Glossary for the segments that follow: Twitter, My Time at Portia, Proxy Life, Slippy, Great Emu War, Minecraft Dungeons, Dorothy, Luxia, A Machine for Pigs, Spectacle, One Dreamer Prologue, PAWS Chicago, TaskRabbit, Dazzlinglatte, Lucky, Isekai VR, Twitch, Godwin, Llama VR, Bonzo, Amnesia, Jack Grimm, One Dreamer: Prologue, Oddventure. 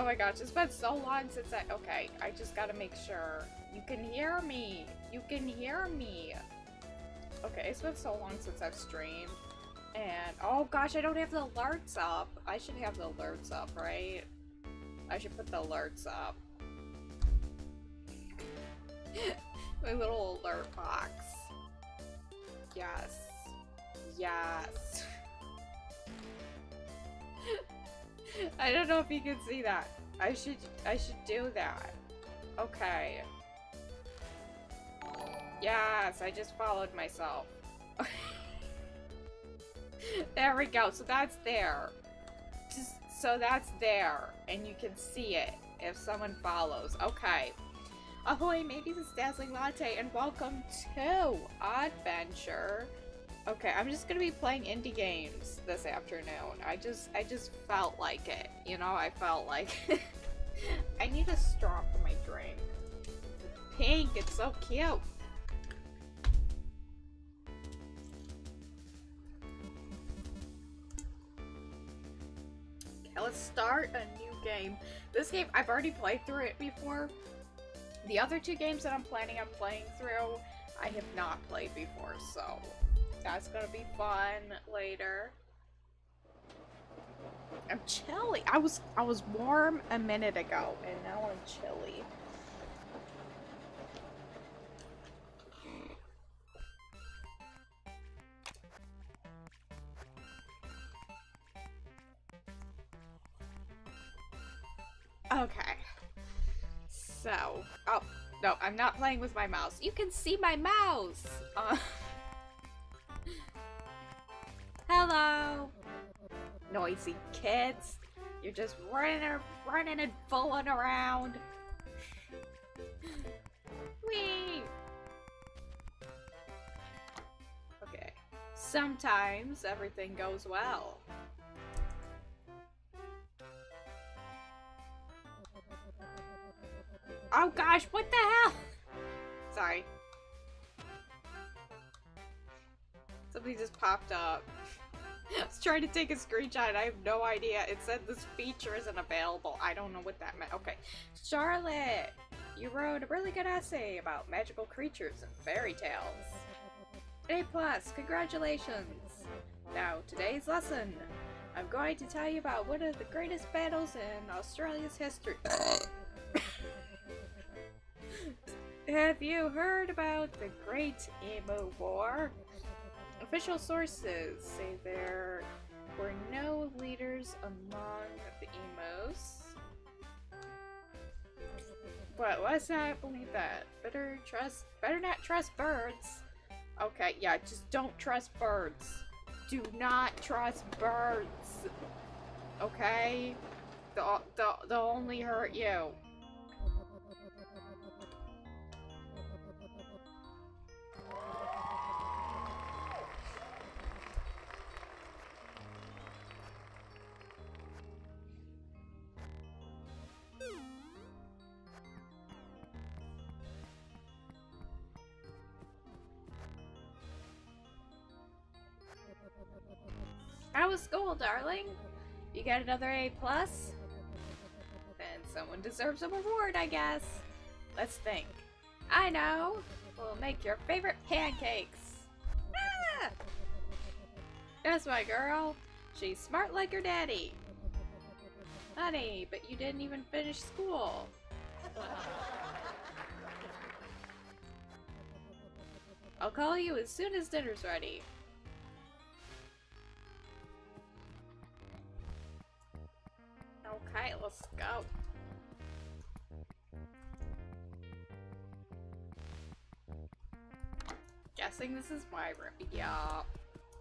Oh my gosh, it's been so long since I... Okay, I just gotta make sure. You can hear me! You can hear me! Okay, it's been so long since I've streamed. And... Oh gosh, I don't have the alerts up! I should have the alerts up, right? I should put the alerts up. My little alert box. Yes. Yes. I don't know if you can see that. I should do that. Okay. Yes, I just followed myself. There we go. So that's there. So that's there. And you can see it if someone follows. Okay. Ahoy, maybe this is Dazzling Latte, and welcome to Oddventure. Okay, I'm just gonna be playing indie games this afternoon. I just felt like it, you know? I felt like it. I need a straw for my drink. It's pink, it's so cute. Okay, let's start a new game. This game, I've already played through it before. The other two games that I'm playing through, I have not played before, so that's gonna be fun later. I'm chilly. I was warm a minute ago, and now I'm chilly. Okay. So, oh, no, I'm not playing with my mouse. You can see my mouse! Hello! Noisy kids. You're just running and fooling around. Whee! Okay. Sometimes everything goes well. Oh gosh, what the hell? Sorry. Something just popped up. I was trying to take a screenshot, I have no idea. It said this feature isn't available. I don't know what that meant. Okay. Charlotte, you wrote a really good essay about magical creatures and fairy tales. A+, congratulations. Now, today's lesson. I'm going to tell you about one of the greatest battles in Australia's history. Have you heard about the Great Emu War? Official sources say there were no leaders among the emus. But let's not believe that. Better not trust birds. Okay, yeah, just don't trust birds. Do not trust birds. Okay? They'll only hurt you. How was school, darling? You got another A+? Then someone deserves a reward, I guess. Let's think. I know! We'll make your favorite pancakes! Ah! That's my girl! She's smart like her daddy! Honey, but you didn't even finish school! I'll call you as soon as dinner's ready. Okay, let's go. Guessing this is my room. Yeah.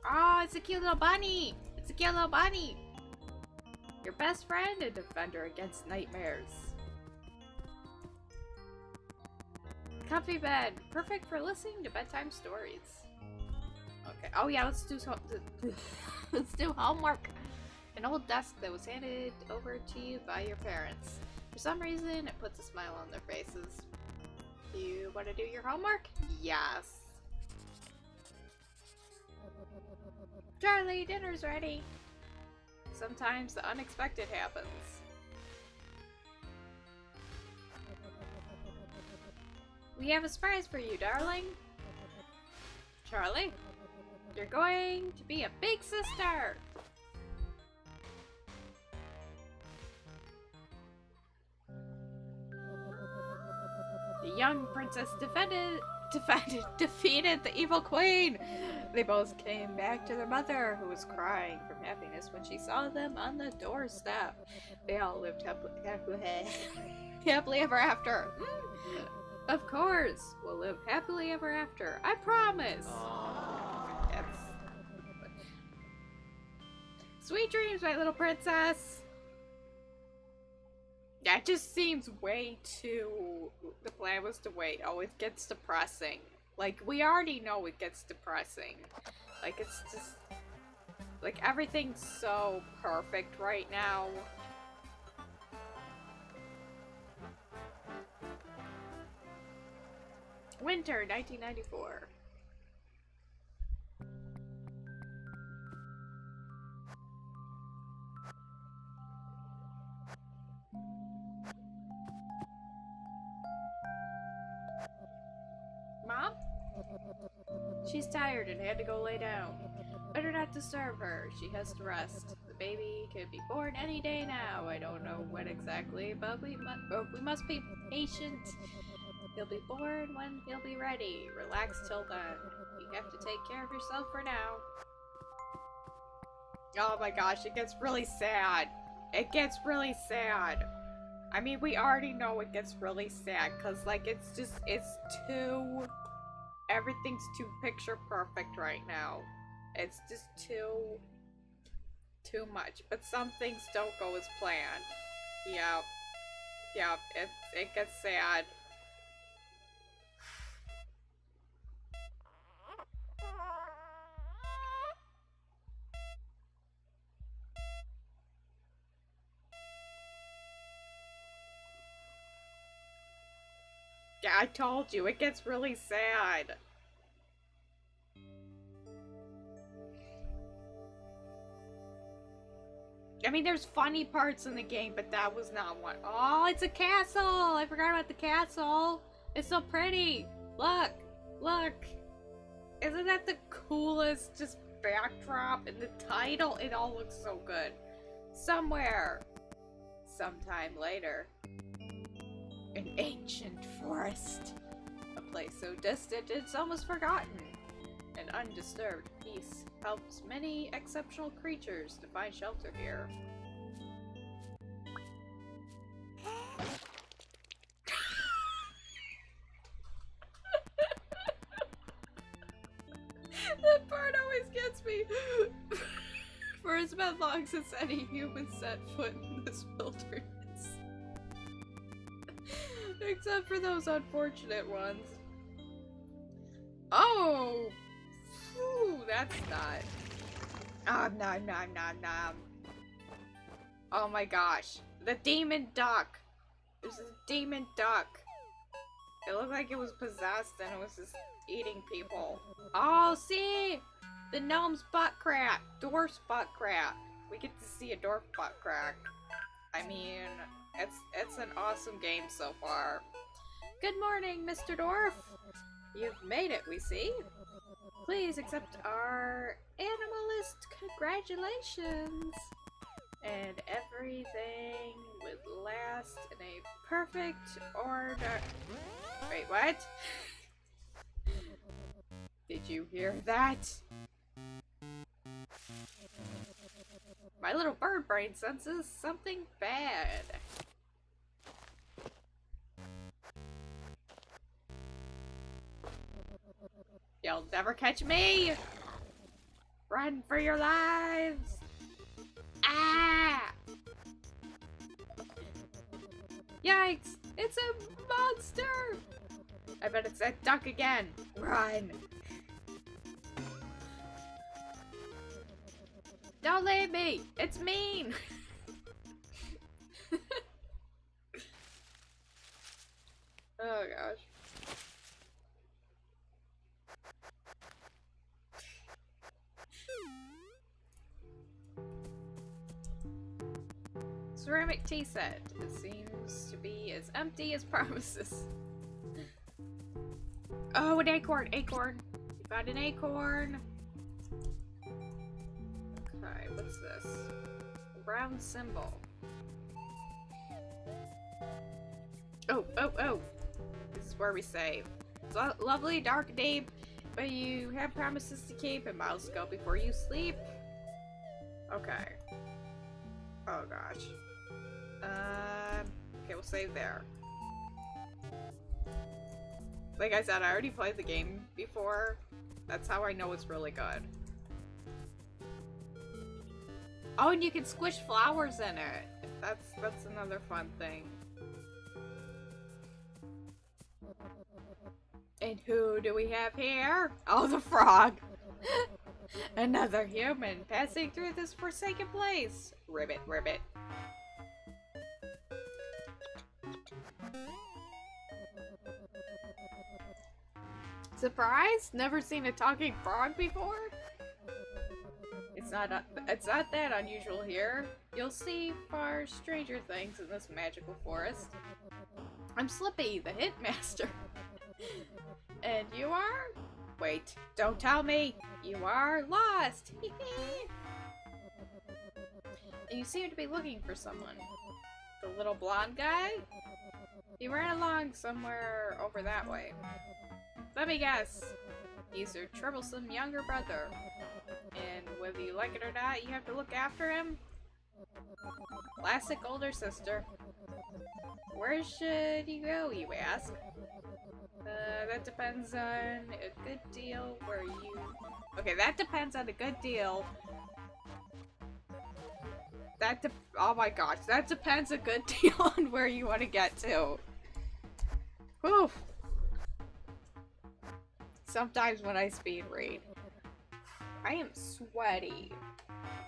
Oh, it's a cute little bunny! It's a cute little bunny! Your best friend and defender against nightmares. Comfy bed. Perfect for listening to bedtime stories. Okay. Oh yeah, let's do so let's do homework. An old desk that was handed over to you by your parents. For some reason, it puts a smile on their faces. You want to do your homework? Yes. Charlie, dinner's ready! Sometimes the unexpected happens. We have a surprise for you, darling. Charlie, you're going to be a big sister. The young princess defeated the evil queen. They both came back to their mother, who was crying from happiness when she saw them on the doorstep. They all lived happily ever after. Of course, we'll live happily ever after. I promise. That's... Sweet dreams, my little princess. That just seems way too... The plan was to wait. Oh, it gets depressing. Like, we already know it gets depressing. Like, it's just... Like, everything's so perfect right now. Winter, 1994. Mom? She's tired and had to go lay down. Better not disturb her. She has to rest. The baby could be born any day now. I don't know when exactly, but we must be patient. He'll be born when he'll be ready. Relax till then. You have to take care of yourself for now. Oh my gosh, it gets really sad. It gets really sad. I mean, we already know it gets really sad, because, like, it's just, it's too... Everything's too picture perfect right now. It's just too much. But some things don't go as planned. Yeah. Yeah, it gets sad. I told you, it gets really sad. I mean, there's funny parts in the game, but that was not one. Oh, it's a castle! I forgot about the castle. It's so pretty. Look, look. Isn't that the coolest just backdrop? And the title, it all looks so good. Somewhere. Sometime later. An ancient forest. A place so distant it's almost forgotten. An undisturbed peace helps many exceptional creatures to find shelter here. That part always gets me. For it's been long since any human set foot in this wilderness. Except for those unfortunate ones. Oh! Phew, that's not... Nom nom nom nom. Oh my gosh. The demon duck. There's this demon duck. It looked like it was possessed and it was just eating people. Oh, see! The gnome's butt crack. Dwarf's butt crack. We get to see a dwarf butt crack. I mean... It's an awesome game so far. Good morning, Mr. Dwarf. You've made it, we see. Please accept our animalist congratulations. And everything would last in a perfect order. Wait, what? Did you hear that? My little bird brain senses something bad. You'll never catch me! Run for your lives! Ah! Yikes! It's a monster! I bet it's that duck again! Run! Don't leave me! It's mean! Oh gosh. Ceramic tea set. It seems to be as empty as promises. Oh, an acorn, acorn. You got an acorn. Okay, what's this? Brown symbol. Oh, oh, oh. This is where we save. It's a lovely dark day, but you have promises to keep and miles to go before you sleep. Okay. Oh gosh. Okay, we'll save there. Like I said, I already played the game before. That's how I know it's really good. Oh, and you can squish flowers in it. That's another fun thing. And who do we have here? Oh, the frog! Another human passing through this forsaken place! Ribbit, ribbit. Surprise? Never seen a talking frog before? It's not that unusual here. You'll see far stranger things in this magical forest. I'm Slippy, the Hitmaster. And you are? Wait, don't tell me! You are lost! You seem to be looking for someone. The little blonde guy? He ran along somewhere over that way. Let me guess. He's your troublesome younger brother. And whether you like it or not, you have to look after him? Classic older sister. Where should you go, you ask? That depends on a good deal where you... Okay, that depends on a good deal. Oh my gosh, that depends a good deal on where you want to get to. Whew. Sometimes when I speed read. I am sweaty.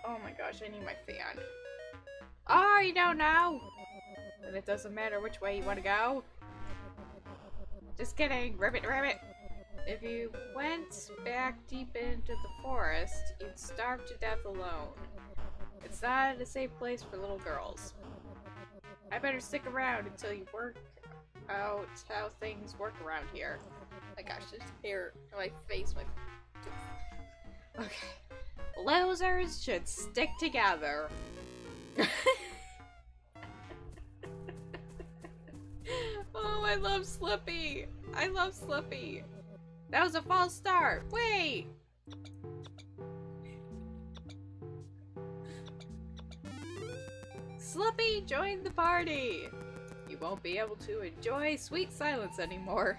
Oh my gosh, I need my fan. Oh, you don't know? And it doesn't matter which way you want to go. Just kidding, ribbit, ribbit. If you went back deep into the forest, you'd starve to death alone. It's not a safe place for little girls. I better stick around until you work out how things work around here. Oh my gosh, this hair, my face, my... Okay. Losers should stick together. Oh, I love Slippy! I love Slippy! That was a false start! Wait! Slippy, join the party! You won't be able to enjoy sweet silence anymore.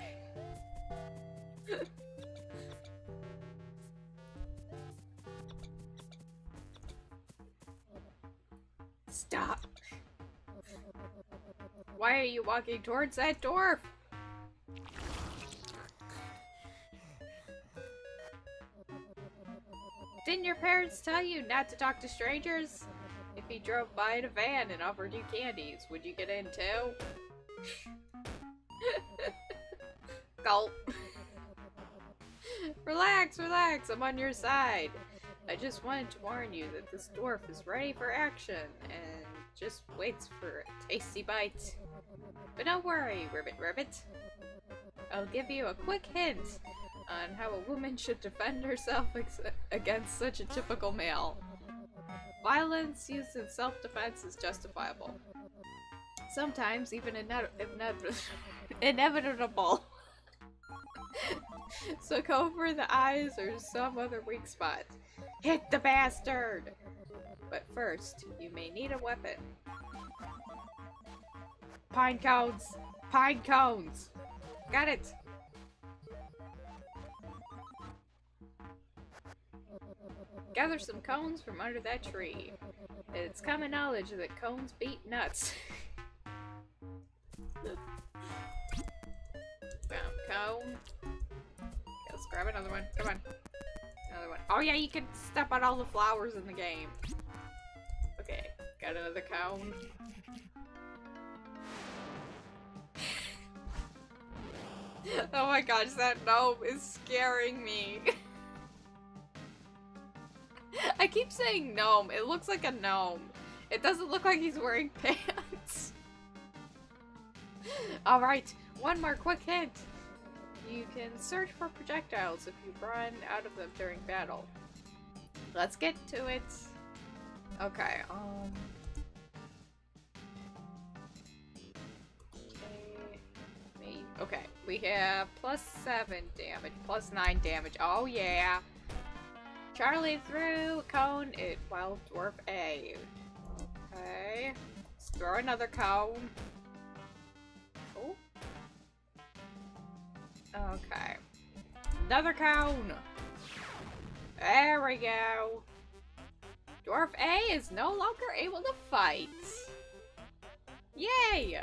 Stop! Why are you walking towards that dwarf? Didn't your parents tell you not to talk to strangers? If he drove by in a van and offered you candies, would you get in too? Gulp. Relax, relax, I'm on your side. I just wanted to warn you that this dwarf is ready for action and just waits for a tasty bite. But don't worry, ribbit ribbit. I'll give you a quick hint on how a woman should defend herself against such a typical male. Violence used in self-defense is justifiable. Sometimes even inevitable. So go for the eyes or some other weak spot. Hit the bastard! But first, you may need a weapon. Pine cones! Pine cones! Got it! Gather some cones from under that tree. It's common knowledge that cones beat nuts. Found cone. Okay, let's grab another one. Come on. Another one. Oh yeah, you can step on all the flowers in the game. Okay, got another cone. Oh my gosh, that gnome is scaring me. I keep saying gnome. It looks like a gnome. It doesn't look like he's wearing pants. Alright, one more quick hint. You can search for projectiles if you run out of them during battle. Let's get to it. Okay, okay, we have +7 damage, +9 damage. Oh yeah. Charlie threw a cone at Wild Dwarf A. Okay. Let's throw another cone. Oh. Okay. Another cone. There we go. Dwarf A is no longer able to fight. Yay!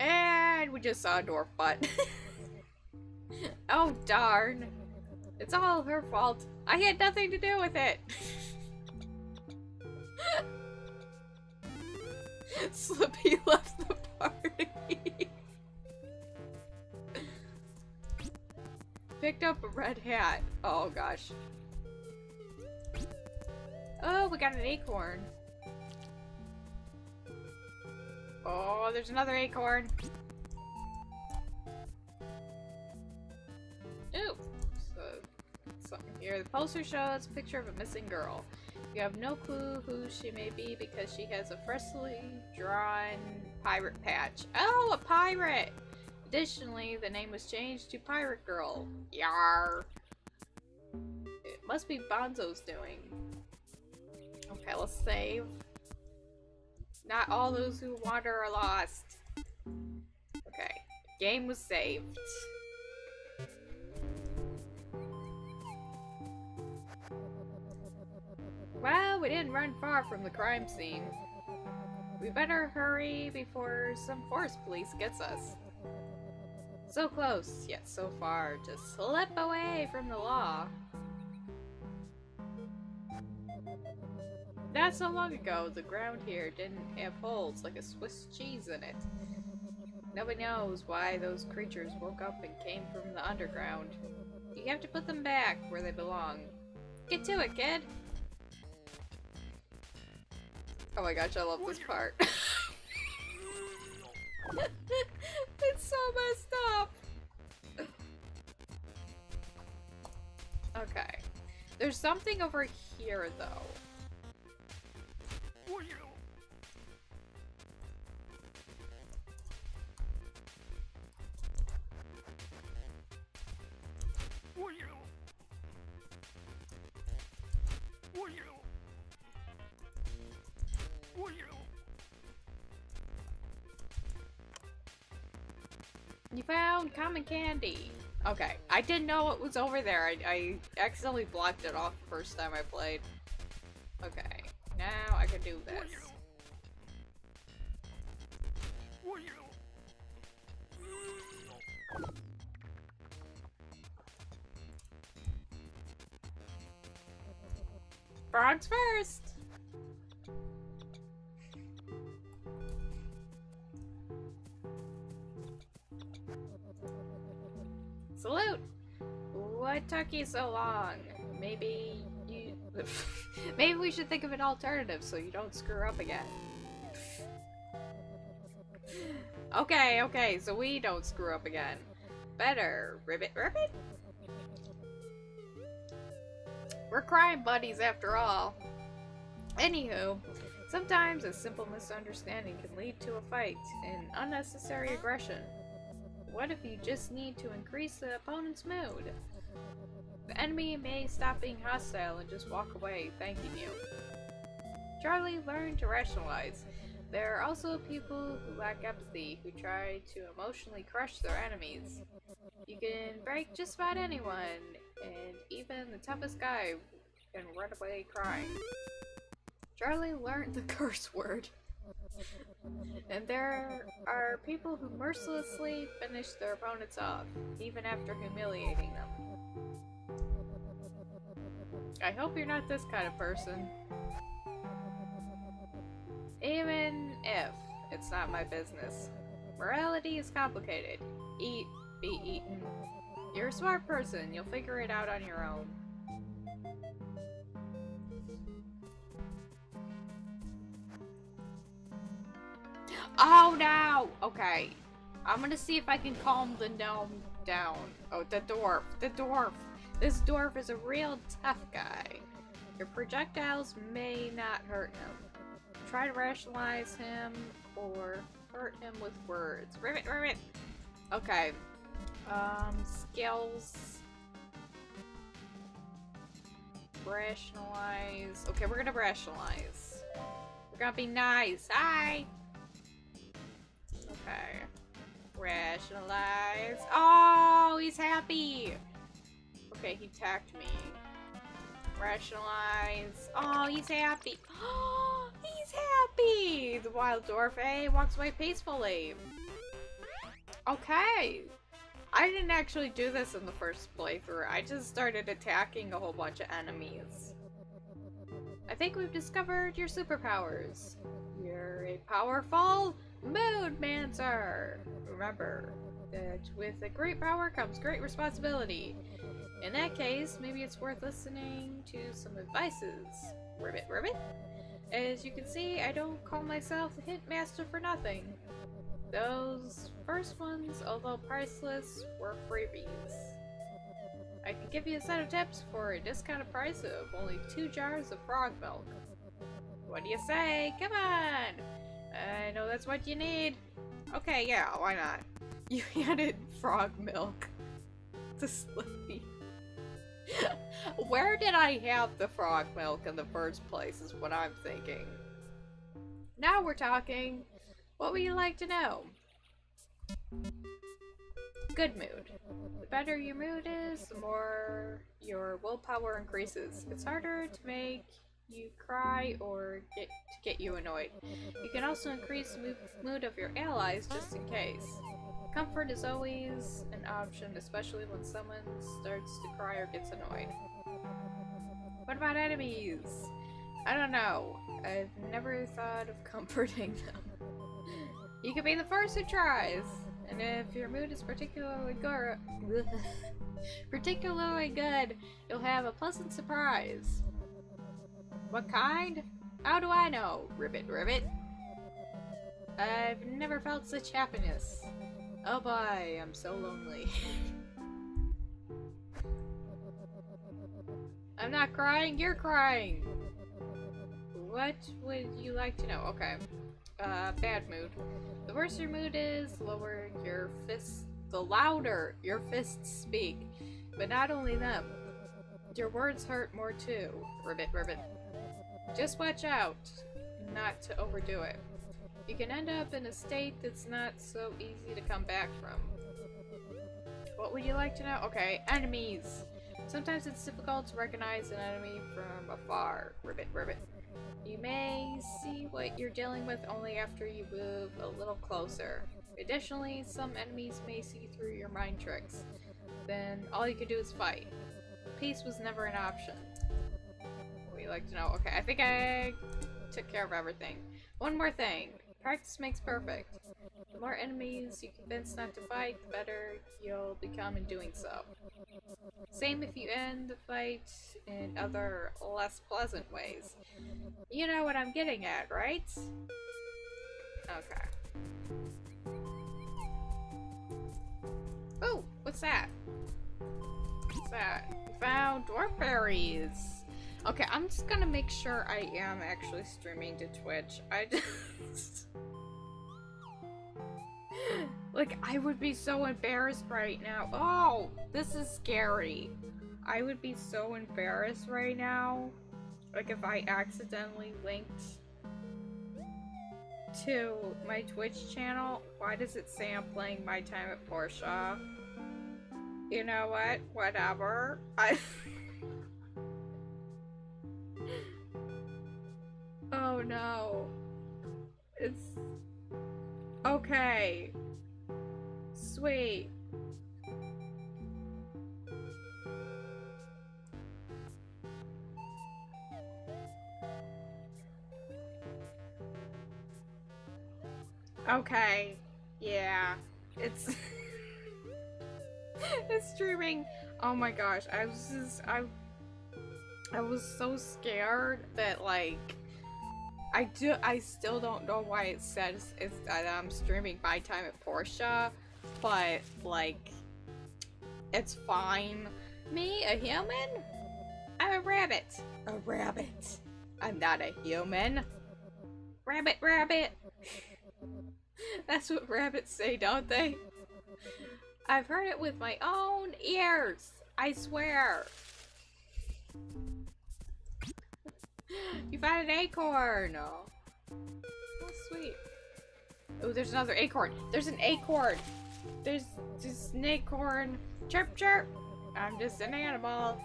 And we just saw a dwarf butt. Oh darn. It's all her fault. I had nothing to do with it. Slippy left the party. Picked up a red hat. Oh gosh. Oh, we got an acorn. Oh, there's another acorn. Ooh. So, something here. The poster shows a picture of a missing girl. You have no clue who she may be because she has a freshly drawn pirate patch. Oh, a pirate! Additionally, the name was changed to Pirate Girl. Yar! It must be Bonzo's doing. Okay, let's save. Not all those who wander are lost. Okay. Game was saved. Well, we didn't run far from the crime scene. We better hurry before some forest police gets us. So close, yet so far. Just slip away from the law. Not so long ago, the ground here didn't have holes like a Swiss cheese in it. Nobody knows why those creatures woke up and came from the underground. You have to put them back where they belong. Get to it, kid! Oh my gosh, I love this part. It's so messed up! Okay. There's something over here, though. You found common candy. Okay, I didn't know it was over there. I accidentally blocked it off the first time I played. Okay. Now I can do this. Frogs first! Salute! What took you so long? Maybe you... Maybe we should think of an alternative so you don't screw up again. Okay, okay, so we don't screw up again. Better. Ribbit, ribbit? We're crime buddies after all. Anywho, sometimes a simple misunderstanding can lead to a fight and unnecessary aggression. What if you just need to increase the opponent's mood? The enemy may stop being hostile and just walk away thanking you. Charlie learned to rationalize. There are also people who lack empathy, who try to emotionally crush their enemies. You can break just about anyone, and even the toughest guy can run away crying. Charlie learned the curse word. And there are people who mercilessly finish their opponents off, even after humiliating them. I hope you're not this kind of person. Even if it's not my business. Morality is complicated. Eat, be eaten. You're a smart person, you'll figure it out on your own. Oh no! Okay. I'm gonna see if I can calm the gnome down. Oh, the dwarf. The dwarf. This dwarf is a real tough guy. Your projectiles may not hurt him. Try to rationalize him or hurt him with words. Ribbit, ribbit! Okay. Skills. Rationalize. Okay, we're gonna rationalize. We're gonna be nice. Hi! Okay. Rationalize. Oh, he's happy! Okay, he attacked me. Rationalize. Oh, he's happy. Oh, he's happy! The wild dwarf, eh? Walks away peacefully. Okay. I didn't actually do this in the first playthrough. I just started attacking a whole bunch of enemies. I think we've discovered your superpowers. You're a powerful mood mancer. Remember that with a great power comes great responsibility. In that case, maybe it's worth listening to some advices. Ribbit, ribbit. As you can see, I don't call myself a hit master for nothing. Those first ones, although priceless, were freebies. I can give you a set of tips for a discounted price of only 2 jars of frog milk. What do you say? Come on! I know that's what you need. Okay, yeah, why not? You handed frog milk to Slippy. Where did I have the frog milk in the first place is what I'm thinking. Now we're talking. What would you like to know? Good mood. The better your mood is, the more your willpower increases. It's harder to make you cry or get you annoyed. You can also increase the mood of your allies just in case. Comfort is always an option, especially when someone starts to cry or gets annoyed. What about enemies? I don't know. I've never thought of comforting them. You could be the first who tries, and if your mood is particularly good, you'll have a pleasant surprise. What kind? How do I know? Ribbit, ribbit. I've never felt such happiness. Oh boy, I'm so lonely. I'm not crying, you're crying! What would you like to know? Okay. Bad mood. The worse your mood is, the louder your fists speak. But not only them. Your words hurt more too. Ribbit, ribbit. Just watch out not to overdo it. You can end up in a state that's not so easy to come back from. What would you like to know? Okay, enemies. Sometimes it's difficult to recognize an enemy from afar. Ribbit, ribbit. You may see what you're dealing with only after you move a little closer. Additionally, some enemies may see through your mind tricks. Then all you can do is fight. Peace was never an option. What you like to know? Okay, I think I took care of everything. One more thing. Practice makes perfect. The more enemies you convince not to fight, the better you'll become in doing so. Same if you end the fight in other less pleasant ways. You know what I'm getting at, right? Okay. Oh, what's that? What's that? We found dwarf berries! Okay, I'm just gonna make sure I am actually streaming to Twitch. I just... Like, I would be so embarrassed right now. Oh, this is scary. I would be so embarrassed right now. Like, if I accidentally linked to my Twitch channel. Why does it say I'm playing My Time at Portia? You know what? Whatever. Oh no. It's... Okay. Sweet. Okay. Yeah. It's... It's streaming. Oh my gosh. I was so scared that, like, I still don't know why it says it's that I'm streaming My Time at Portia, but like, it's fine. Me, a human? I'm a rabbit. A rabbit. I'm not a human. Rabbit, rabbit. That's what rabbits say, don't they? I've heard it with my own ears. I swear. You found an acorn. Oh, sweet. Oh, there's another acorn. There's an acorn. There's just an acorn. Chirp, chirp. I'm just an animal.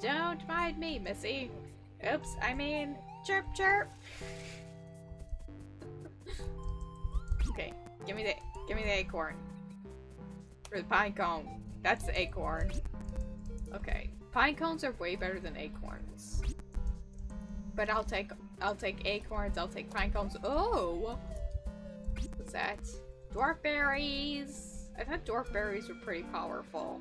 Don't mind me, Missy. Oops, I mean, chirp, chirp. Okay, give me the acorn. Or the pine cone. That's the acorn. Okay, pine cones are way better than acorns. But I'll take acorns, I'll take pine cones. Oh! What's that? Dwarf berries! I thought dwarf berries were pretty powerful.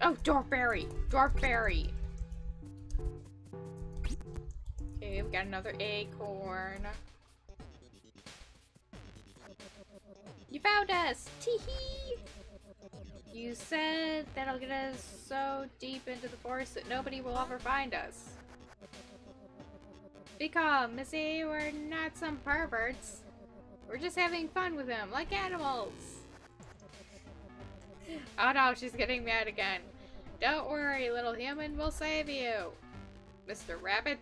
Oh, dwarf berry! Dwarf berry! Okay, we've got another acorn. You found us! Tee-hee! You said that'll get us so deep into the forest that nobody will ever find us. Be calm, Missy. We're not some perverts. We're just having fun with them, like animals. Oh no, she's getting mad again. Don't worry, little human. We'll save you. Mr. Rabbit.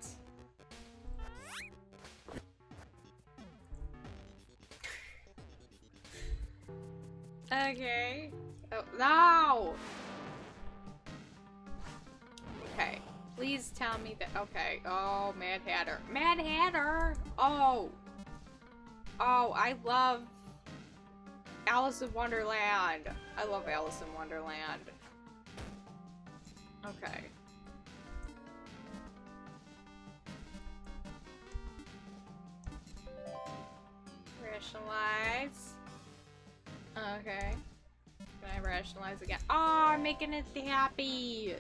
Okay. Oh, no! Okay. Please tell me that. Okay. Oh, Mad Hatter. Mad Hatter! Oh! Oh, I love Alice in Wonderland. I love Alice in Wonderland. Okay. Rationalize. Okay. Can I rationalize again? Oh, I'm making it happy!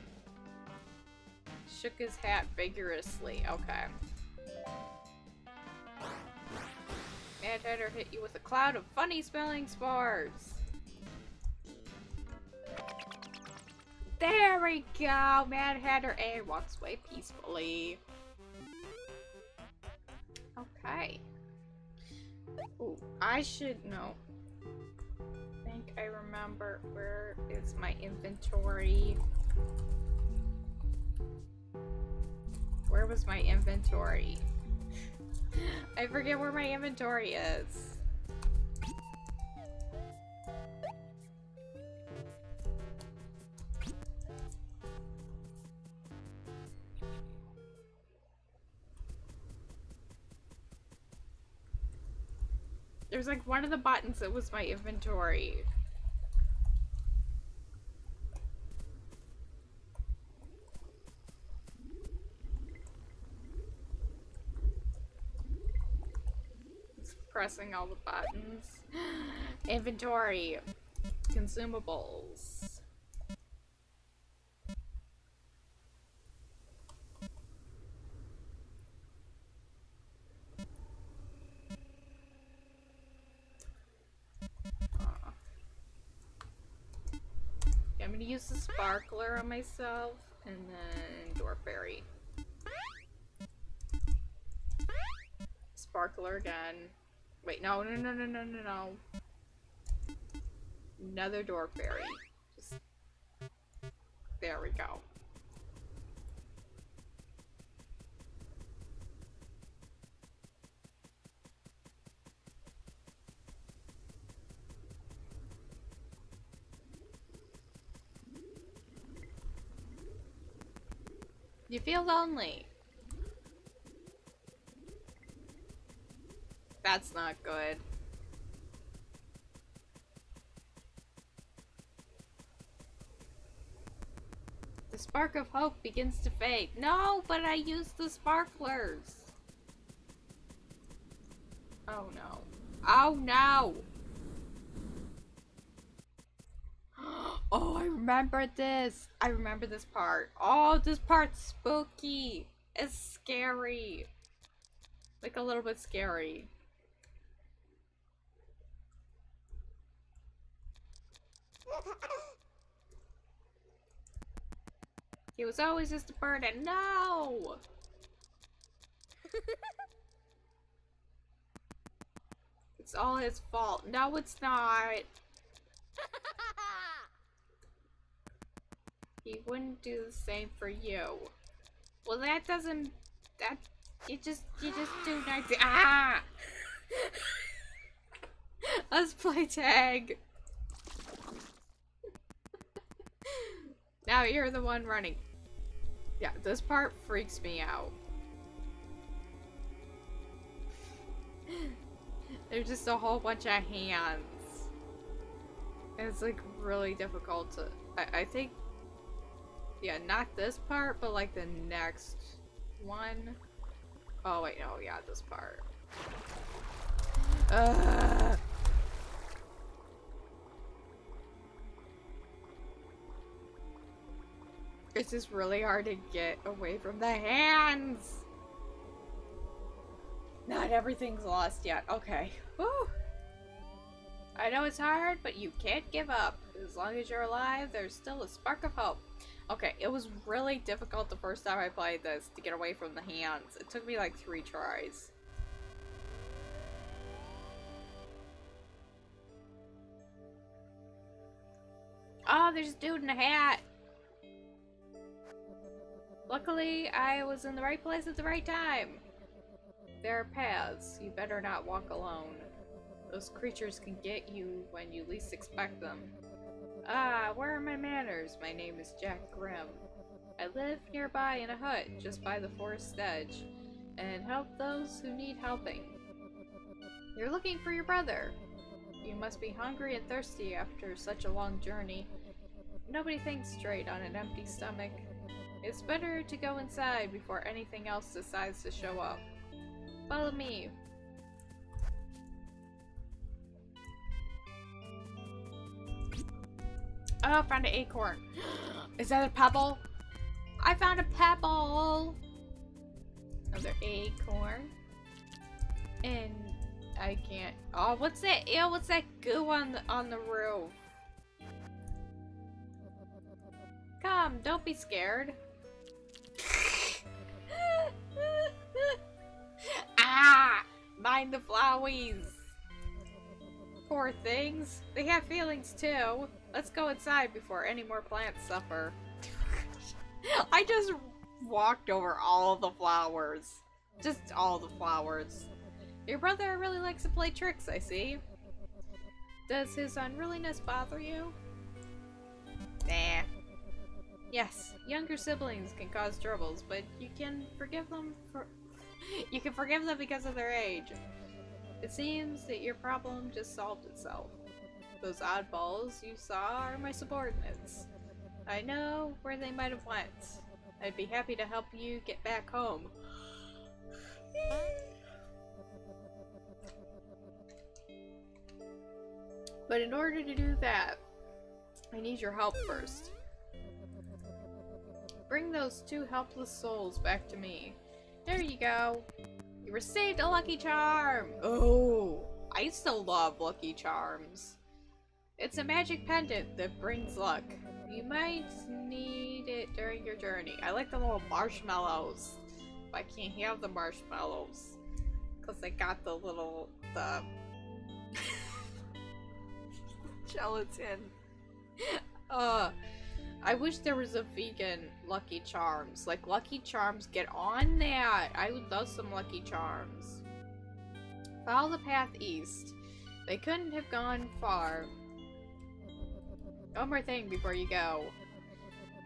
Shook his hat vigorously. Okay. Mad Hatter hit you with a cloud of funny smelling spores! There we go! Mad Hatter A walks away peacefully. Okay. Ooh, I should know. I remember, where is my inventory? Where was my inventory? I forget where my inventory is. There's like one of the buttons that was my inventory. Pressing all the buttons. Inventory. Consumables. I'm gonna use the sparkler on myself and then dwarfberry. Sparkler again. Wait, no. Another dwarf berry. Just... There we go. You feel lonely. That's not good. The spark of hope begins to fade. No, but I used the sparklers. Oh no. Oh no! Oh! Oh, I remember this. I remember this part. Oh, this part's spooky. It's scary. Like a little bit scary. He was always just a burden. No! It's all his fault. No, it's not. He wouldn't do the same for you. Well, that doesn't... That... You just do not... Ah! Let's play tag. Now you're the one running. Yeah, this part freaks me out. There's just a whole bunch of hands. And it's like really difficult to... I think... Yeah, not this part, but like the next one. Oh wait, no, yeah, this part. Ugh. It's just really hard to get away from the hands! Not everything's lost yet. Okay. Woo! I know it's hard, but you can't give up. As long as you're alive, there's still a spark of hope. Okay, it was really difficult the first time I played this to get away from the hands. It took me like 3 tries. Oh, there's a dude in a hat! Luckily, I was in the right place at the right time. There are paths. You better not walk alone. Those creatures can get you when you least expect them. Ah, where are my manners? My name is Jack Grimm. I live nearby in a hut, just by the forest edge, and help those who need helping. You're looking for your brother. You must be hungry and thirsty after such a long journey. Nobody thinks straight on an empty stomach. It's better to go inside before anything else decides to show up. Follow me. Oh, I found an acorn. Is that a pebble? I found a pebble! Another acorn. And I can't. Oh, what's that? Ew, what's that goo on the roof? Come, don't be scared. Ah! Mind the flowies! Poor things. They have feelings too. Let's go inside before any more plants suffer. I just walked over all the flowers. Just all the flowers. Your brother really likes to play tricks, I see. Does his unruliness bother you? Nah. Yes, younger siblings can cause troubles, but you can forgive them for... You can forgive them because of their age. It seems that your problem just solved itself. Those oddballs you saw are my subordinates. I know where they might have went. I'd be happy to help you get back home. But in order to do that, I need your help first. Bring those 2 helpless souls back to me. There you go. You received a lucky charm. Oh, I used to love lucky charms. It's a magic pendant that brings luck. You might need it during your journey. I like the little marshmallows. But I can't have the marshmallows. Because I got the little... the... gelatin. I wish there was a vegan Lucky Charms. Like, Lucky Charms, get on that! I would love some Lucky Charms. Follow the path east. They couldn't have gone far. One more thing before you go.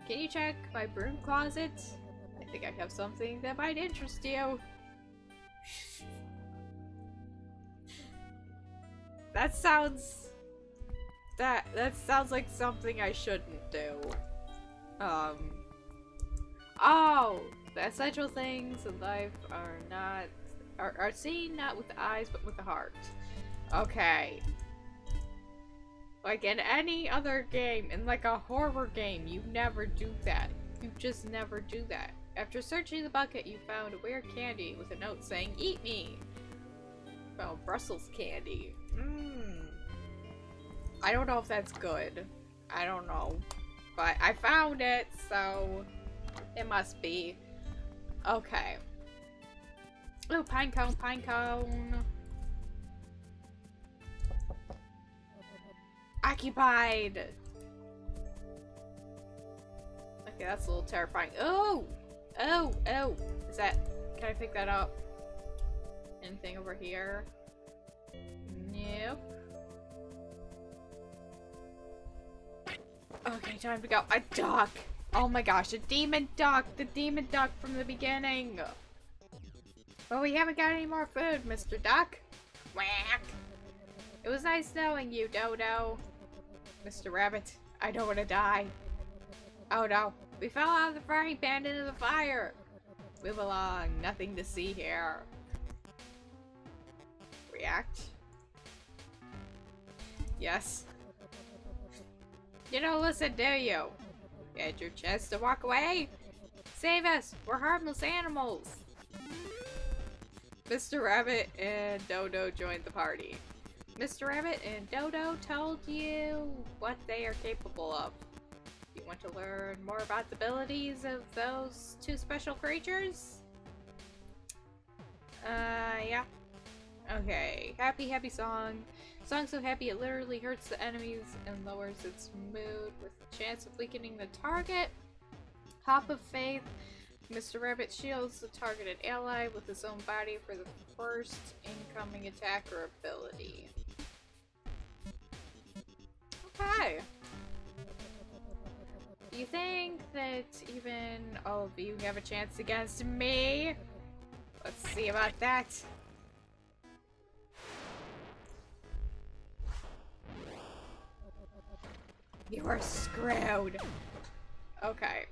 Can you check my broom closet? I think I have something that might interest you. That sounds... That sounds like something I shouldn't do. Oh! The essential things in life are not... Are seen not with the eyes, but with the heart. Okay. Like in any other game, in like a horror game, you never do that. You just never do that. After searching the bucket, you found a weird candy with a note saying, "Eat me!" Well, Brussels candy. Mmm. I don't know if that's good. I don't know. But I found it, so it must be. Okay. Oh, pine cone, pine cone. Occupied! Okay, that's a little terrifying. Oh! Oh! Oh! Is that... Can I pick that up? Anything over here? Nope. Okay, time to go. A duck! Oh my gosh, a demon duck! The demon duck from the beginning! Well, we haven't got any more food, Mr. Duck! Whack! It was nice knowing you, Dodo. Mr. Rabbit, I don't want to die. Oh no, we fell out of the frying pan into the fire. Move along, nothing to see here. React. Yes. You don't listen, do you? Get your chance to walk away. Save us, we're harmless animals. Mr. Rabbit and Dodo joined the party. Mr. Rabbit and Dodo told you what they are capable of. You want to learn more about the abilities of those two special creatures? Yeah. Okay. Happy, happy song. Song so happy it literally hurts the enemies and lowers its mood with the chance of weakening the target. Hop of Faith. Mr. Rabbit shields the targeted ally with his own body for the first incoming attack or ability. Okay. You think that even all of you have a chance against me? Let's see about that. You are screwed. Okay.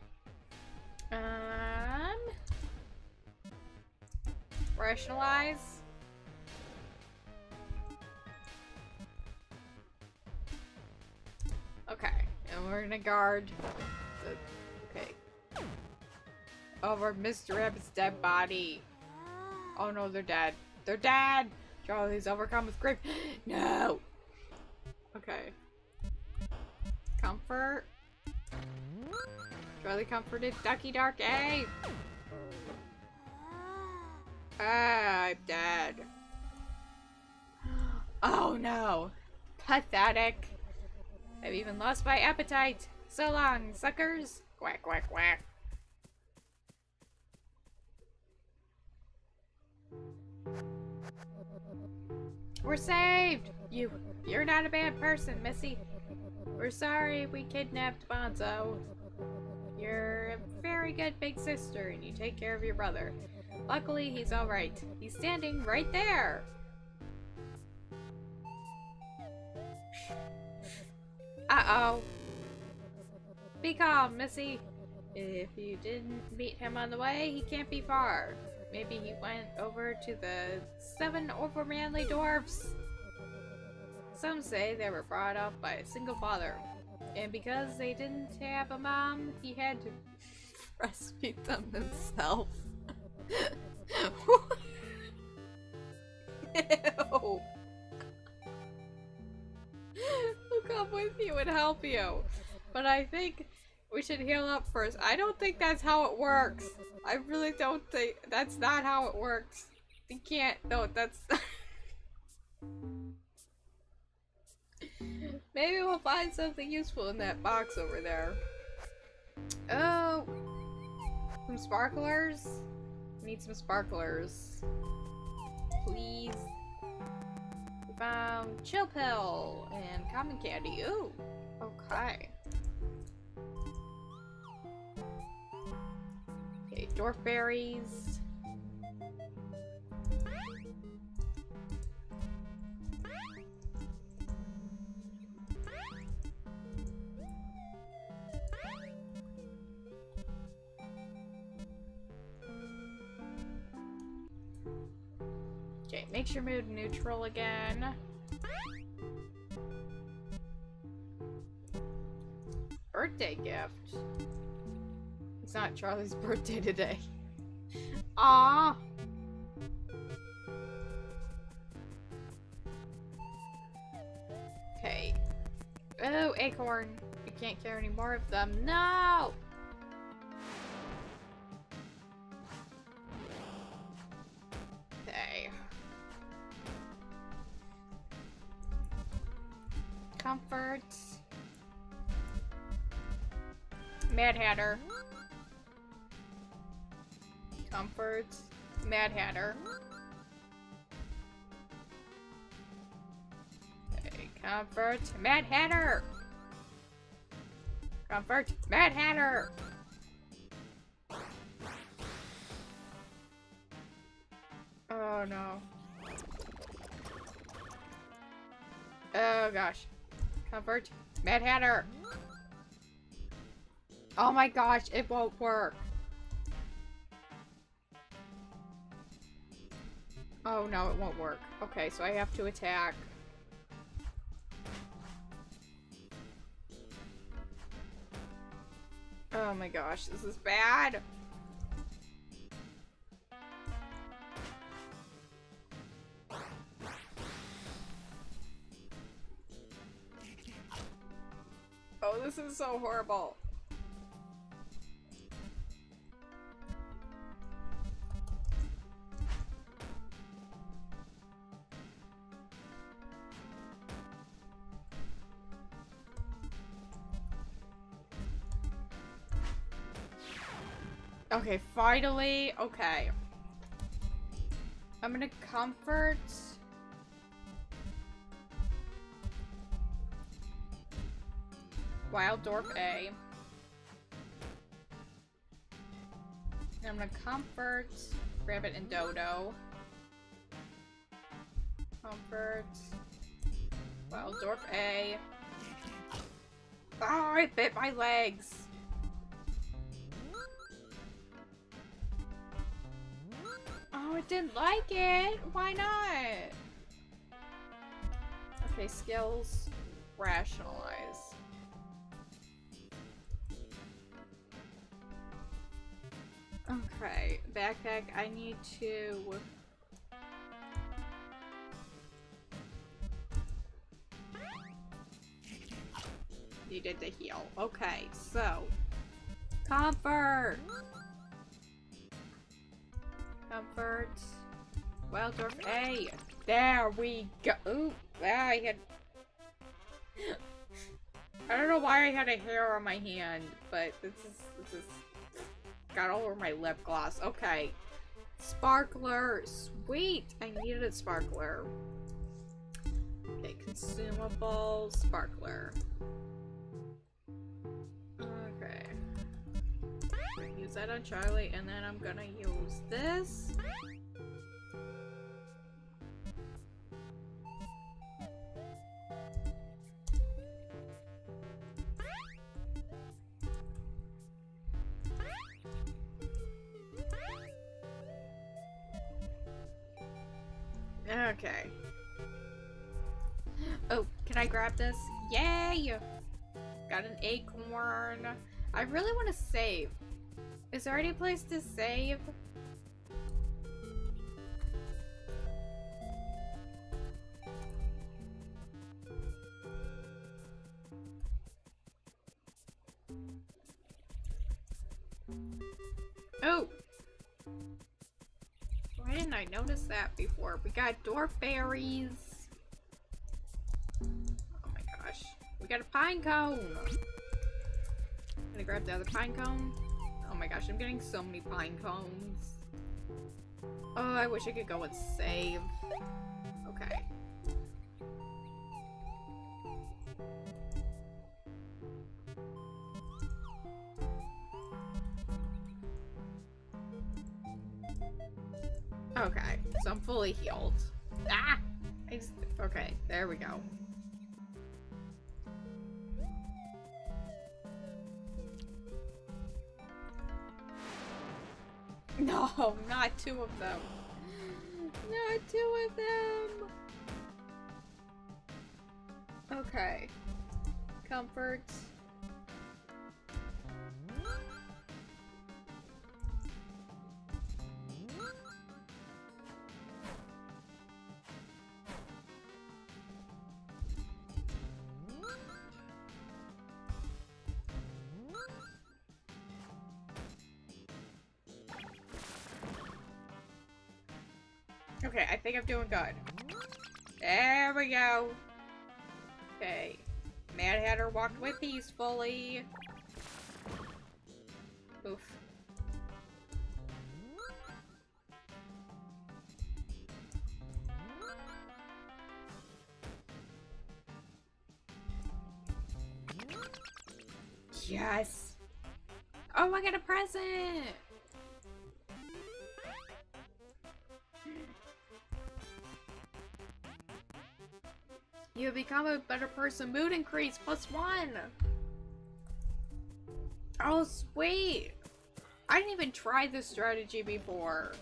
Rationalize. Okay, and we're gonna guard the, okay, over Mr. Rabbit's dead body. Oh no, they're dead. They're dead! Charlie's overcome with grief. No! Okay. Comfort. Charlie comforted Ducky Dark Ape! Ah, I'm dead. Oh no! Pathetic! I've even lost my appetite! So long, suckers! Quack, quack, quack! We're saved! You're not a bad person, Missy. We're sorry we kidnapped Bonzo. You're a very good big sister, and you take care of your brother. Luckily, he's alright. He's standing right there! Uh-oh. Be calm, Missy. If you didn't meet him on the way, he can't be far. Maybe he went over to the 7 overmanly dwarfs. Some say they were brought up by a single father. And because they didn't have a mom, he had to breastfeed them himself. Ew. We'll come with you and help you. But I think we should heal up first. I don't think that's how it works. I really don't think that's not how it works. You can't. No, that's. Maybe we'll find something useful in that box over there. Oh! Some sparklers? Need some sparklers. Please. We found chill pill and common candy. Ooh! Okay. Okay, dwarf berries. Makes your mood neutral again. birthday gift. It's not Charlie's birthday today. Aww. Okay. Oh, acorn. You can't carry any more of them. No! Okay. Comforts. Mad Hatter. Comforts. Mad Hatter. Okay, comfort. Mad Hatter! Comfort. Mad Hatter! Oh no. Oh gosh. Comfort. Mad Hatter! Oh my gosh, it won't work. Oh no, it won't work. Okay, so I have to attack. Oh my gosh, this is bad. Oh, this is so horrible. Okay, finally, okay. I'm gonna comfort. Wildorf A. And I'm gonna comfort Rabbit and Dodo. Comfort. Wildorf A. Oh, it bit my legs. Didn't like it. Why not? Okay, skills. Rationalize. Okay, backpack. I need to. Needed to heal. Okay, so comfort. Comfort. Wildorf A. There we go. Ooh, I had. I don't know why I had a hair on my hand, but this is got all over my lip gloss. Okay. Sparkler. Sweet. I needed a sparkler. Okay, consumable sparkler. Use that on Charlie, and then I'm gonna use this. Okay. Oh, can I grab this? Yay! Got an acorn. I really want to save. Is there any place to save? Oh! Why didn't I notice that before? We got dwarf berries. Oh my gosh. We got a pine cone! I'm gonna grab the other pine cone. Oh my gosh, I'm getting so many pine cones. Oh, I wish I could go and save. Okay. Okay, so I'm fully healed. Ah! Okay, there we go. No, not two of them. Not two of them. Okay. Comfort. Okay, I think I'm doing good. There we go. Okay. Mad Hatter walked away peacefully. Oof. Yes! Oh, I got a present! You have become a better person. Mood increase, +1! Oh, sweet! I didn't even try this strategy before.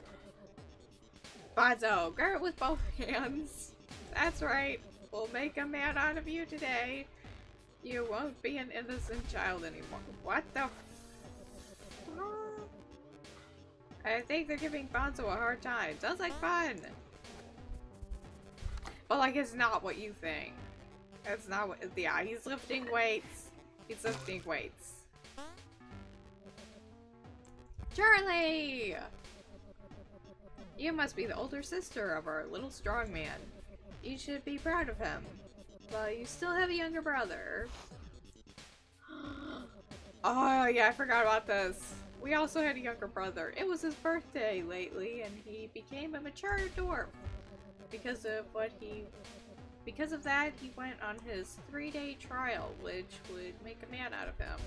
Bonzo, grab it with both hands. That's right. We'll make a man out of you today. You won't be an innocent child anymore. What the f- I think they're giving Bonzo a hard time. Sounds like fun! But like, it's not what you think. It's not what- yeah, he's lifting weights. He's lifting weights. Charlie! You must be the older sister of our little strongman. You should be proud of him. Well, you still have a younger brother. Oh, yeah, I forgot about this. We also had a younger brother. It was his birthday lately, and he became a mature dwarf. Because of that, he went on his 3-day trial, which would make a man out of him.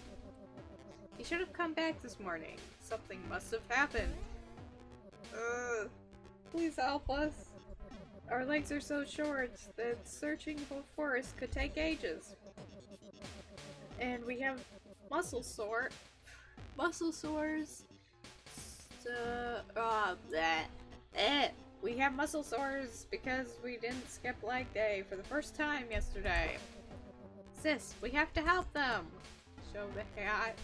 He should have come back this morning. Something must have happened. Please help us. Our legs are so short that searching for forest could take ages. And we have muscle sores. So, we have muscle sores because we didn't skip leg day for the first time yesterday. Sis, we have to help them. Show the hat.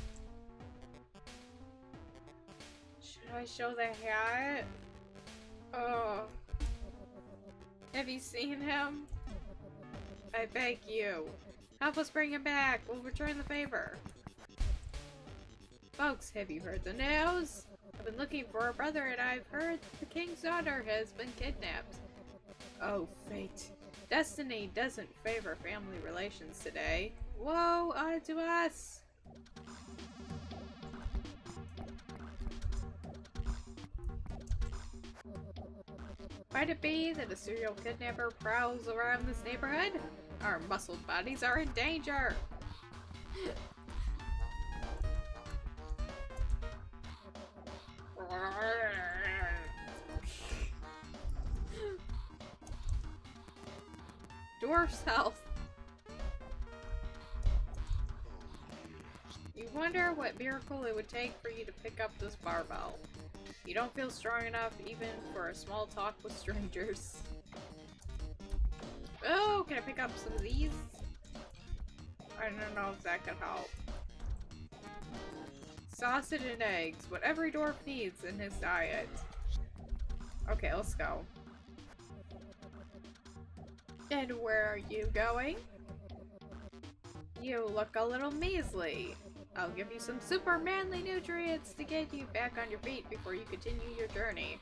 Should I show the hat? Oh. Have you seen him? I beg you. Help us bring him back. We'll return the favor. Folks, have you heard the news? I've been looking for our brother and I've heard the king's daughter has been kidnapped. Oh, fate. Destiny doesn't favor family relations today. Woe unto us! Might it be that a serial kidnapper prowls around this neighborhood? Our muscled bodies are in danger! Dwarf's health. You wonder what miracle it would take for you to pick up this barbell. You don't feel strong enough even for a small talk with strangers. Oh, can I pick up some of these? I don't know if that could help. Sausage and eggs, what every dwarf needs in his diet. Okay, let's go. And where are you going? You look a little measly. I'll give you some super manly nutrients to get you back on your feet before you continue your journey.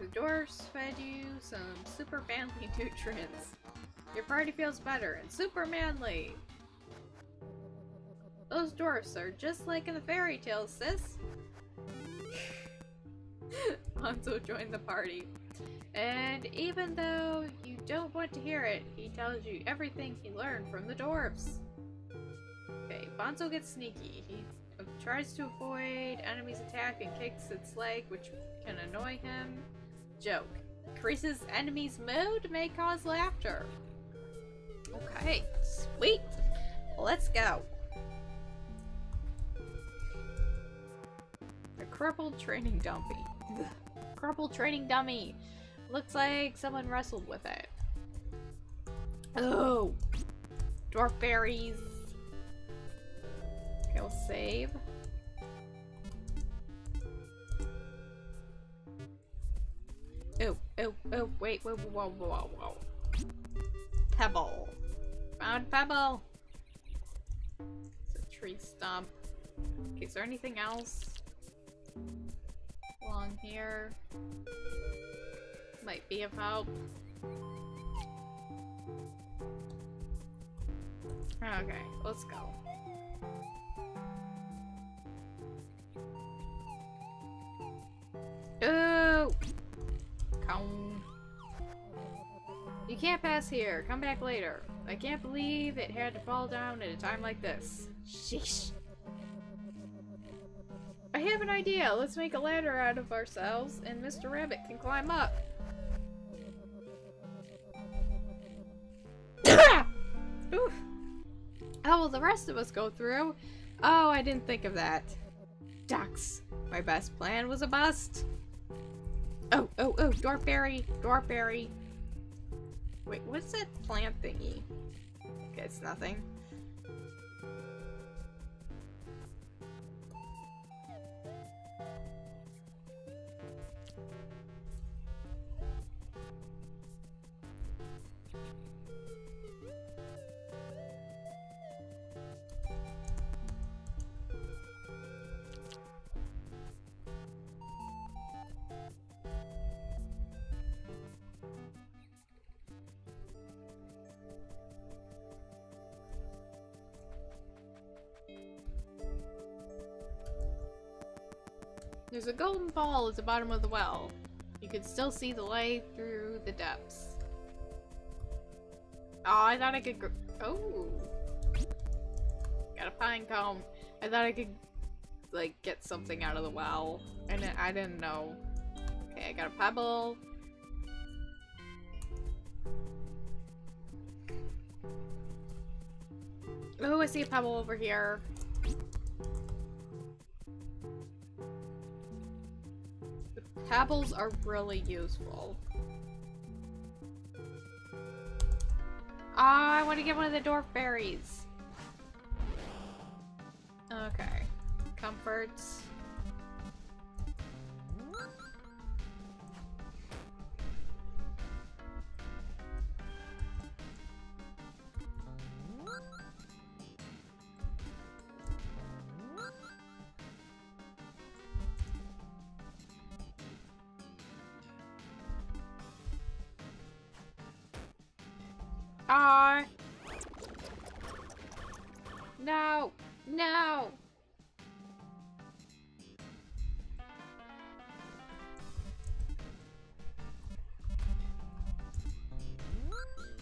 The dwarves fed you some super manly nutrients. Your party feels better and super manly. Those dwarfs are just like in the fairy tales, sis. Bonzo joined the party. And even though you don't want to hear it, he tells you everything he learned from the dwarves. Okay, Bonzo gets sneaky. He tries to avoid enemies' attack and kicks its leg, which can annoy him. Joke. Increases enemies' mood, may cause laughter. Okay, sweet. Let's go. A crumpled training dummy. Crumpled training dummy. Looks like someone wrestled with it. Oh. Dwarf berries. I'll save. Oh, wait, whoa. Pebble. Found pebble! It's a tree stump. Okay, is there anything else? Long along here. Might be of help. Okay, let's go. Ooh! Come. You can't pass here. Come back later. I can't believe it had to fall down at a time like this. Sheesh. I have an idea. Let's make a ladder out of ourselves and Mr. Rabbit can climb up. Oof. How will the rest of us go through? Oh, I didn't think of that. Ducks. My best plan was a bust. Oh, dwarfberry, dwarfberry. Wait, what's that plant thingy? Okay, it's nothing. There's a golden ball at the bottom of the well. You can still see the light through the depths. Oh, I thought I could. Oh, got a pine cone. I thought I could like get something out of the well, and I didn't know. Okay, I got a pebble. Oh, I see a pebble over here. Pebbles are really useful. I want to get one of the dwarf berries. Okay. Comforts. No! No!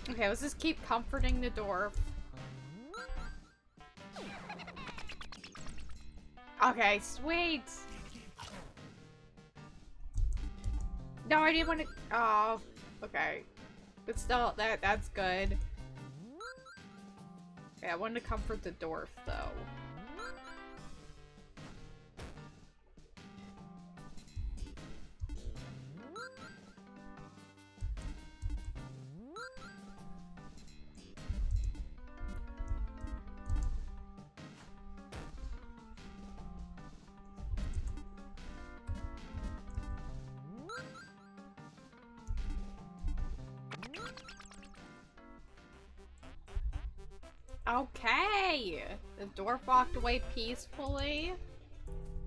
Okay, let's just keep comforting the dwarf. Okay, sweet! No, I didn't want to- oh, okay. But still, that's good. Okay, I wanted to comfort the dwarf, though. Okay! The dwarf walked away peacefully.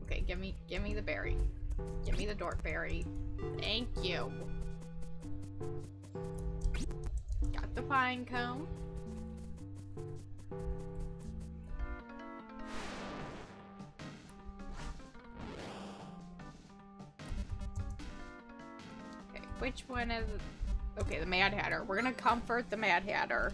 Okay, give me the berry. Give me the dwarf berry. Thank you. Got the pine cone. Okay, which one is... okay, the Mad Hatter. We're gonna comfort the Mad Hatter.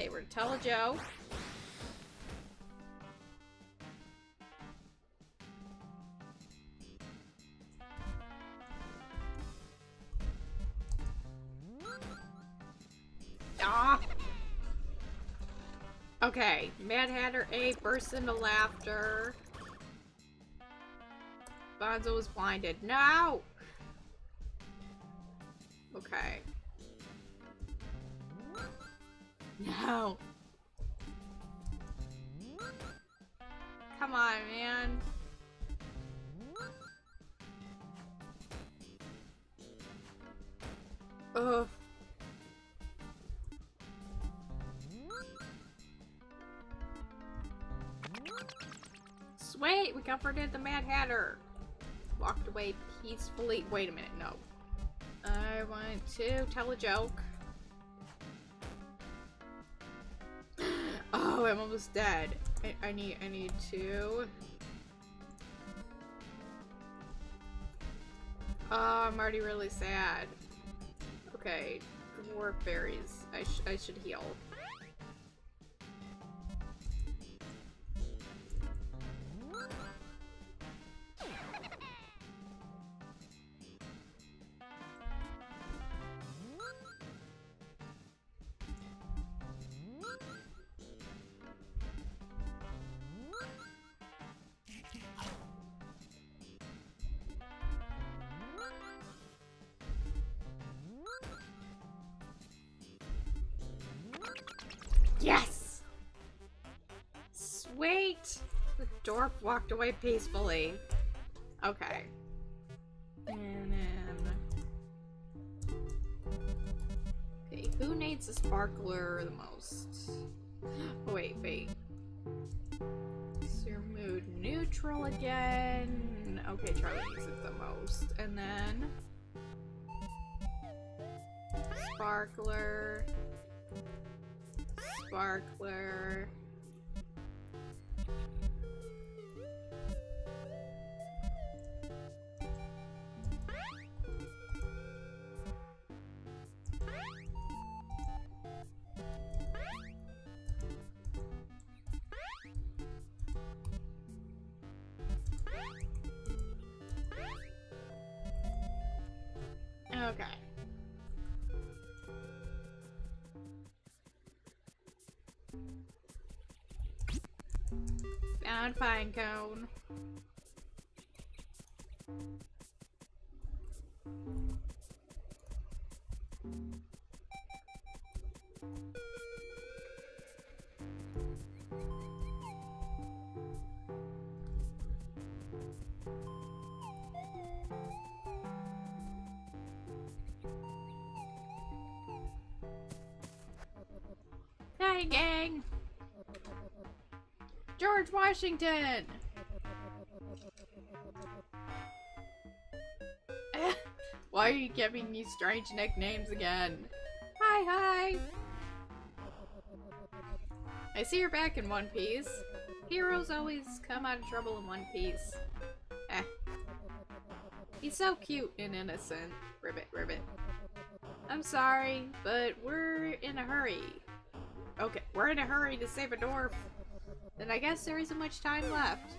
Okay, we're tell Joe. Ah. Okay, Mad Hatter A bursts into laughter. Bonzo was blinded. No. Okay. No! Come on, man. Sweet! We comforted the Mad Hatter! Walked away peacefully. Wait a minute, no. I want to tell a joke. Oh, I'm almost dead. I need to... Oh, I'm already really sad. Okay, dwarf berries. I should heal. Yes! Sweet! The dwarf walked away peacefully. Okay. And then... Okay, who needs a sparkler the most? Oh, wait. Is your mood neutral again? Okay, Charlie needs it the most. And then... Sparkler... Sparkler. Okay. Found pine cone. Hey gang! George Washington! Why are you giving me strange nicknames again? Hi! I see you're back in one piece. Heroes always come out of trouble in one piece. Eh. He's so cute and innocent. Ribbit. I'm sorry, but we're in a hurry. Okay, we're in a hurry to save a dwarf. Then I guess there isn't much time left.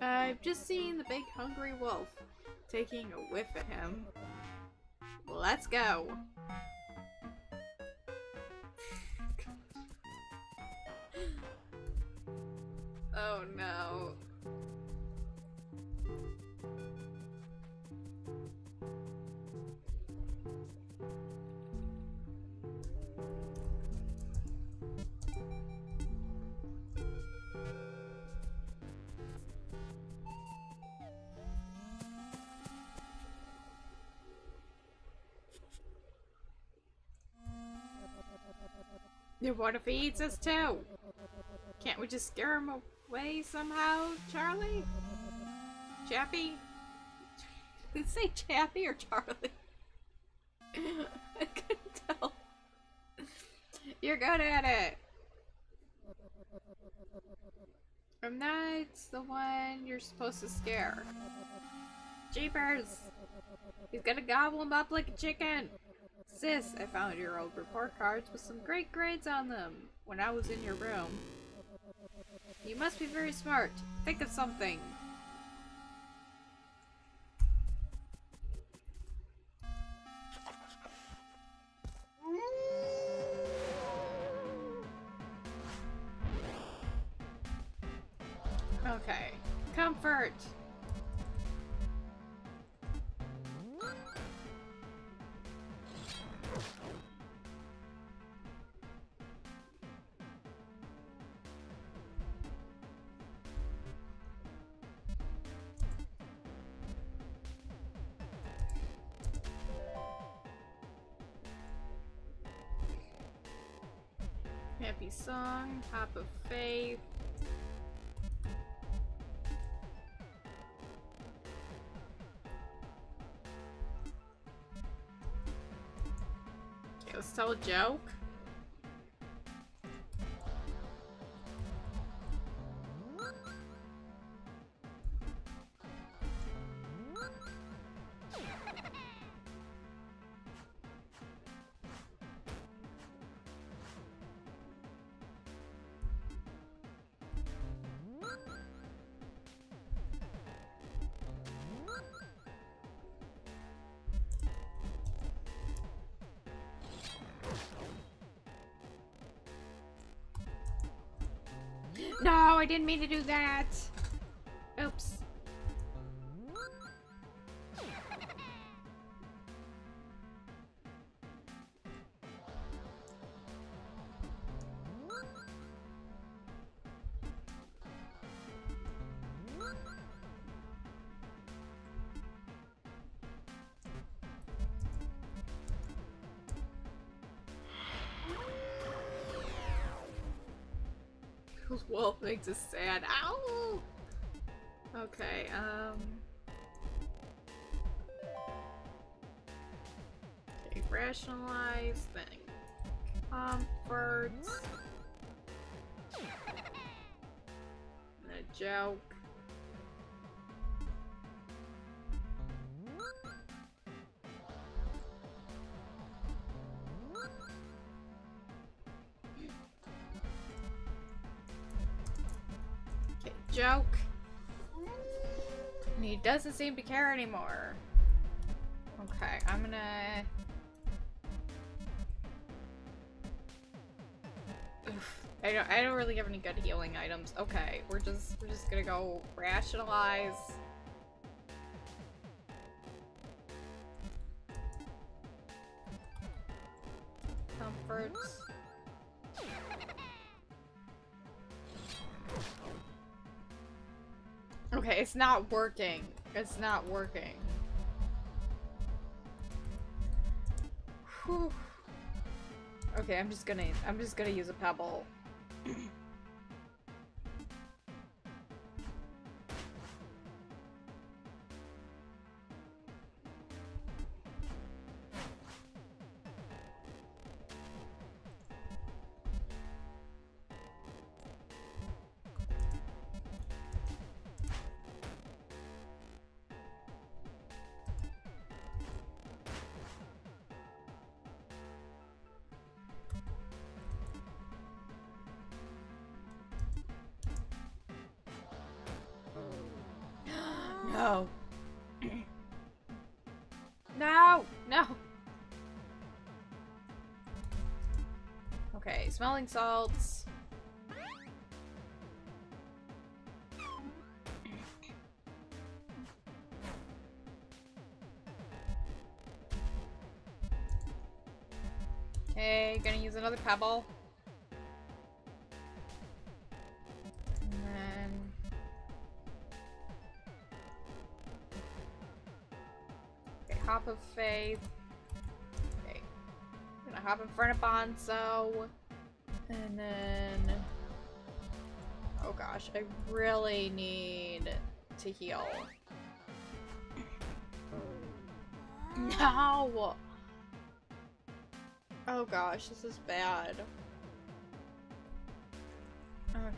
I've just seen the big hungry wolf, taking a whiff at him. Let's go! Oh no. What if he eats us too? Can't we just scare him away somehow, Charlie? Chappie? Did it say Chappie or Charlie? I couldn't tell. You're good at it! I'm not the one you're supposed to scare. Jeepers! He's gonna gobble him up like a chicken! Sis, I found your old report cards with some great grades on them when I was in your room. You must be very smart. Think of something. Okay. Comfort! Happy song, Hop of Faith. Okay, let's tell a joke. No, I didn't mean to do that. Oops. Wolf makes us sad. Ow! Okay, okay, rationalize, then comfort, and a joke. Joke. And he doesn't seem to care anymore. Okay, I'm gonna... Oof, I don't really have any good healing items. Okay, we're just gonna go rationalize. Comfort. Okay, it's not working. It's not working. Whew. Okay, I'm just gonna use a pebble. No. No! No! Okay, smelling salts. Okay, gonna use another pebble. Hop of Faith. Okay. I'm gonna hop in front of Bonzo. And then... Oh gosh, I really need to heal. No! Oh gosh, this is bad.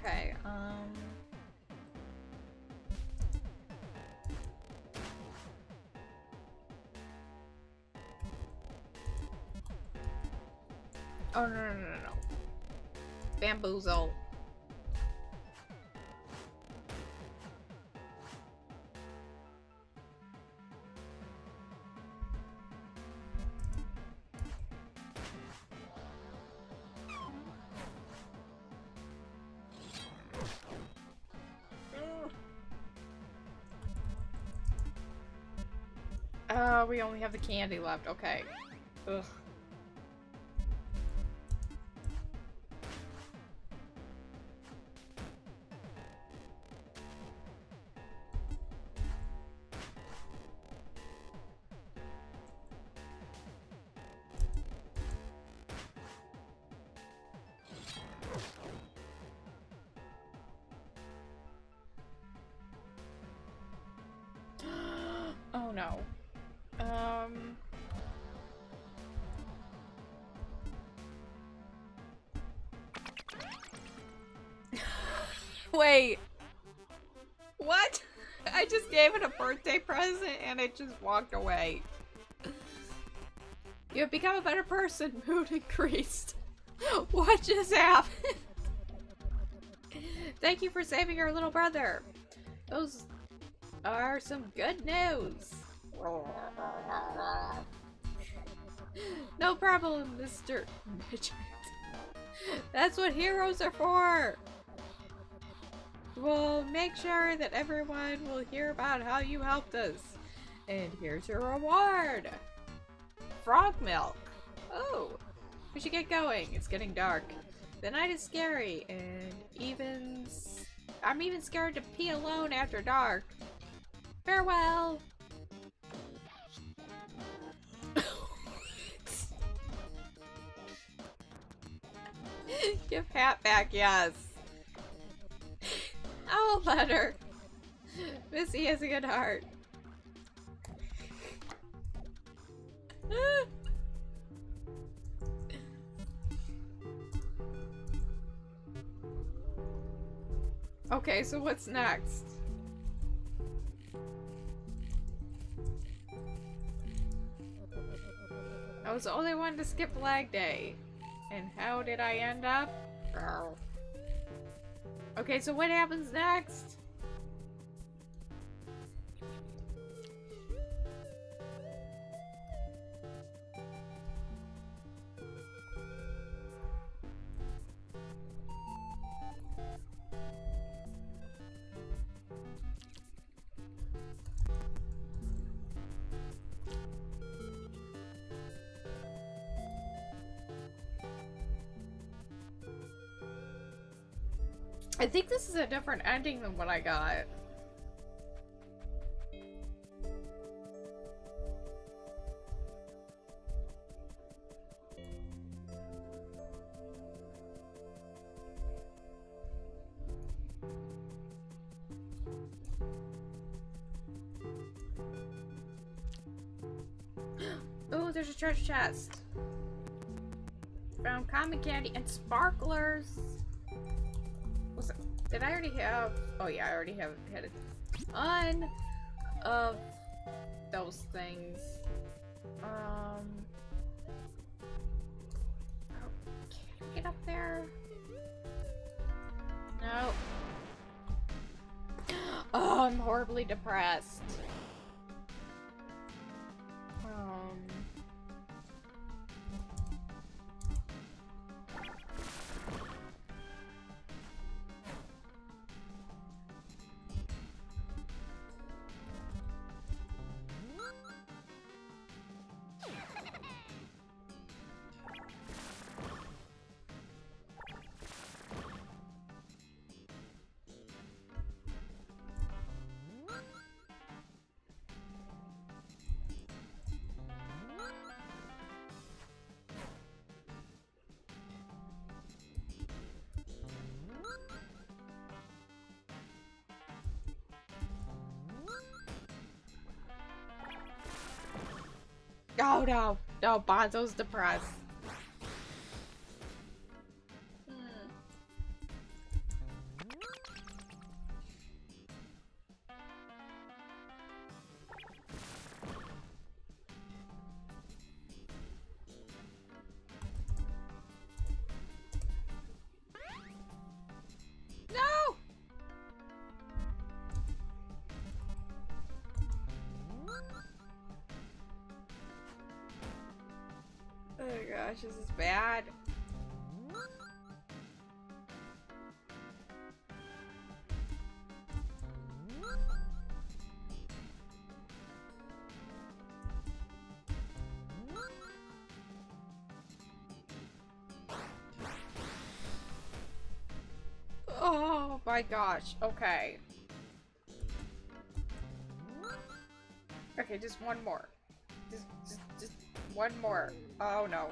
Okay, oh, no, no, no, no. Bamboozle. Oh, we only have the candy left. Okay. Ugh. know. Wait. What? I just gave it a birthday present and it just walked away. You have become a better person. Mood increased. What just happened? Thank you for saving our little brother. Those are some good news. No problem, Mr. Midget. That's what heroes are for. We'll make sure that everyone will hear about how you helped us. And here's your reward. Frog milk. Oh, we should get going. It's getting dark. The night is scary, and I'm even scared to pee alone after dark. Farewell. Give hat back, yes. I'll let her. Missy has a good heart. Okay, so what's next? I was the only one to skip lag day. And how did I end up? Girl. Okay, so what happens next? I think this is a different ending than what I got. Oh, there's a treasure chest. Found common candy and sparklers. Did I already have? Oh yeah, I already have had a ton of those things. Can I get up there? No. Oh, I'm horribly depressed. Oh no, no, Bonzo's depressed. This is bad. Oh my gosh. Okay. Okay, just one more. Just one more. Oh no.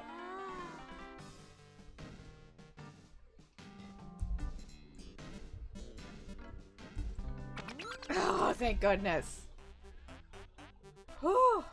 Thank goodness. Whew.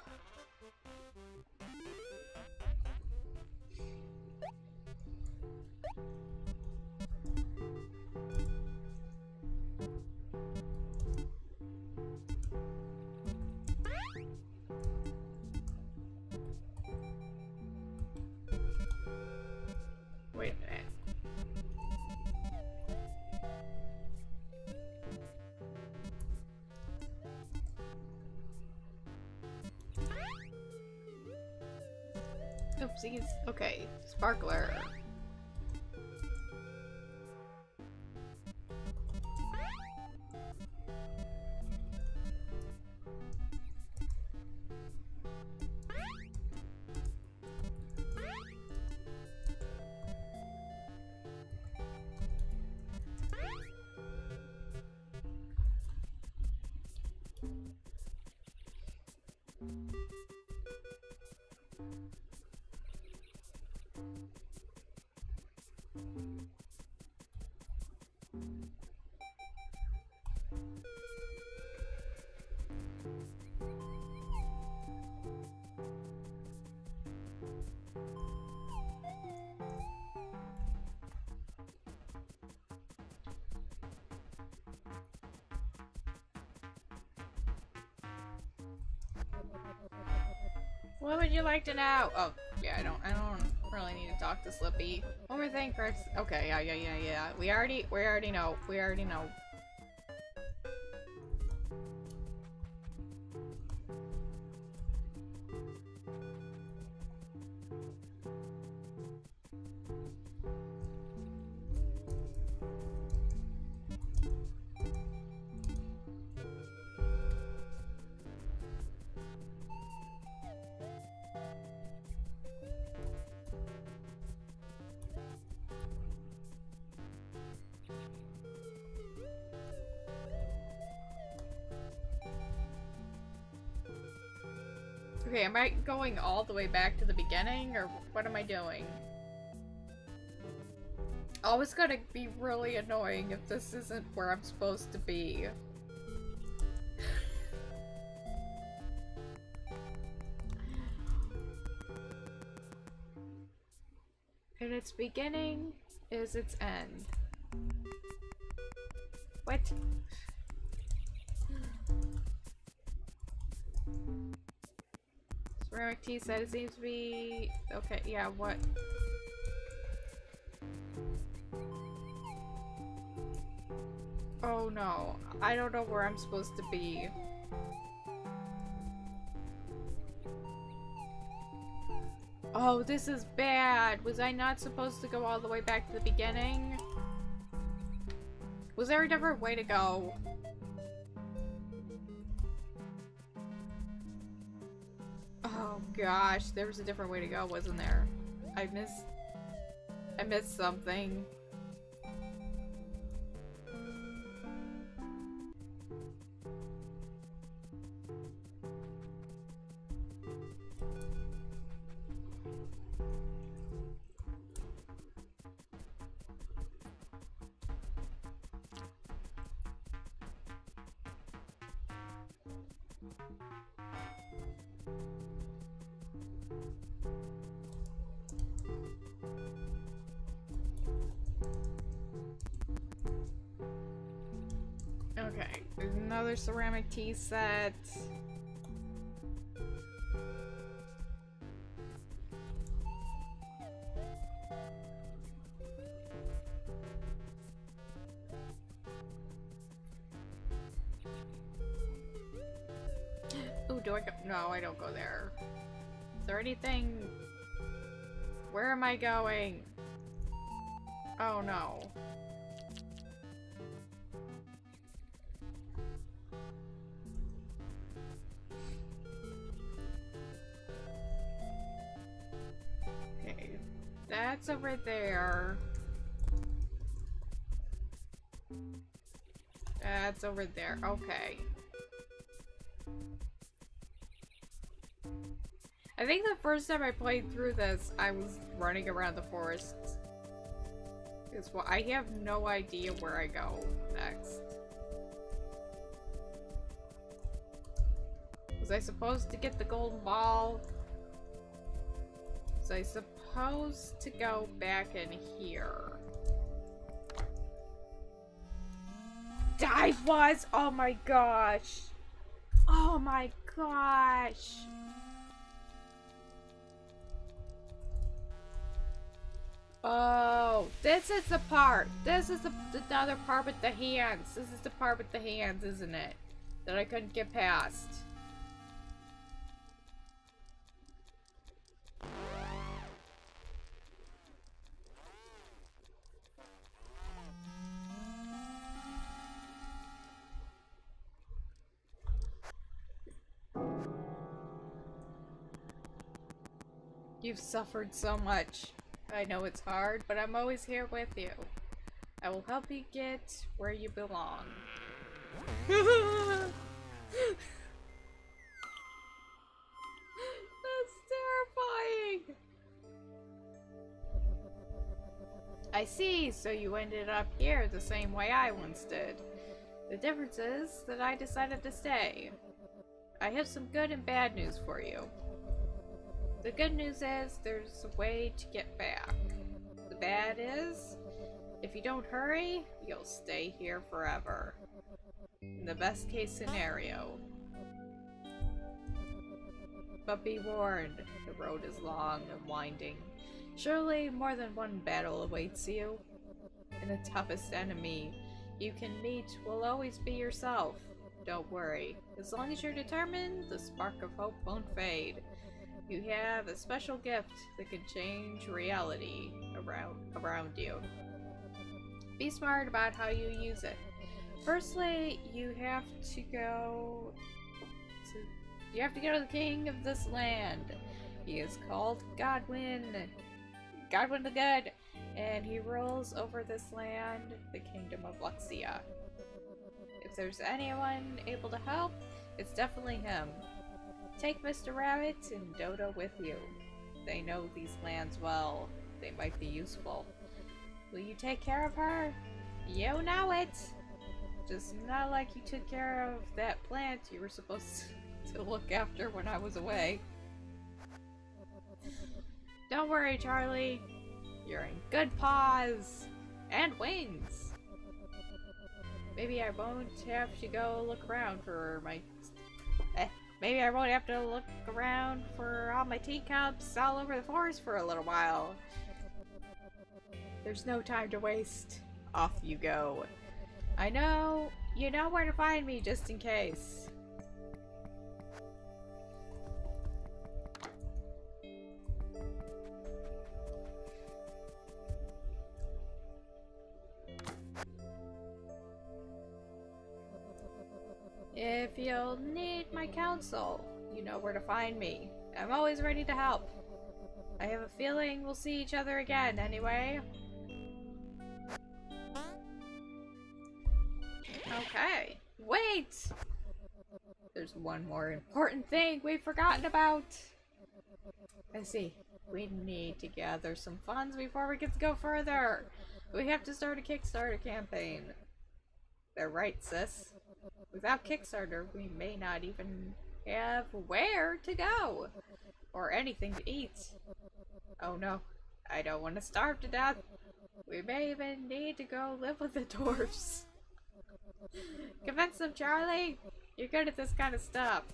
Oopsies. Okay, sparkler. What would you like to know? Oh, yeah, I don't really need to talk to Slippy. One more thing first. Okay, yeah. We already know. We already know. Okay, am I going all the way back to the beginning, or what am I doing? Oh, it's gonna be really annoying if this isn't where I'm supposed to be. And its beginning is its end. What? T said it seems to be okay. Yeah, what? Oh no, I don't know where I'm supposed to be. Oh, this is bad. Was I not supposed to go all the way back to the beginning? Was there a different way to go? Gosh, there was a different way to go, wasn't there? I missed something. Another ceramic tea set. Ooh, do I go? No, I don't go there. Is there anything? Where am I going? Oh no. That's over there. That's over there. Okay. I think the first time I played through this, I was running around the forest. Well, I have no idea where I go next. Was I supposed to get the golden ball? Was I supposed to go back in here? I was! Oh my gosh! Oh my gosh! Oh, this is the part. This is the other part with the hands. This is the part with the hands, isn't it? That I couldn't get past. You've suffered so much. I know it's hard, but I'm always here with you. I will help you get where you belong. That's terrifying! I see, so you ended up here the same way I once did. The difference is that I decided to stay. I have some good and bad news for you. The good news is, there's a way to get back. The bad is, if you don't hurry, you'll stay here forever. In the best case scenario. But be warned, the road is long and winding. Surely more than one battle awaits you. And the toughest enemy you can meet will always be yourself. Don't worry. As long as you're determined, the spark of hope won't fade. You have a special gift that can change reality around you. Be smart about how you use it. Firstly, you have to go to the king of this land. He is called Godwin. Godwin the Good, and he rules over this land, the kingdom of Luxia. If there's anyone able to help, it's definitely him. Take Mr. Rabbit and Dodo with you. They know these lands well. They might be useful. Will you take care of her? You know it! Just not like you took care of that plant you were supposed to look after when I was away. Don't worry, Charlie. You're in good paws and wings. Maybe I won't have to go look around for my... Maybe I won't have to look around for all my teacups all over the forest for a little while. There's no time to waste. Off you go. I know you know where to find me just in case. If you'll need my counsel, you know where to find me. I'm always ready to help. I have a feeling we'll see each other again anyway. Okay. Wait! There's one more important thing we've forgotten about. I see. We need to gather some funds before we can go further. We have to start a Kickstarter campaign. They're right, sis. Without Kickstarter, we may not even have where to go, or anything to eat. Oh no, I don't want to starve to death. We may even need to go live with the dwarves. Convince them, Charlie. You're good at this kind of stuff.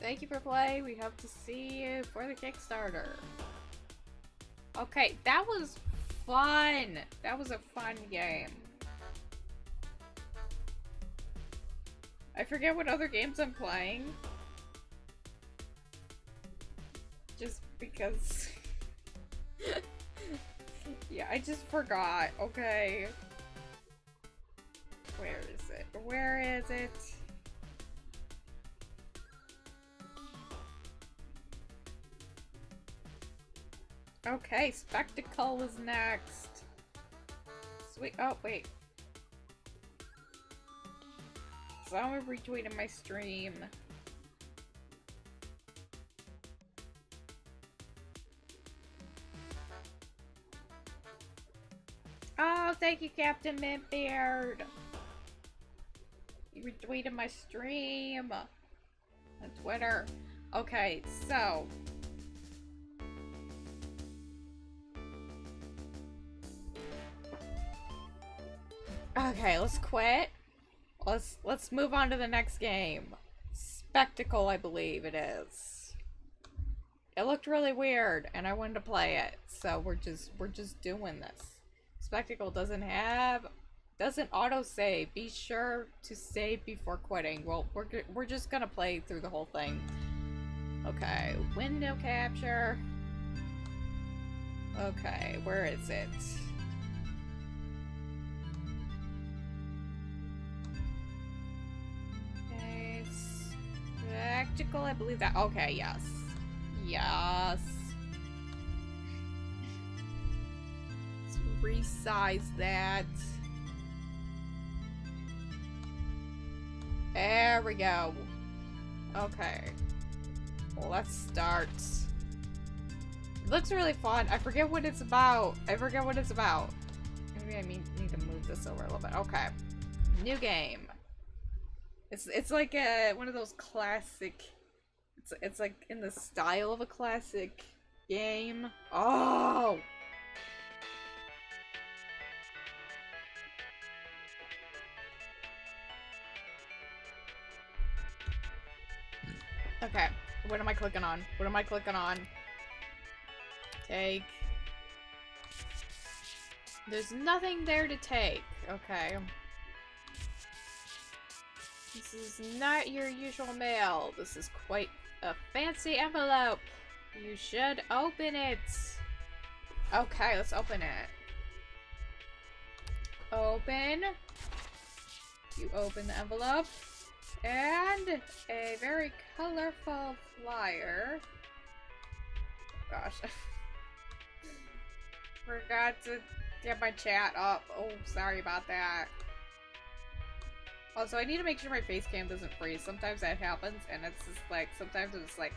Thank you for playing. We hope to see you for the Kickstarter. Okay, that was fun. That was a fun game. I forget what other games I'm playing. Just because... yeah, I just forgot. Okay. Where is it? Where is it? Okay, Spectacle is next. Sweet. Oh, wait. Someone retweeted my stream. thank you, Captain Mintbeard. You retweeted my stream on Twitter. Okay, so okay, let's quit. Let's move on to the next game. Spectacle, I believe it is. It looked really weird, and I wanted to play it, so we're just doing this. Spectacle doesn't autosave. Be sure to save before quitting. Well, we're just gonna play through the whole thing. Okay, window capture. Okay, where is it? Okay, Spectacle, I believe that. Okay, yes. Yes. Let's resize that. There we go. Okay. Let's start. It looks really fun. I forget what it's about. Maybe I need to move this over a little bit. Okay. New game. It's like a one of those classic. It's like in the style of a classic game. Oh. Okay. What am I clicking on? What am I clicking on? Take. There's nothing there to take. Okay. This is not your usual mail. This is quite a fancy envelope. You should open it. Okay, let's open it. Open. You open the envelope. And a very colorful flyer. Oh, gosh. Forgot to get my chat up. Oh, sorry about that. Also, I need to make sure my face cam doesn't freeze. Sometimes that happens, and it's just like, sometimes it's like,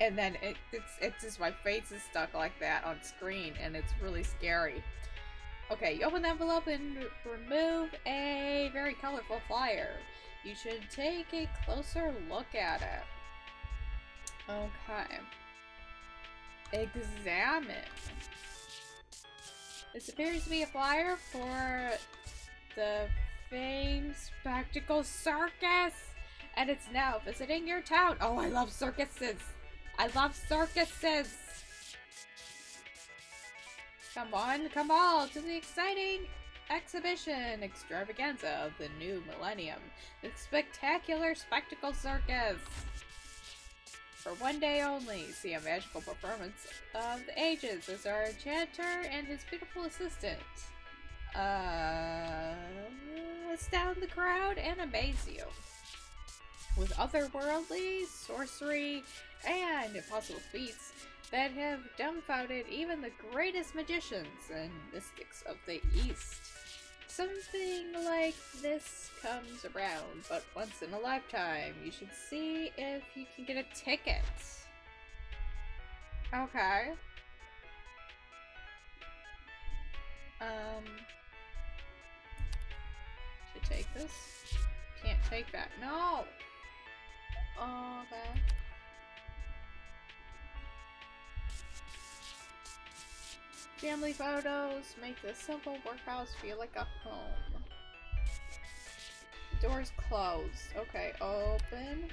and then it's just my face is stuck like that on screen, and it's really scary. Okay, you open the envelope and remove a very colorful flyer. You should take a closer look at it. Okay. Examine. This appears to be a flyer for the famed Spectacle Circus, and it's now visiting your town. Oh, I love circuses. I love circuses. Come on, come all to the exciting exhibition extravaganza of the new millennium, the spectacular Spectacle Circus. For one day only, see a magical performance of the ages as our enchanter and his beautiful assistant astound the crowd and amaze you with otherworldly sorcery and impossible feats that have dumbfounded even the greatest magicians and mystics of the East. Something like this comes around, but once in a lifetime. You should see if you can get a ticket. Okay. Should take this. Can't take that. No! Okay. Family photos make this simple workhouse feel like a home. Doors closed. Okay, open.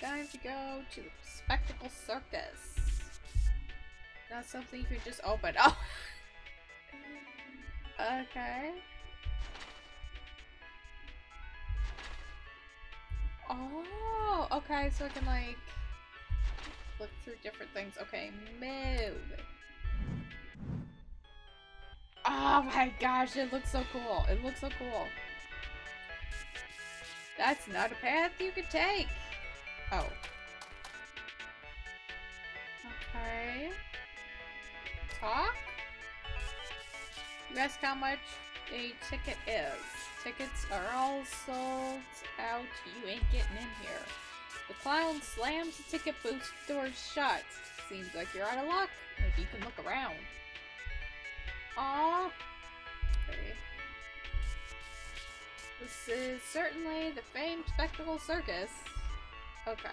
Time to go to the Spectacle Circus. Not something you could just open. Oh! Okay. Oh! Okay, so I can like look through different things. Okay, move. Oh my gosh, it looks so cool. It looks so cool. That's not a path you can take. Oh. Okay. Talk? You ask how much a ticket is. Tickets are all sold out. You ain't getting in here. The clown slams the ticket booth door shut. Seems like you're out of luck. Maybe you can look around. Aww. Okay. This is certainly the famed Spectacle Circus. Okay.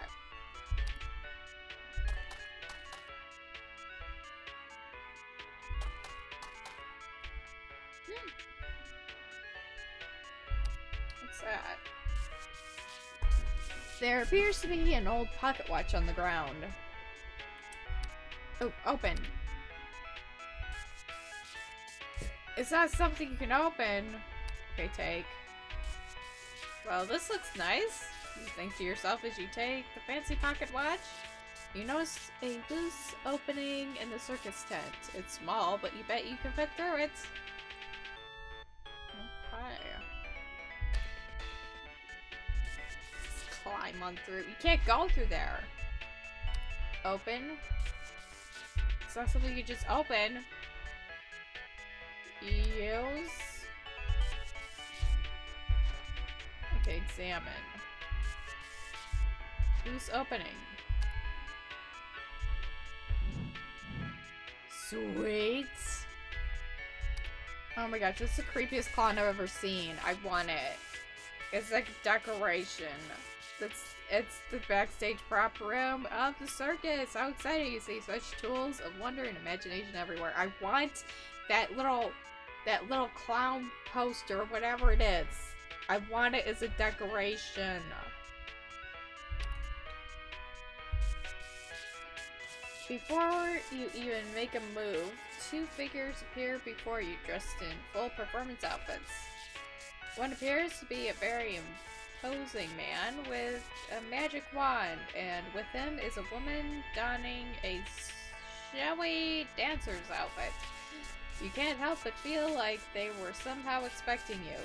What's that? There appears to be an old pocket watch on the ground. Oh, open. Is that something you can open? Okay, take. Well, this looks nice, you think to yourself as you take the fancy pocket watch. You notice a loose opening in the circus tent. It's small, but you bet you can fit through it. Okay. Just climb on through. You can't go through there. Open. It's not something you just open. Use. Okay, examine. Loose opening. Sweet. Oh my gosh, this is the creepiest clown I've ever seen. I want it. It's like decoration. It's the backstage prop room of the circus. How exciting. You see such tools of wonder and imagination everywhere. I want that little clown poster or whatever it is. I want it as a decoration. Before you even make a move, two figures appear before you dressed in full performance outfits. One appears to be a very imposing man with a magic wand, and with him is a woman donning a showy dancer's outfit. You can't help but feel like they were somehow expecting you.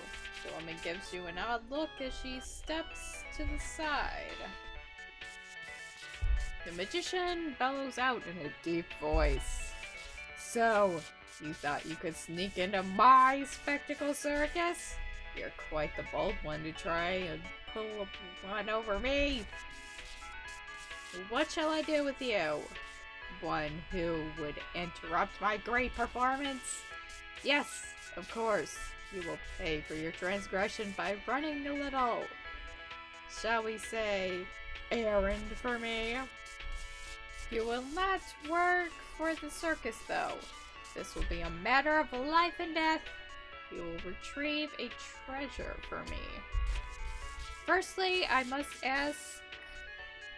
The woman gives you an odd look as she steps to the side. The magician bellows out in a deep voice. So, you thought you could sneak into my spectacle circus? You're quite the bold one to try and pull one over me. What shall I do with you? One who would interrupt my great performance? Yes, of course. You will pay for your transgression by running a little, shall we say, errand for me. You will not work for the circus, though. This will be a matter of life and death. You will retrieve a treasure for me. Firstly, I must ask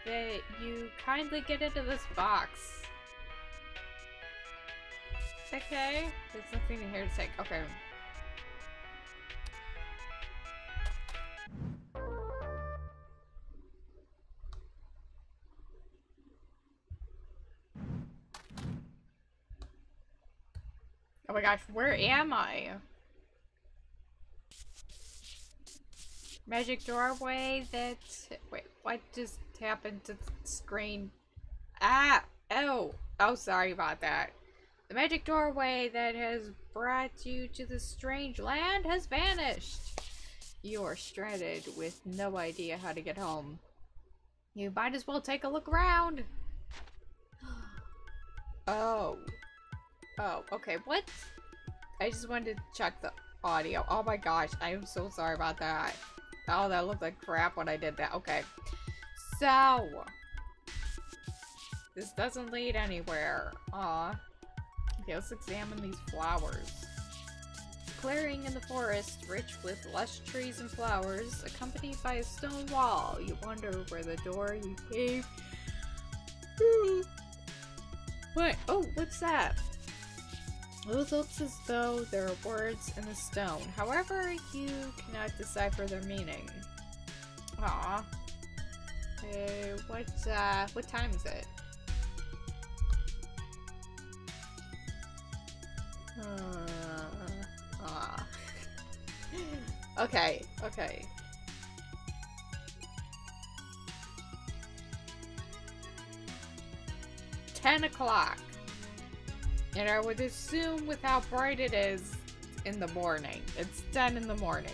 that you kindly get into this box. Okay, there's nothing in here to take. Okay. Oh my gosh, where am I? Magic doorway that... Wait, what just happened to the screen? Ah! Oh! Oh, sorry about that. The magic doorway that has brought you to this strange land has vanished. You are stranded with no idea how to get home. You might as well take a look around. Oh. Oh, okay, what? I just wanted to check the audio. Oh my gosh, I am so sorry about that. Oh, that looked like crap when I did that. Okay. So. This doesn't lead anywhere. Aw. Okay, let's examine these flowers. Clearing in the forest, rich with lush trees and flowers, accompanied by a stone wall. You wonder where the door you came. What? Oh, what's that? It looks as though there are words in the stone. However, you cannot decipher their meaning. Aww. Hey, what time is it? Okay, okay. Ten 10 o'clock. And I would assume with how bright it is in the morning. It's 10 in the morning.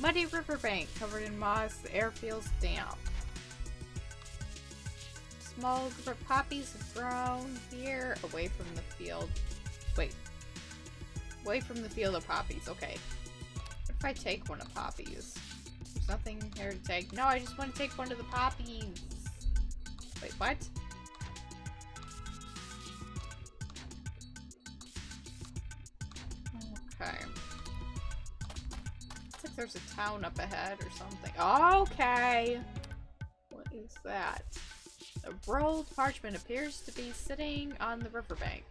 Muddy riverbank covered in moss, airfields damp. Small group of poppies have grown here, away from the field. Wait. Away from the field of poppies, okay. What if I take one of poppies? There's nothing here to take. No, I just want to take one of the poppies. Wait, what? Okay. Looks like there's a town up ahead or something. Okay! What is that? A rolled parchment appears to be sitting on the riverbank.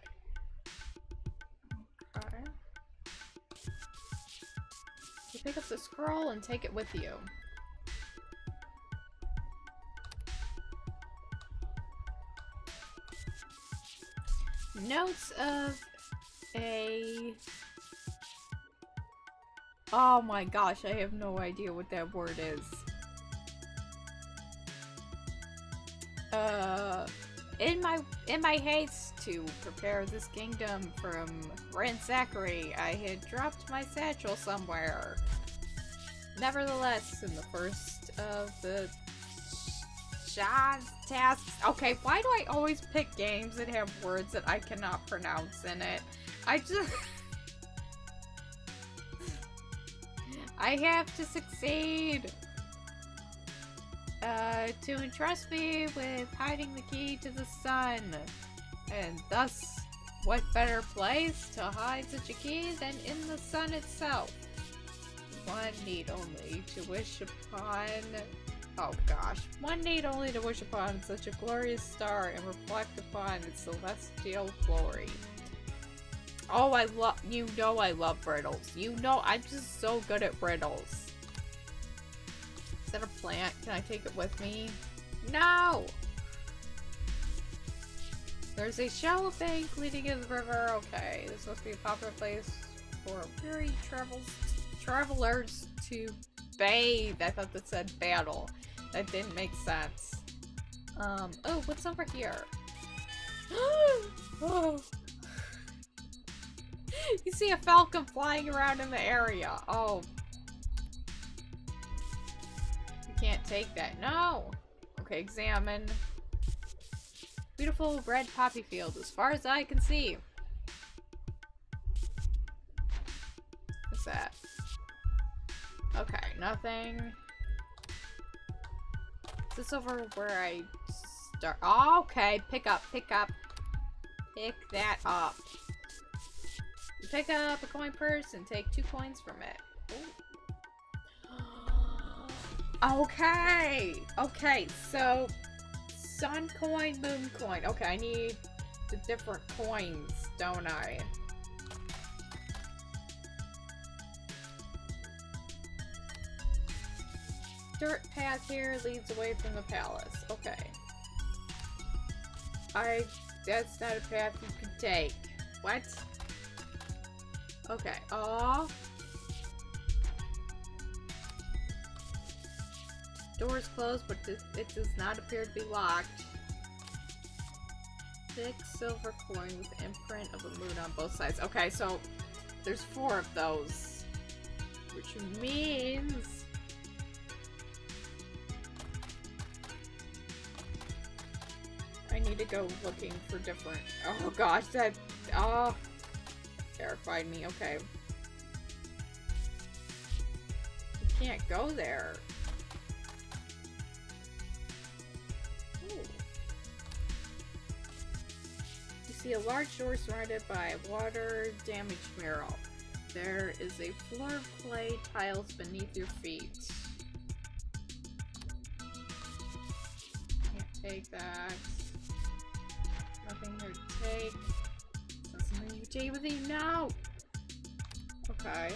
Okay. You pick up the scroll and take it with you. Notes of a... Oh my gosh, I have no idea what that word is. In my haste to prepare this kingdom from ransackery, I had dropped my satchel somewhere. Nevertheless, in the first of the John's tasks. Okay, why do I always pick games that have words that I cannot pronounce in it? I just... I have to succeed! To entrust me with hiding the key to the sun. And thus, what better place to hide such a key than in the sun itself? One need only to wish upon... Oh gosh. One need only to wish upon such a glorious star and reflect upon its celestial glory. Oh, I love, you know I love riddles. You know I'm just so good at riddles. Is that a plant? Can I take it with me? No! There's a shallow bank leading into the river. Okay, this must be a popular place for weary travelers to bathe. I thought that said battle. That didn't make sense. Oh, what's over here? Oh! You see a falcon flying around in the area. Oh. You can't take that. No! Okay, examine. Beautiful red poppy field as far as I can see. What's that? Okay, nothing. Is this over where I start? Oh, okay, pick that up. You pick up a coin purse and take 2 coins from it. Ooh. Okay, so sun coin, moon coin. Okay, I need the different coins, don't I? Dirt path here leads away from the palace. Okay. That's not a path you can take. What? Okay. Oh. Door is closed, but it does not appear to be locked. 6 silver coins with the imprint of a moon on both sides. Okay, so there's 4 of those, which means. I need to go looking for different. Oh gosh, that terrified me. Okay, you can't go there. Ooh. You see a large door surrounded by a water damaged mural. There is a floor of clay tiles beneath your feet. Can't take that. Nothing here to take. That's something you can take with you now! Okay.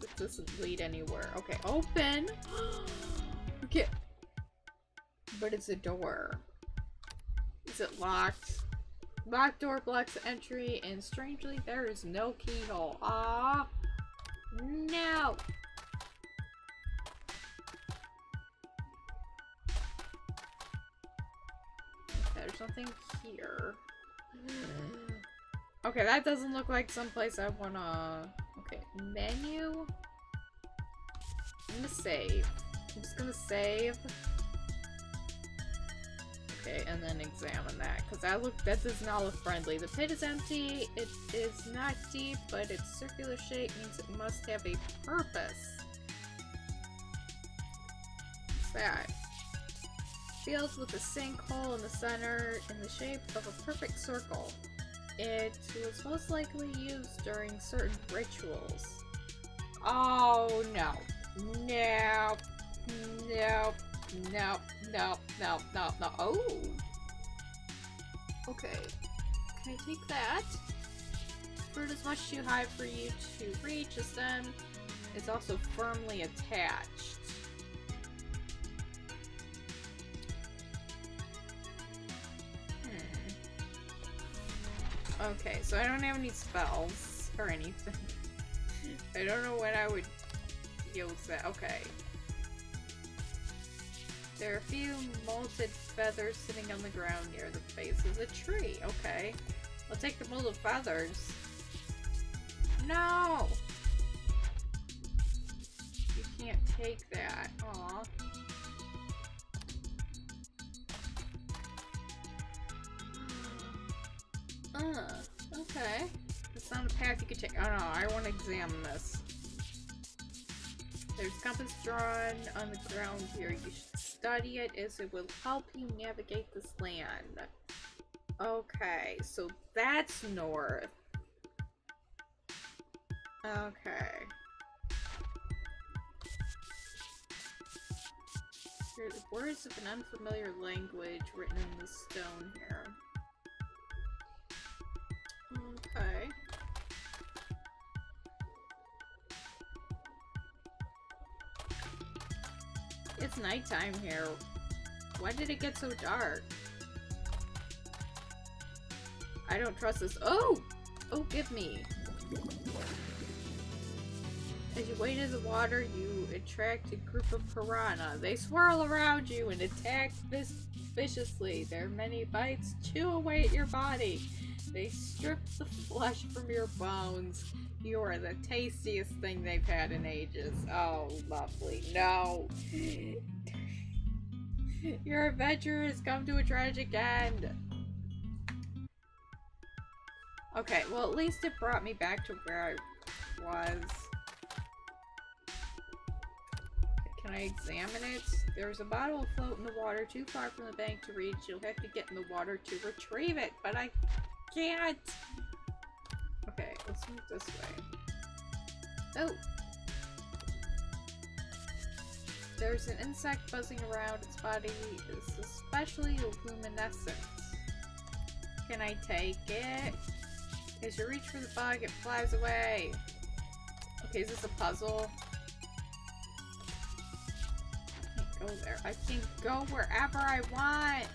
This doesn't lead anywhere. Okay, open! Okay. But it's a door. Is it locked? Locked door blocks entry, and strangely, there is no keyhole. Ah, no! There's nothing here. Okay, that doesn't look like someplace I wanna... Okay, menu? I'm gonna save. I'm just gonna save. Okay, and then examine that, because that does not look friendly. The pit is empty, it is not deep, but its circular shape means it must have a purpose. What's that? Fields with a sinkhole in the center in the shape of a perfect circle. It was most likely used during certain rituals. Oh no. No. No. No, no, no, no, no. Oh! Okay. Can I take that? Fruit is much too high for you to reach, as then it's also firmly attached. Hmm. Okay, so I don't have any spells or anything. I don't know what I would use that. Okay. There are a few molted feathers sitting on the ground near the base of the tree. Okay. I'll take the molted feathers. No! You can't take that. Aw. Okay. It's not a path you could take. Oh no, I want to examine this. There's compass drawn on the ground here. You should study it as it will help you navigate this land. Okay, so that's north. Okay. Here's words of an unfamiliar language written in the stone here. Okay. It's nighttime here. Why did it get so dark? I don't trust this. Oh! Oh, give me. As you wade into the water, you attract a group of piranha. They swirl around you and attack viciously. Their many bites chew away at your body. They strip the flesh from your bones. You are the tastiest thing they've had in ages. Oh, lovely. No. Your adventure has come to a tragic end. Okay, well, at least it brought me back to where I was. Can I examine it? There's a bottle float in the water too far from the bank to reach. You'll have to get in the water to retrieve it, but I can't. Okay, let's move this way. Oh! There's an insect buzzing around. Its body is especially luminescent. Can I take it? As you reach for the bug, it flies away. Okay, is this a puzzle? I can't go there. I can go wherever I want!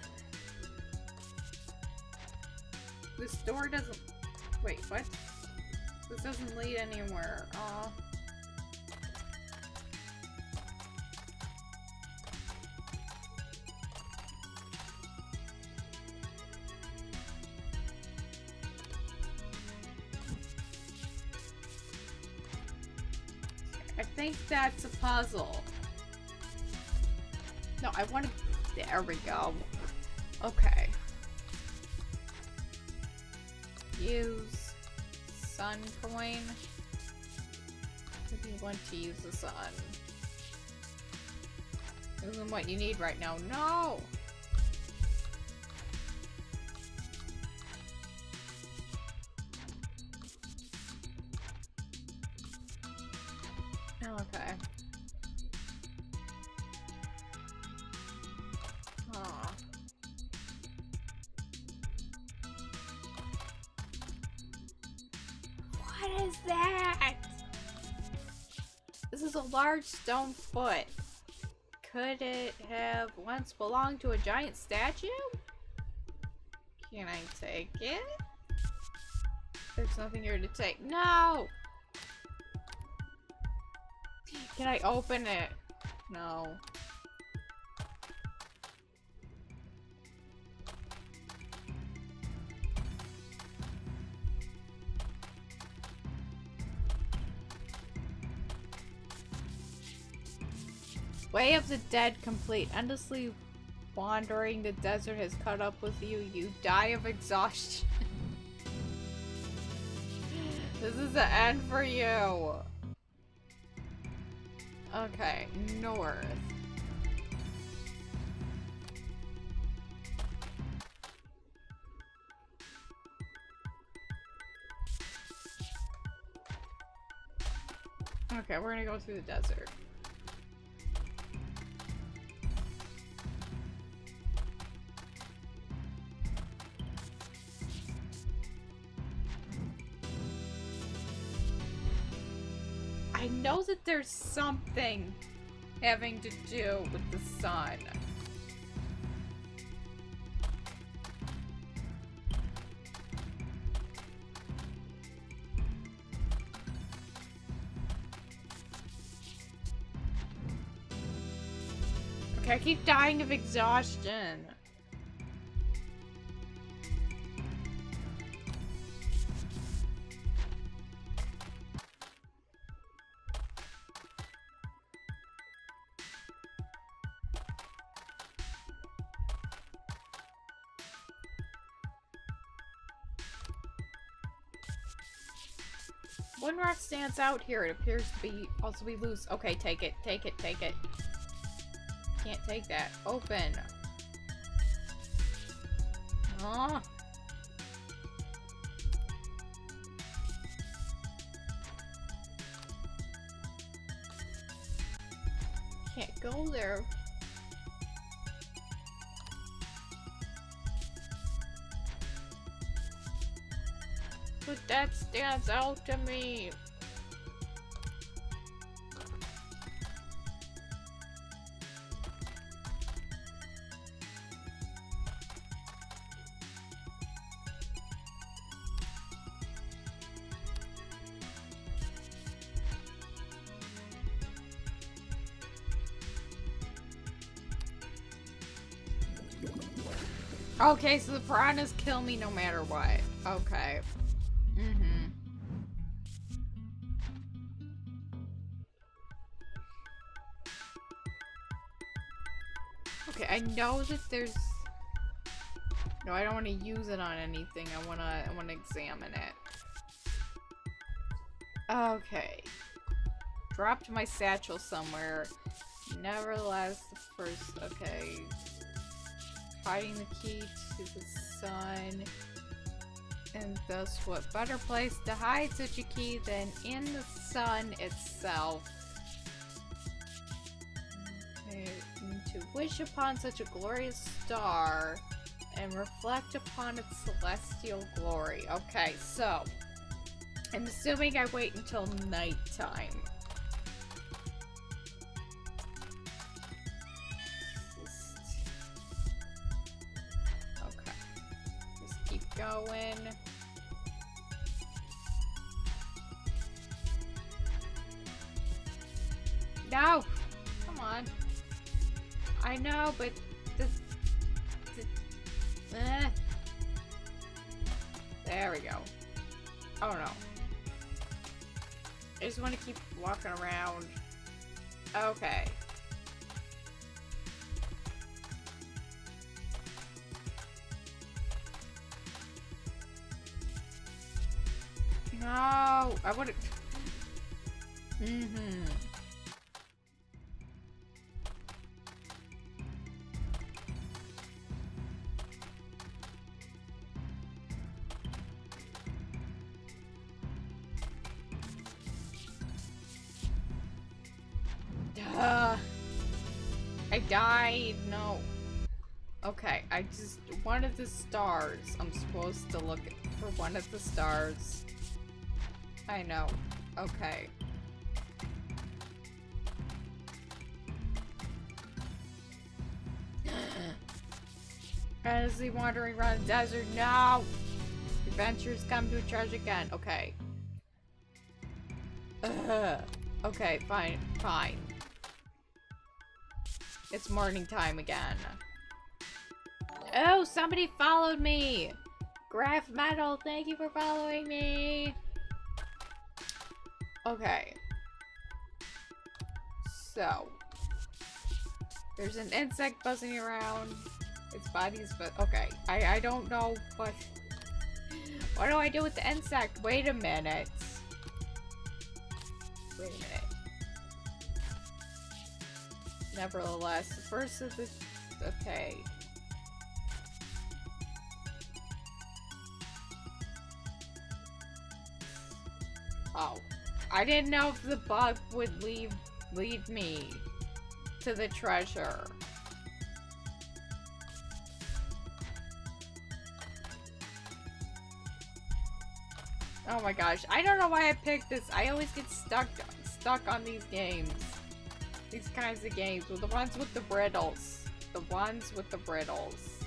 This door doesn't... Wait, what? This doesn't lead anywhere. Aw. I think that's a puzzle. No, I want to... There we go. Okay. Use sun coin. If you want to use the sun. This isn't what you need right now. No! Okay. What is that? This is a large stone foot. Could it have once belonged to a giant statue? Can I take it? There's nothing here to take. No! Can I open it? No. Way of the Dead complete. Endlessly wandering the desert has caught up with you. You die of exhaustion. This is the end for you. Okay, north. Okay, we're gonna go through the desert. I know that there's something having to do with the sun. Okay, I keep dying of exhaustion. One rock stands out here. It appears to be also be loose. Okay, take it, take it, take it. Can't take that. Open. Oh. Can't go there. But that stands out to me. Okay, so the piranhas kill me no matter what. Okay. Mm-hmm. Okay, I know that there's... No, I don't want to use it on anything. I wanna examine it. Okay. Dropped my satchel somewhere. Nevertheless, the first... Okay. Hiding the key to the sun, and thus what better place to hide such a key than in the sun itself? Okay. And to wish upon such a glorious star and reflect upon its celestial glory. Okay, so I'm assuming I wait until nighttime. Going. No! Come on. I know, but this there we go. Oh no. I just want to keep walking around. Okay. No, I wouldn't. Mm-hmm. Duh. I died. No. Okay, I just one of the stars. I'm supposed to look for one of the stars. I know. Okay. Endlessly wandering around the desert. No! Adventures come to a treasure again. Okay. Okay, fine. Fine. It's morning time again. Oh, somebody followed me! Graph Metal, thank you for following me! Okay. So. There's an insect buzzing around its bodies, but okay. I don't know what. What do I do with the insect? Wait a minute. Wait a minute. Nevertheless, the first of the. Okay. Oh. I didn't know if the bug would lead me to the treasure. Oh my gosh, I don't know why I picked this. I always get stuck on these games. These kinds of games. Well, the ones with the riddles. The ones with the riddles.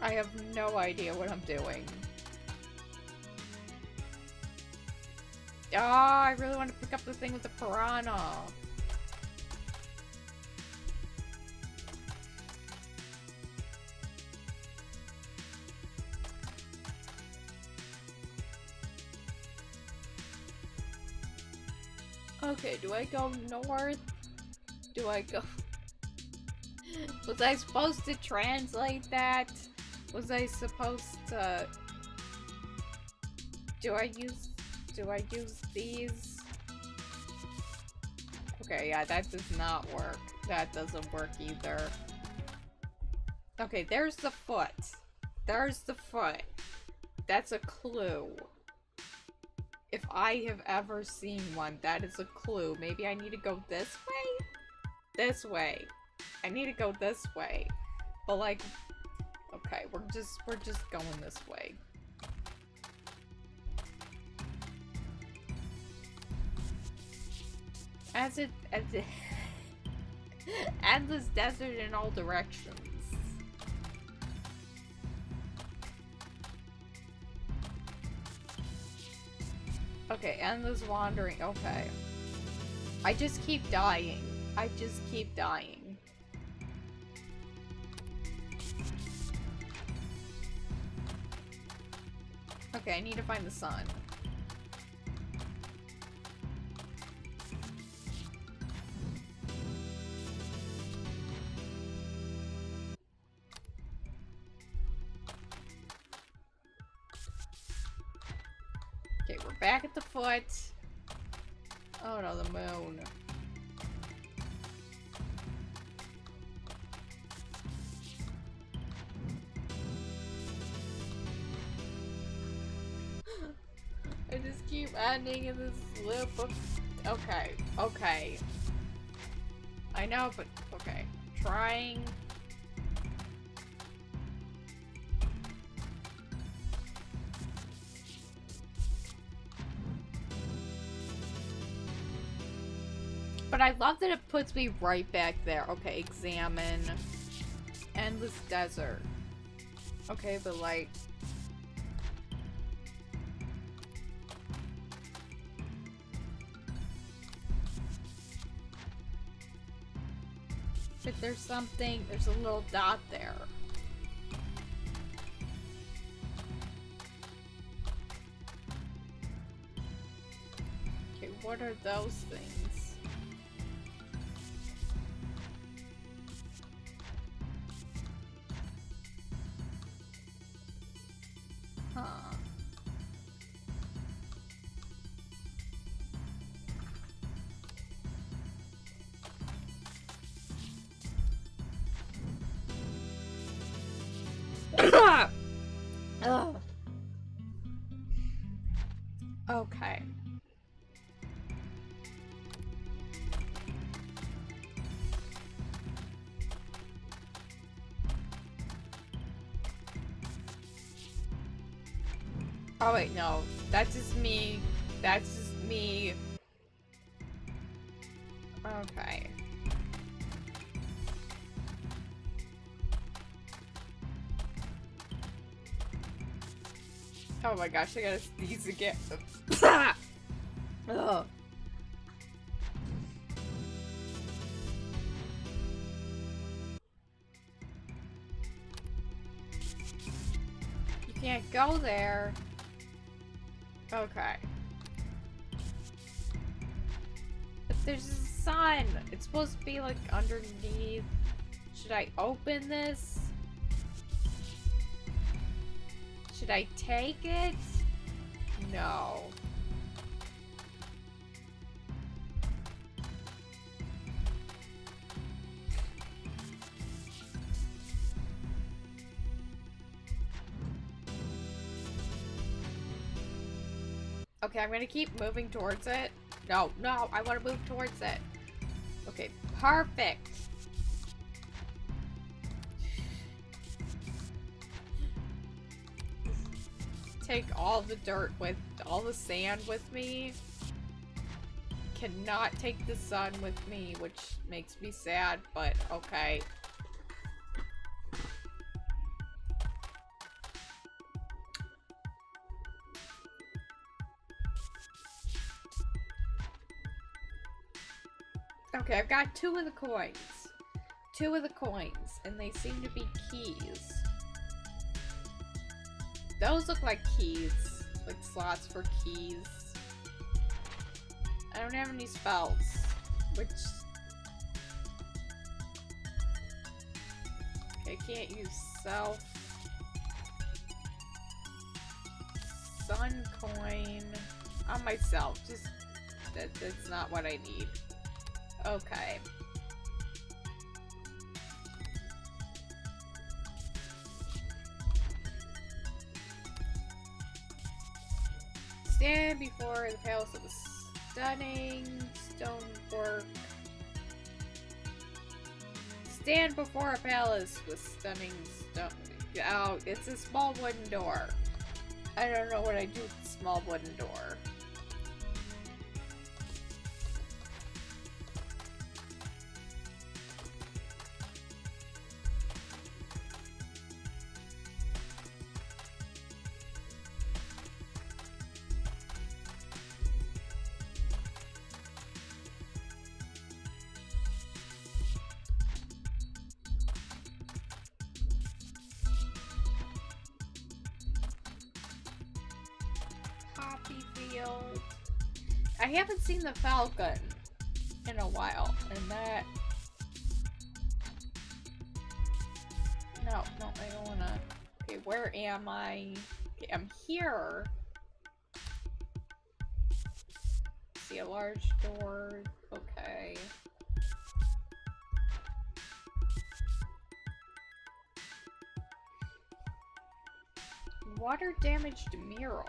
I have no idea what I'm doing. Oh, I really want to pick up the thing with the piranha. Okay, do I go north? Do I go... Was I supposed to translate that? Was I supposed to... Do I use these? Okay, yeah, that does not work. That doesn't work either. Okay, there's the foot. There's the foot. That's a clue. If I have ever seen one, that is a clue. Maybe I need to go this way? This way. I need to go this way. But like, okay, we're just going this way. As it endless desert in all directions. Okay, endless wandering. Okay. I just keep dying. I just keep dying. Okay, I need to find the sun. Back at the foot. Oh no, the moon. I just keep ending in this loop of... Okay, okay. I know, but okay. Trying... But I love that it puts me right back there. Okay, examine. Endless desert. Okay, but like... But there's something, there's a little dot there. Okay, what are those things? Okay. Oh wait, no. That's just me. That's just me. Okay. Oh my gosh, I gotta sneeze again. Ugh. You can't go there. Okay. But there's sun! It's supposed to be like underneath. Should I open this? Should I take it? No. Okay, I'm gonna keep moving towards it. No, no, I wanna move towards it. Okay, perfect. Take all the dirt with, all the sand with me. Cannot take the sun with me, which makes me sad, but okay. Okay, I've got two of the coins. Two of the coins, and they seem to be keys. Those look like keys. Like slots for keys. I don't have any spells. Which... okay, I can't use self. Sun coin. On myself. Just... that's not what I need. Okay. Stand before the palace of the stunning stonework. Stand before a palace with stunning stone. Oh, it's a small wooden door. I don't know what I do with the small wooden door. I haven't seen the Falcon in a while, and that... no, no, I don't wanna... okay, where am I? Okay, I'm here. See a large door, okay. Water damaged mural.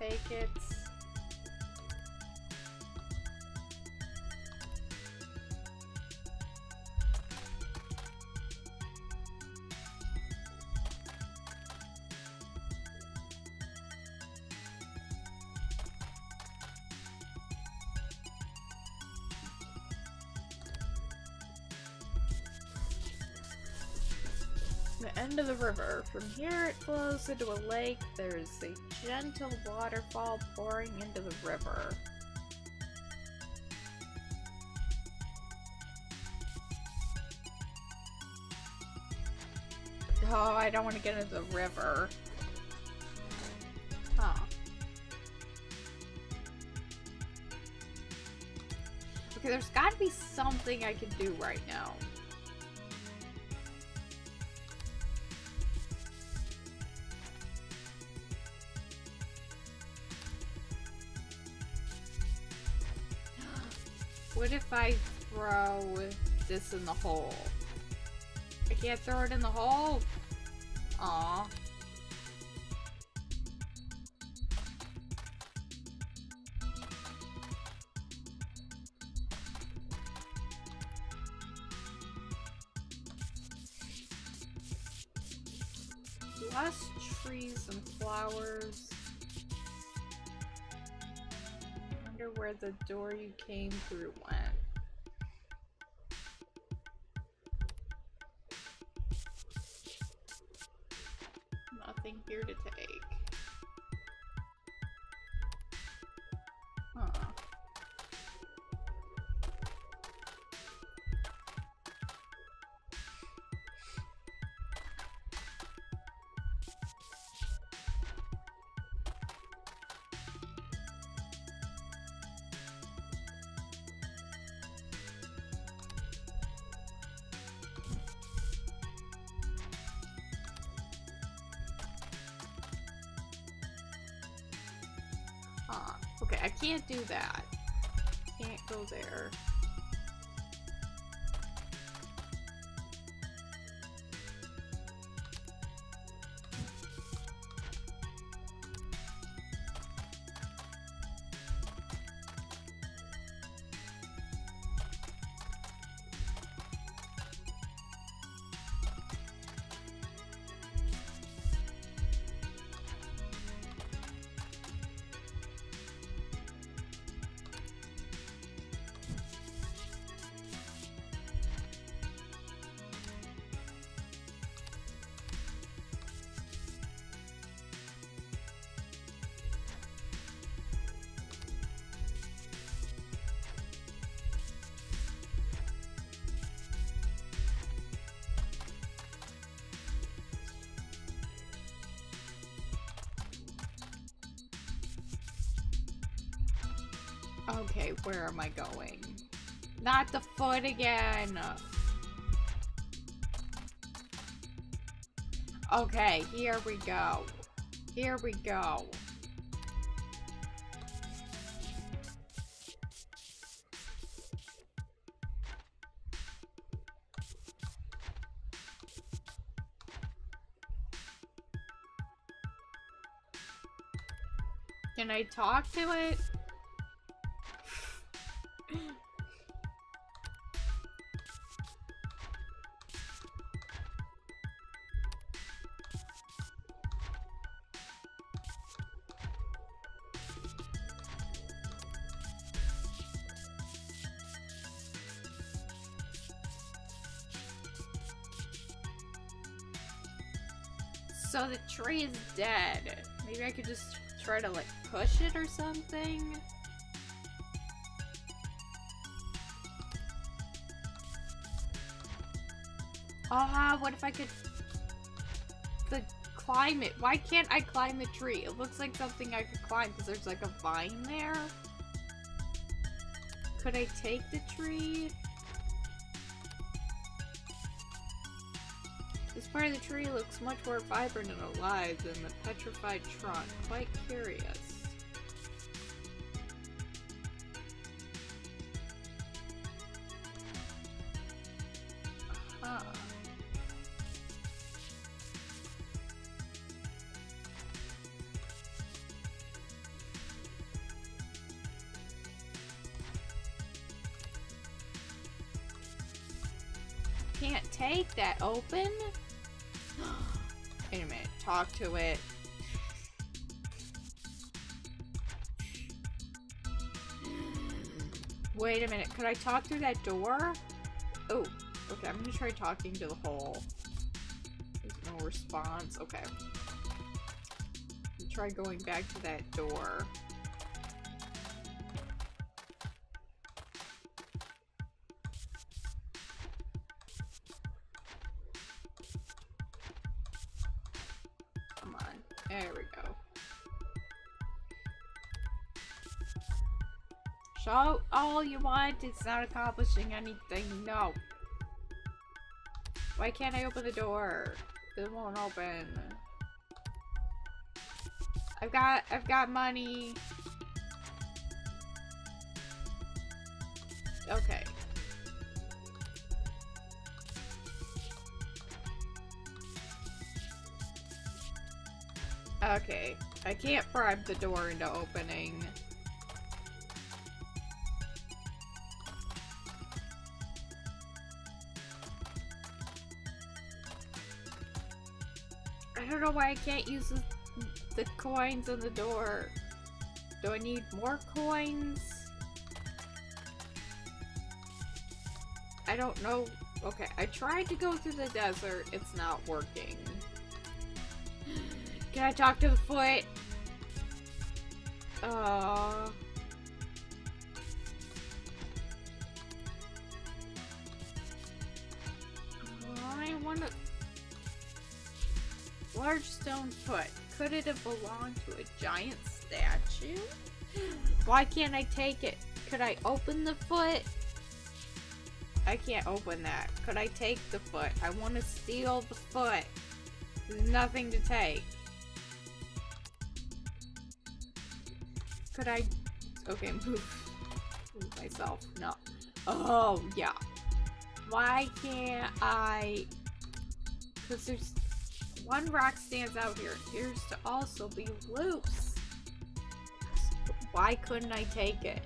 Take it. The end of the river. From here it flows into a lake. There is a gentle waterfall pouring into the river. Oh, I don't want to get into the river. Huh. Okay, there's got to be something I can do right now. What if I throw this in the hole? I can't throw it in the hole? Aw. Lush trees and flowers. Where the door you came through went. Nothing here to take. Huh. I can't do that. Can't go there. Okay, where am I going? Not the foot again! Okay, here we go. Here we go. Can I talk to it? So the tree is dead. Maybe I could just try to like push it or something. Ah, what if I could climb it? Why can't I climb the tree? It looks like something I could climb because there's like a vine there. Could I take the tree? This part of the tree looks much more vibrant and alive than the petrified trunk. Quite curious. Huh. Can't take that open? Wait a minute, talk to it. Wait a minute, could I talk through that door? Oh, okay, I'm gonna try talking to the hole. There's no response, okay. I'll try going back to that door. Shout all you want, it's not accomplishing anything, no. Why can't I open the door? It won't open. I've got money. Okay. Okay, I can't bribe the door into opening. I don't know why I can't use the coins on the door. Do I need more coins? I don't know. Okay, I tried to go through the desert. It's not working. Can I talk to the foot? I wanna... Large stone foot. Could it have belonged to a giant statue? Why can't I take it? Could I open the foot? I can't open that. Could I take the foot? I want to steal the foot. There's nothing to take. Could I Okay, move myself. No. Oh, yeah. Why can't I? Because there's one rock stands out here. Here's to also be loose. Why couldn't I take it?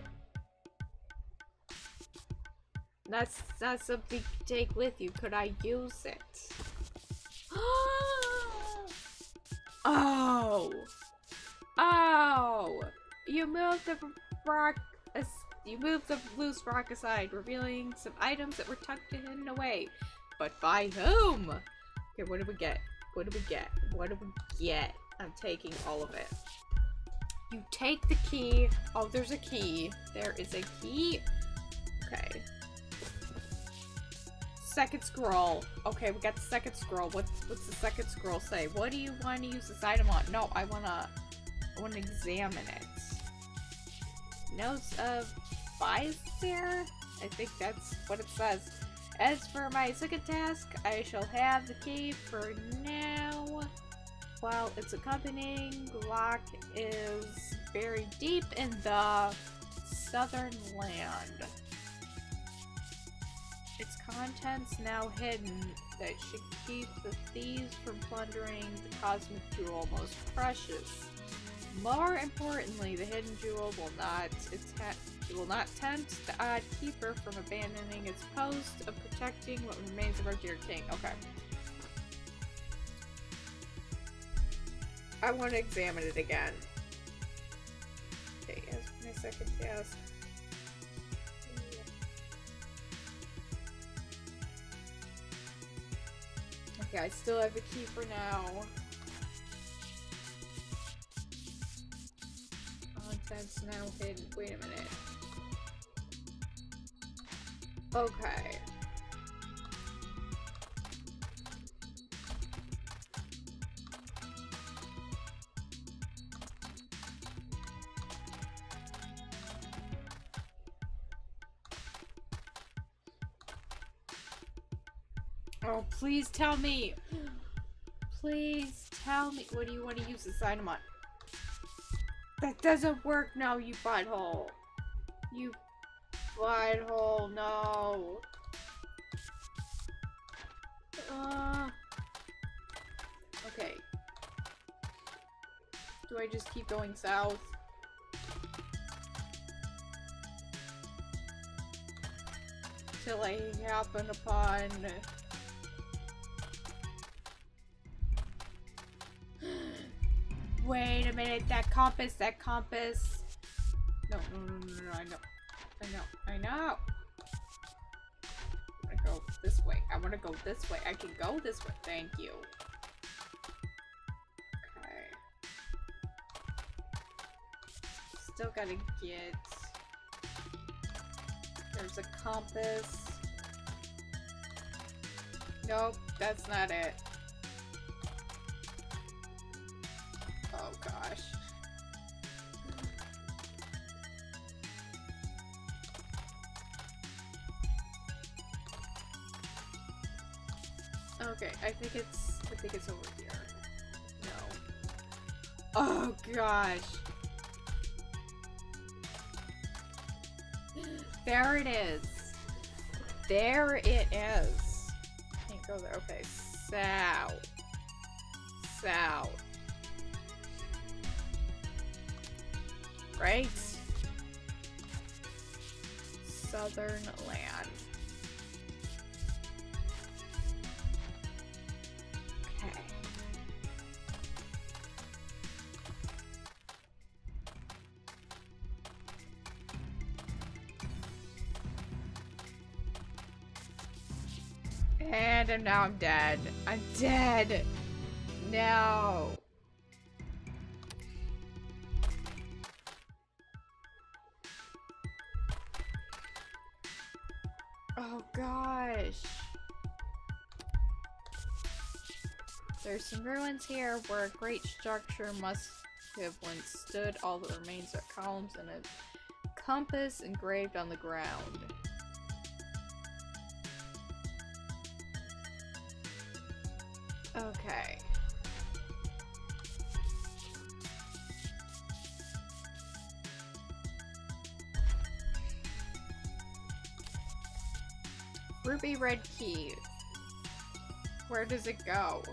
That's not something you take with you. Could I use it? Oh! Oh! You moved the rock. You moved the loose rock aside, revealing some items that were tucked and hidden away. But by whom? Okay, what do we get? What do we get? What do we get? I'm taking all of it. You take the key. Oh, there's a key. There is a key. Okay. Second scroll. Okay, we got the second scroll. What's the second scroll say? What do you want to use this item on? No, I wanna examine it. Notes of Vizier? I think that's what it says. As for my second task, I shall have the key for now. While its accompanying lock is buried deep in the southern land. Its contents now hidden, that should keep the thieves from plundering the cosmic jewel most precious. More importantly, the hidden jewel will not tempt the odd keeper from abandoning its post of protecting what remains of our dear king. Okay. I want to examine it again. Okay, as for my second task. Okay, I still have a key for now. Contents now hidden. Wait a minute. Okay. Oh, please tell me! Please tell me! What do you want to use this item on? That doesn't work now, you butthole! You butthole, no! Okay. Do I just keep going south? Till I happen upon... Wait a minute, that compass. No, I know. I wanna go this way. I can go this way, thank you. Okay. Still gotta get... There's a compass. Nope, that's not it. Oh gosh. Okay, I think it's over here. No. Oh gosh. There it is. There it is. Can't go there. Okay. South. Right? Southern land. Okay. And now I'm dead. I'm dead! No! Oh gosh. There's some ruins here where a great structure must have once stood. All that remains are columns and a compass engraved on the ground. Okay. Ruby red key. Where does it go?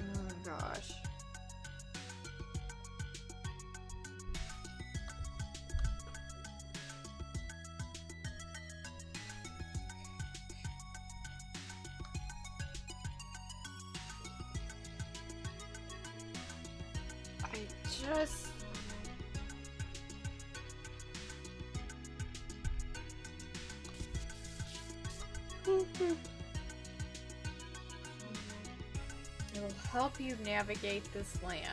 Oh gosh. It will help you navigate this land.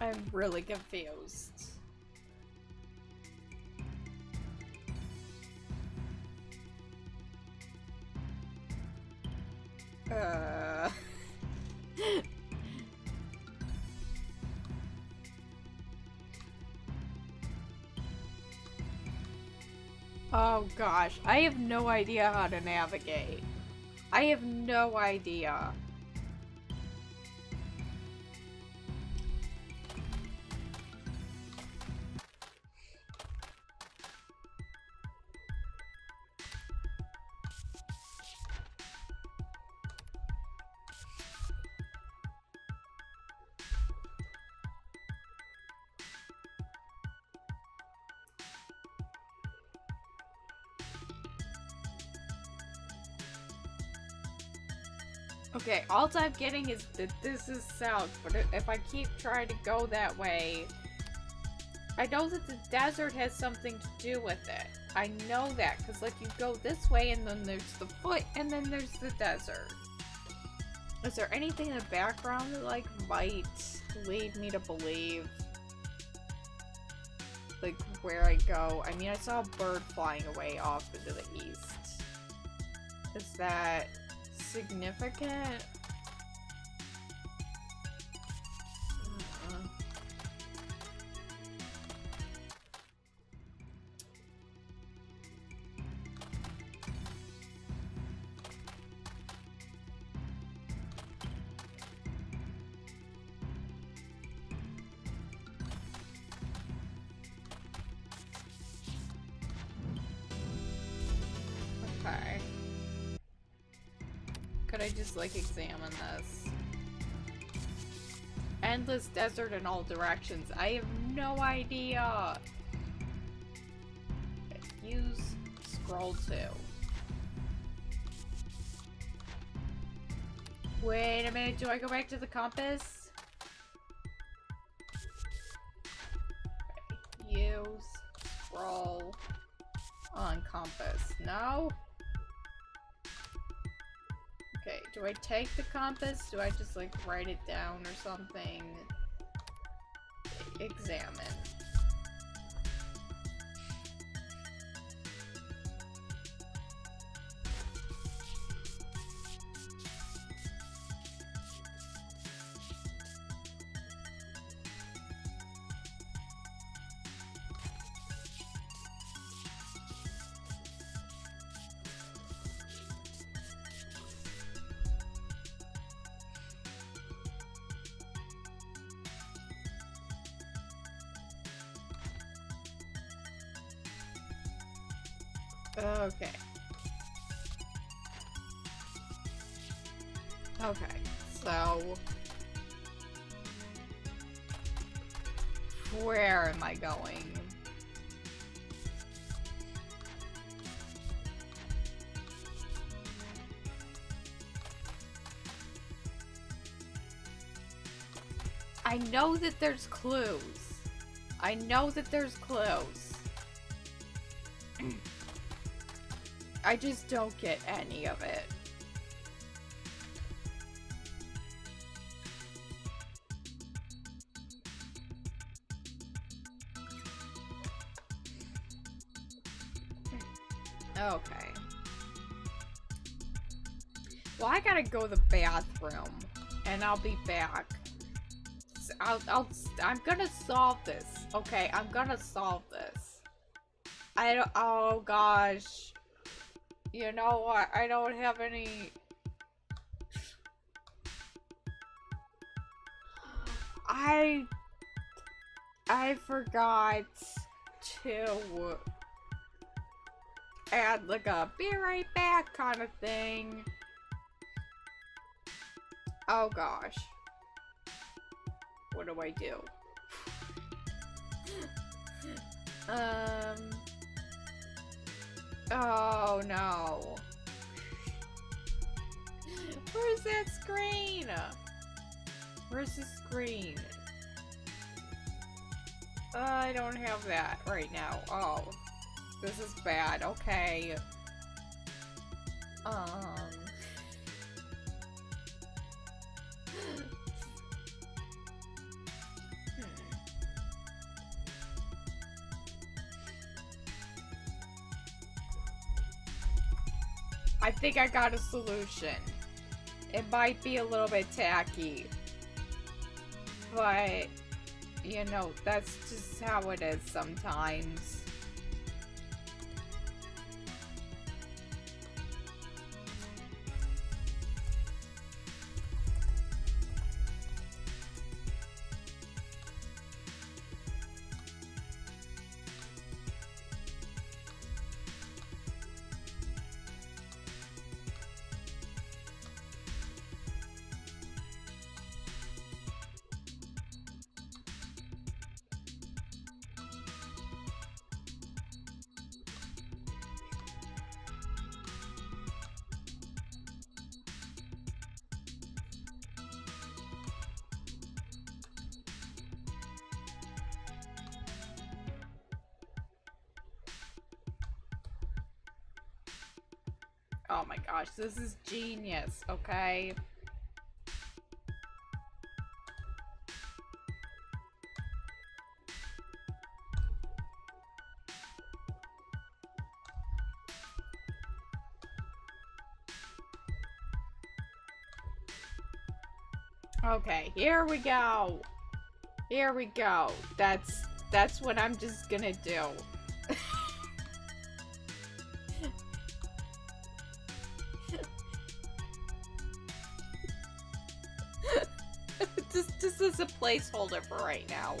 I'm really confused. Oh gosh, I have no idea how to navigate. I have no idea. Okay, all I'm getting is that this is south, but if I keep trying to go that way, I know that the desert has something to do with it. I know that, because like you go this way and then there's the foot and then there's the desert. Is there anything in the background that like might lead me to believe like where I go? I mean, I saw a bird flying away off into the east. Is that significant? Like examine this. Endless desert in all directions. I have no idea. Use scroll to. Wait a minute, do I go back to the compass? Use scroll on compass. No? Okay, do I take the compass? Do I just like write it down or something? Examine. Okay. Okay, so where am I going? I know that there's clues. I know that there's clues. I just don't get any of it. Okay. Well, I gotta go to the bathroom, and I'll be back. I'm gonna solve this. Okay, I'm gonna solve this. I don't, oh gosh. You know what? I don't have any. I forgot to add like a be right back kind of thing. Oh gosh. What do I do? Oh no. Where's that screen? Where's the screen? I don't have that right now. Oh. This is bad. Okay. I think I got a solution. It might be a little bit tacky, but you know, that's just how it is sometimes. Oh my gosh, this is genius, okay? Okay, here we go. Here we go. That's what I'm just gonna do. This is a placeholder for right now.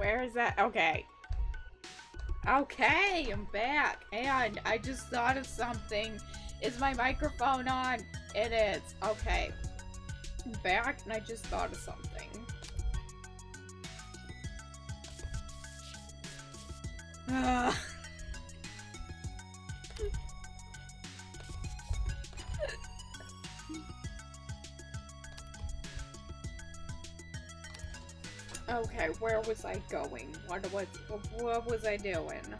Where is that? Okay. Okay, I'm back. And I just thought of something. Is my microphone on? It is. Okay. I'm back and I just thought of something. Okay, where was I going? What was I doing?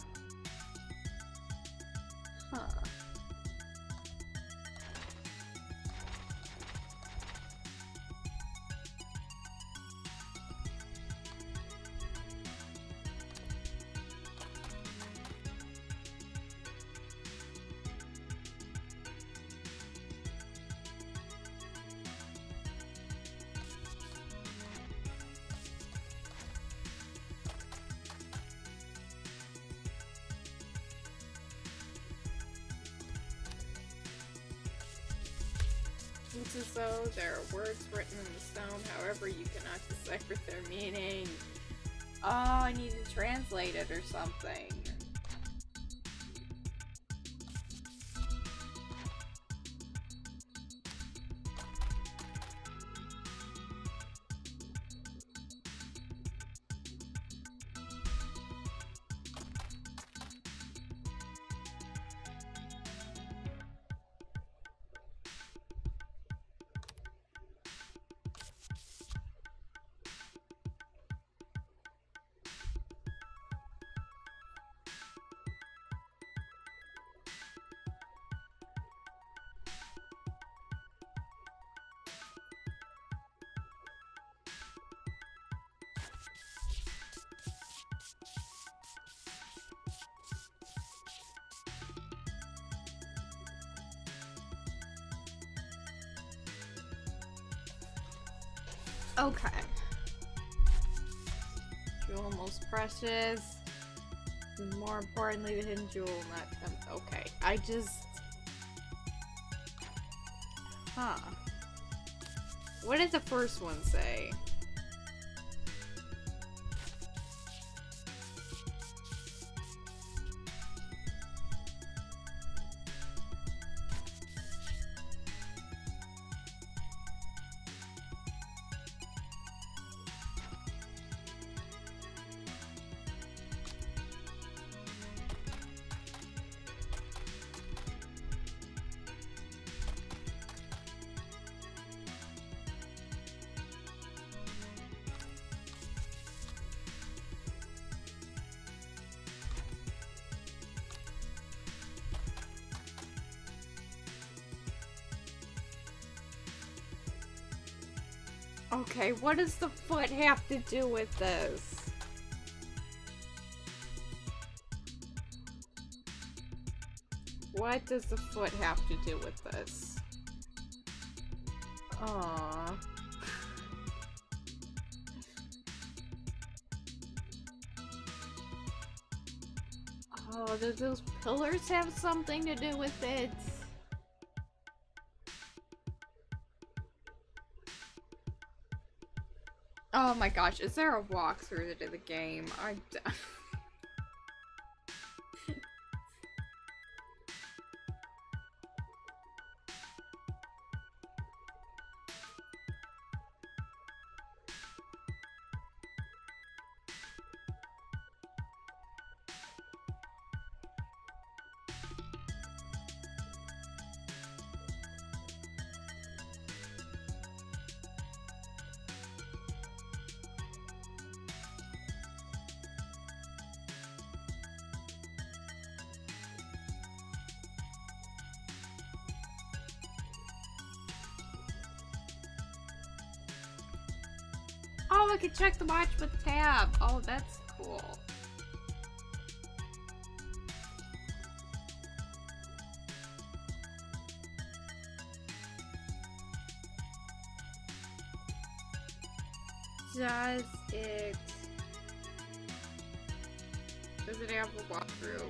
Huh. There are words written in the stone, however you cannot decipher their meaning. Oh, I need to translate it or something. Okay. Jewel most precious. More importantly, the hidden jewel, not okay. I just huh. What did the first one say? Okay, what does the foot have to do with this? What does the foot have to do with this? Aww. Oh, do those pillars have something to do with it? Oh my gosh, is there a walkthrough to the game? I'm done. I can check the watch with tab. Oh, that's cool. Does it have a walkthrough?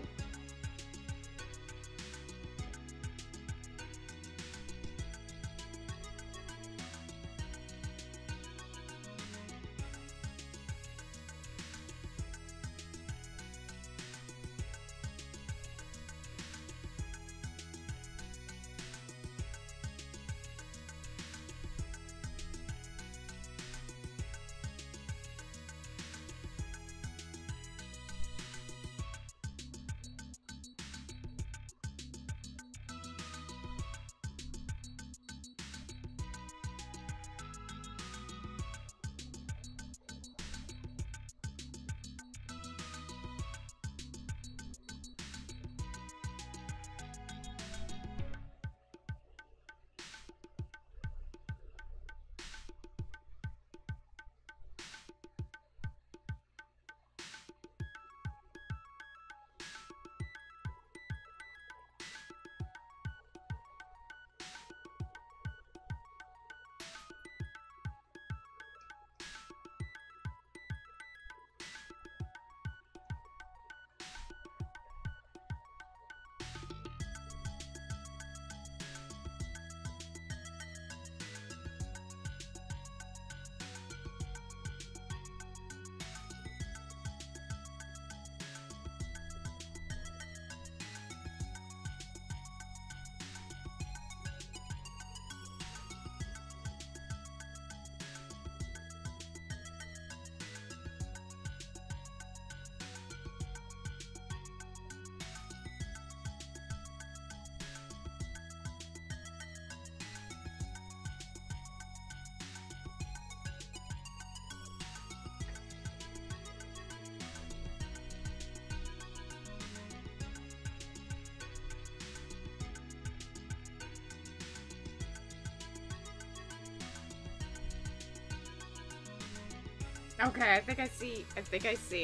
Okay, I think I see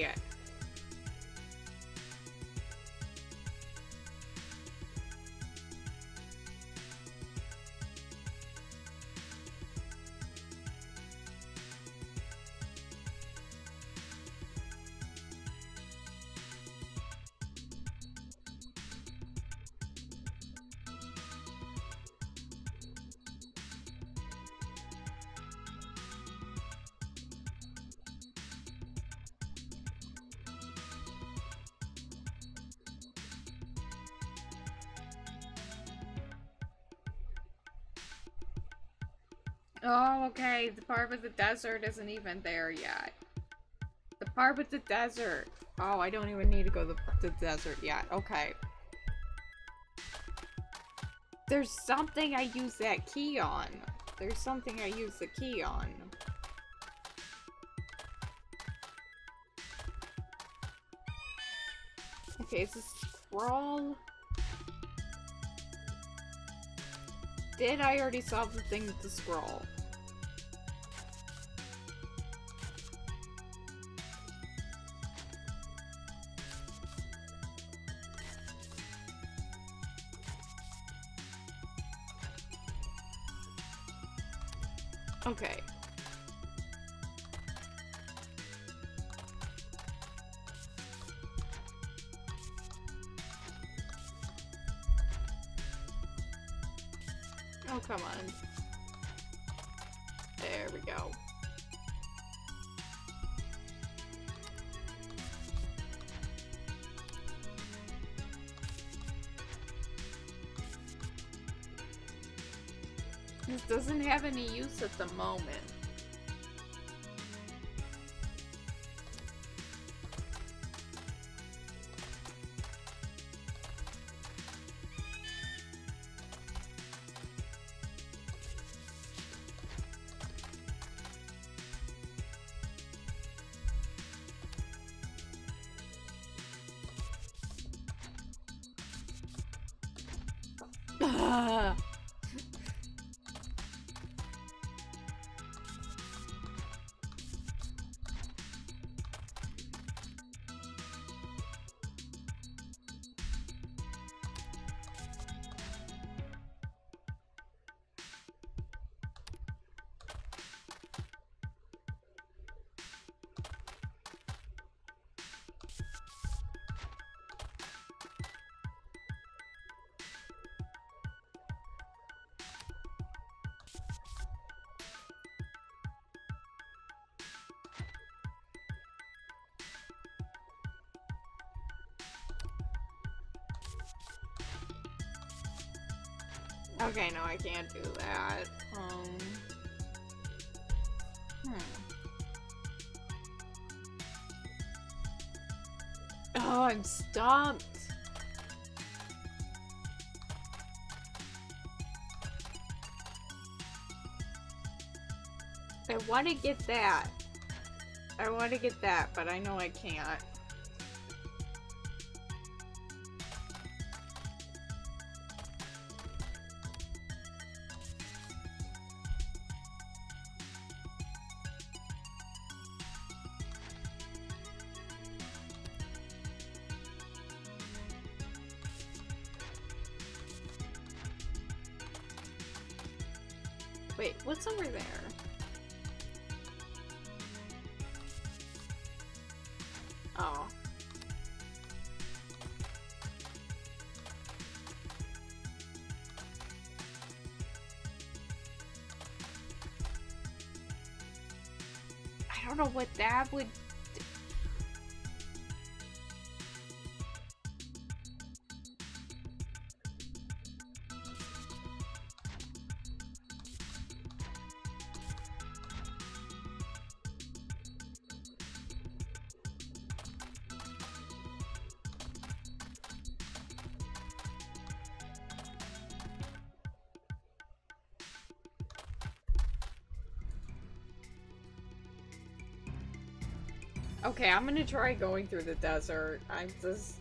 it. Oh, okay, the part with the desert isn't even there yet. The part with the desert. Oh, I don't even need to go to the desert yet. Okay. There's something I use that key on. There's something I use the key on. Okay, it's a scroll. Did I already solve the thing with the scroll? Okay. Oh, come on. There we go. This doesn't have any use at the moment. Okay, no, I can't do that. Oh, I'm stumped. I want to get that. I want to get that, but I know I can't. What that would do. Okay, I'm gonna try going through the desert. I'm just...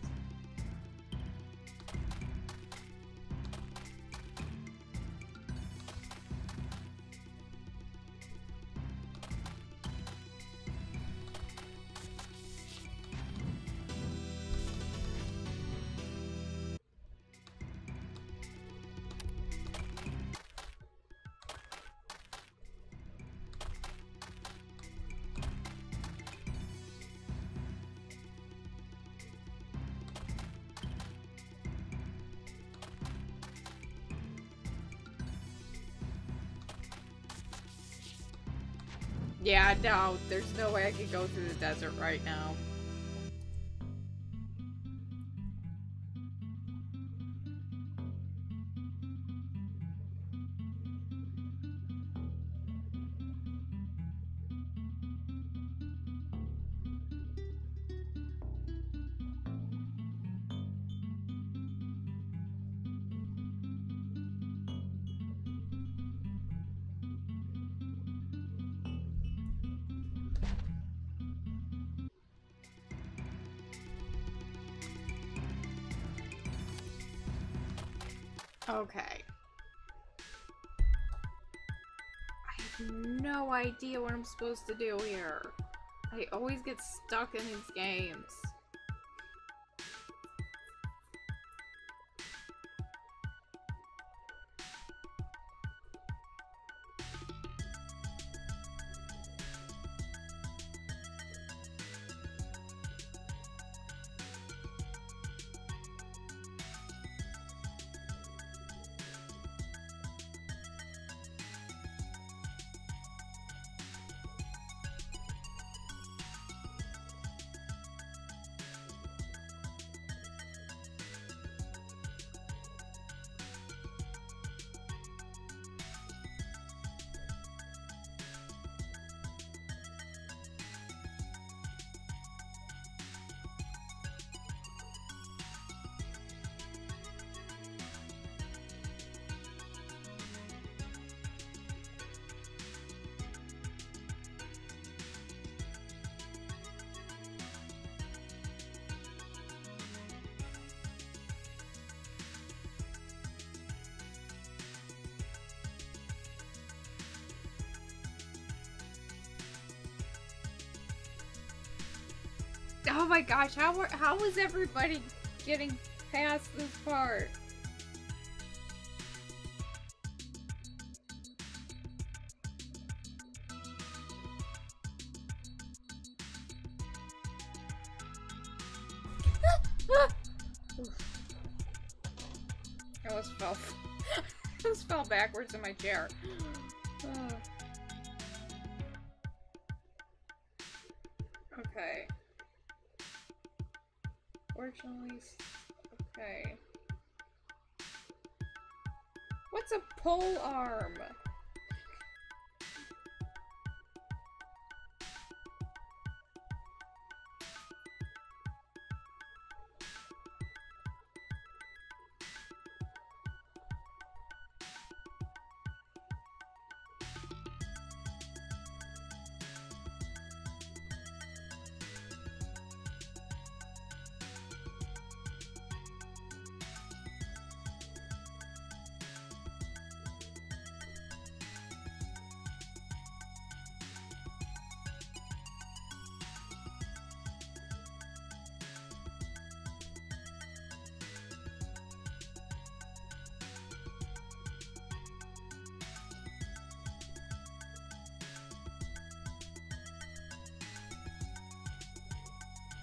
Yeah, no, there's no way I could go through the desert right now. Okay. I have no idea what I'm supposed to do here. I always get stuck in these games. Oh my gosh, how was everybody getting past this part? I almost fell. I almost fell backwards in my chair. Okay. Fortunately, okay. What's a pole arm?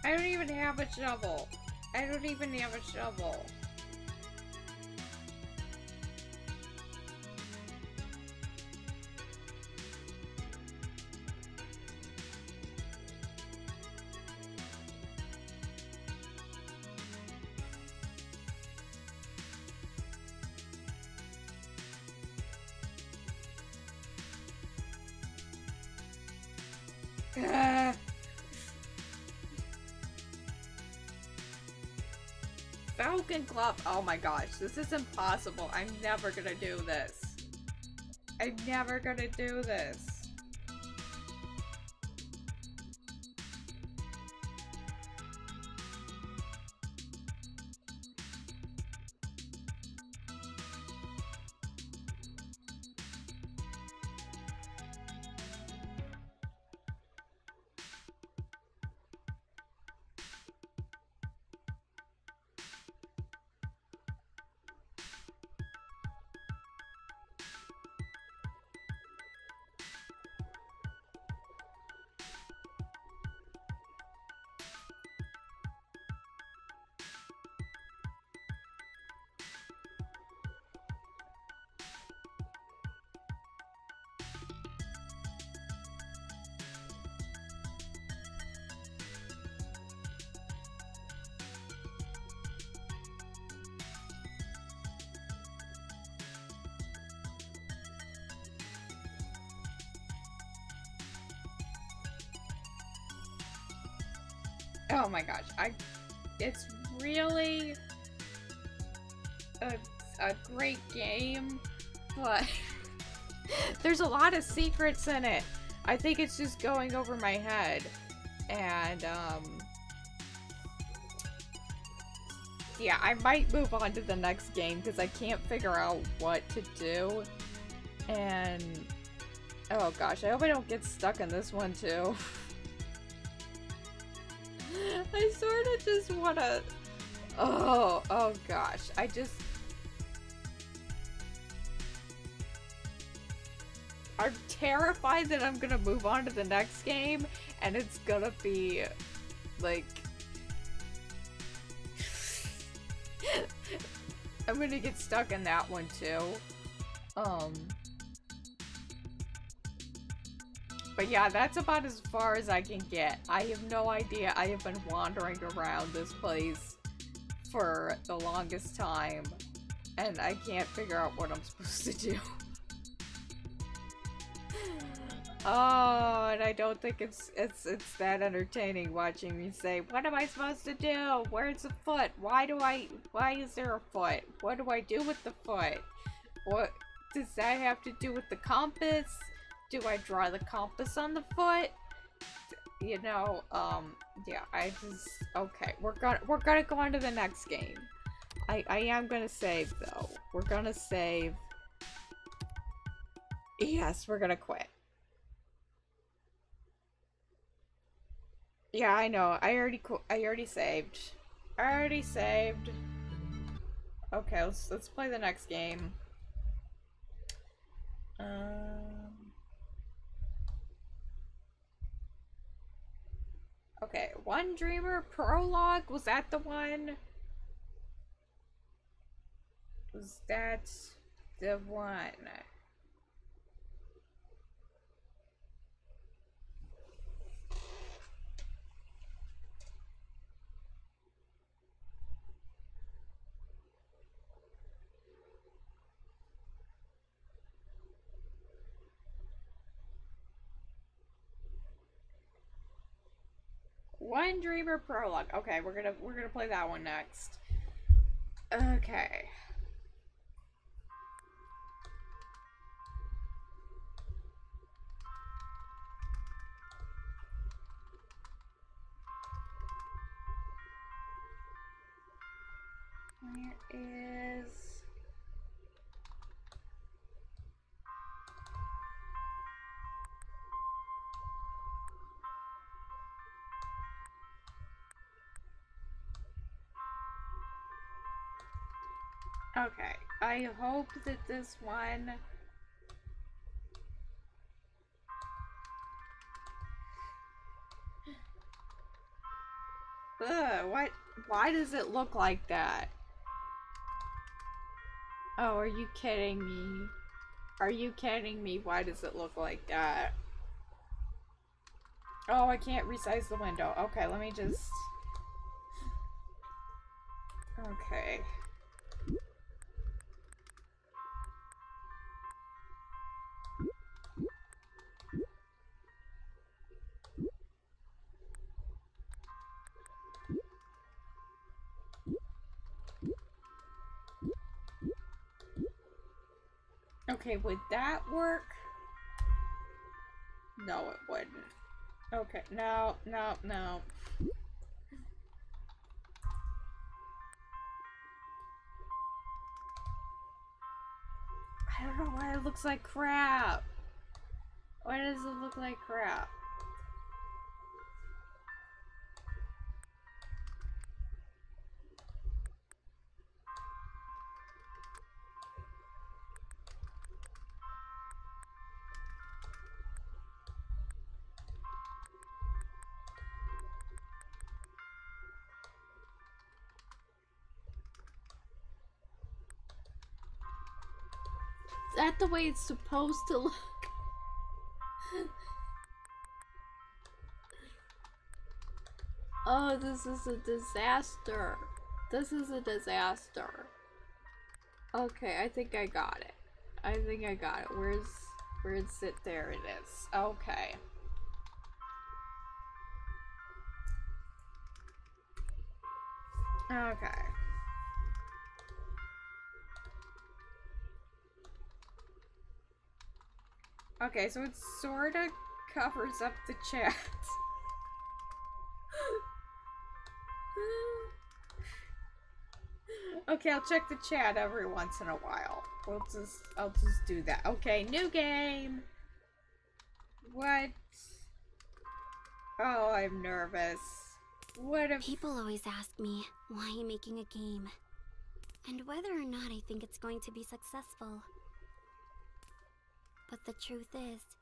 I don't even have a shovel. I don't even have a shovel. Falcon Club. Oh my gosh, this is impossible. I'm never gonna do this. I'm never gonna do this. Oh my gosh, it's really a great game, but there's a lot of secrets in it. I think it's just going over my head, and yeah, I might move on to the next game because I can't figure out what to do, and oh gosh, I hope I don't get stuck in this one too. I sort of just want to... Oh gosh, I just... I'm terrified that I'm gonna move on to the next game, and it's gonna be, like... I'm gonna get stuck in that one, too. But yeah, that's about as far as I can get. I have no idea. I have been wandering around this place for the longest time, and I can't figure out what I'm supposed to do. Oh, and I don't think it's that entertaining watching me say, what am I supposed to do? Where's the foot? Why is there a foot? What do I do with the foot? What does that have to do with the compass? Do I draw the compass on the foot? You know, yeah, I just, okay, we're gonna go on to the next game. I am gonna save though. We're gonna save. Yes, we're gonna quit. Yeah, I know. I already saved. Okay, let's play the next game. Okay, One Dreamer Prologue, was that the one? Was that the one? One Dreamer Prologue. Okay, we're gonna play that one next. Okay. Where is... Okay, I hope that this one... Ugh, what? Why does it look like that? Oh, are you kidding me? Are you kidding me? Why does it look like that? Oh, I can't resize the window. Okay, let me just... Okay. Okay, would that work? No, it wouldn't. Okay, no. I don't know why it looks like crap. Why does it look like crap? Is that the way it's supposed to look? Oh, this is a disaster. This is a disaster. Okay, I think I got it. Where's it? There it is. Okay. Okay. Okay, so it sorta covers up the chat. Okay, I'll check the chat every once in a while. I'll just do that. Okay, new game. What? Oh, I'm nervous. What if people always ask me why I'm making a game and whether or not I think it's going to be successful. But the truth is,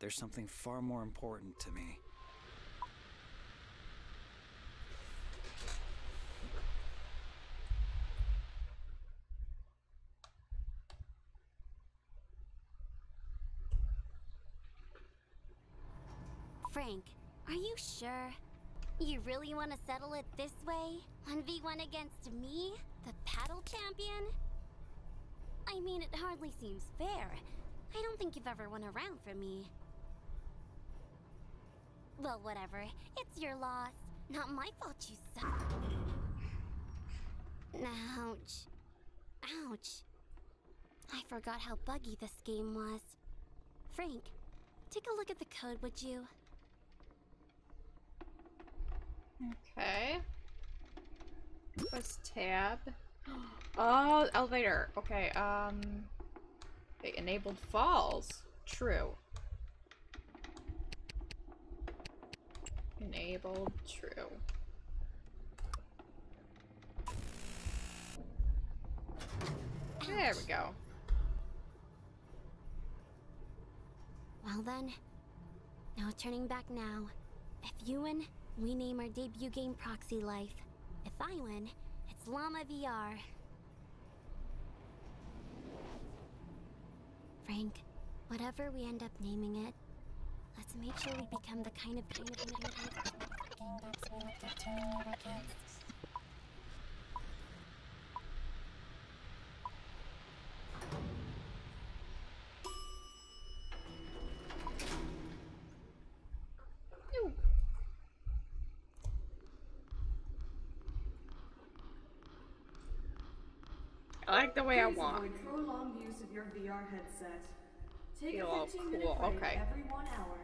there's something far more important to me. Frank, are you sure? You really want to settle it this way? 1v1 against me, the paddle champion? I mean, it hardly seems fair. I don't think you've ever won a round from me. Well, whatever. It's your loss. Not my fault you suck. Ouch. Ouch. I forgot how buggy this game was. Frank, take a look at the code, would you? Okay. Press tab. Oh, elevator. Okay, they enabled falls. True. Enabled, true. There we go. Well then, no turning back now. If you win, we name our debut game Proxy Life. If I win, it's Llama VR. Frank, whatever we end up naming it, let's make sure we become the kind of game that's we looked at turning over kids. I like the way I walk. Prolonged use of your VR headset. Take a 15-minute break every 1 hour.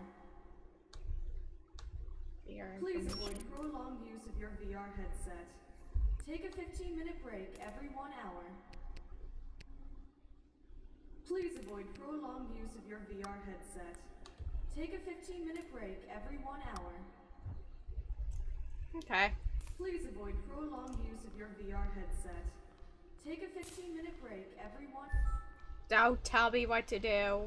Please avoid prolonged use of your VR headset. Take a 15-minute break every 1 hour. Please avoid prolonged use of your VR headset. Take a 15-minute break every 1 hour. Okay. Please avoid prolonged use of your VR headset. Take a 15-minute break, everyone. Don't tell me what to do.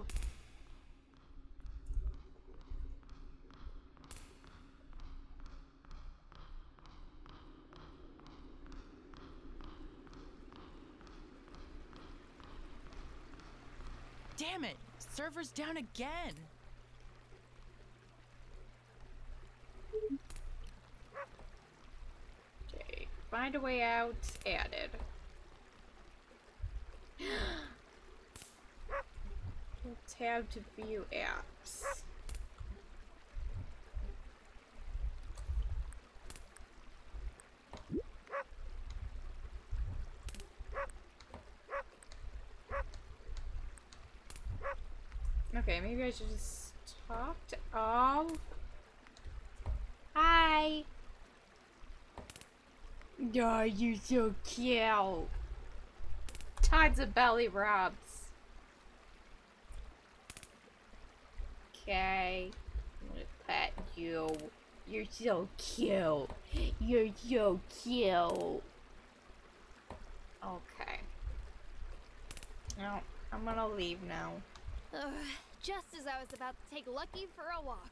Damn it! Server's down again. Okay, find a way out. Added. Tab to view apps. Okay, maybe I should just talk to all. Hi. Oh, you're so cute. Tides of belly rubs. Okay. I'm gonna pat you. You're so cute. You're so cute. Okay. No, I'm gonna leave now. Ugh, just as I was about to take Lucky for a walk.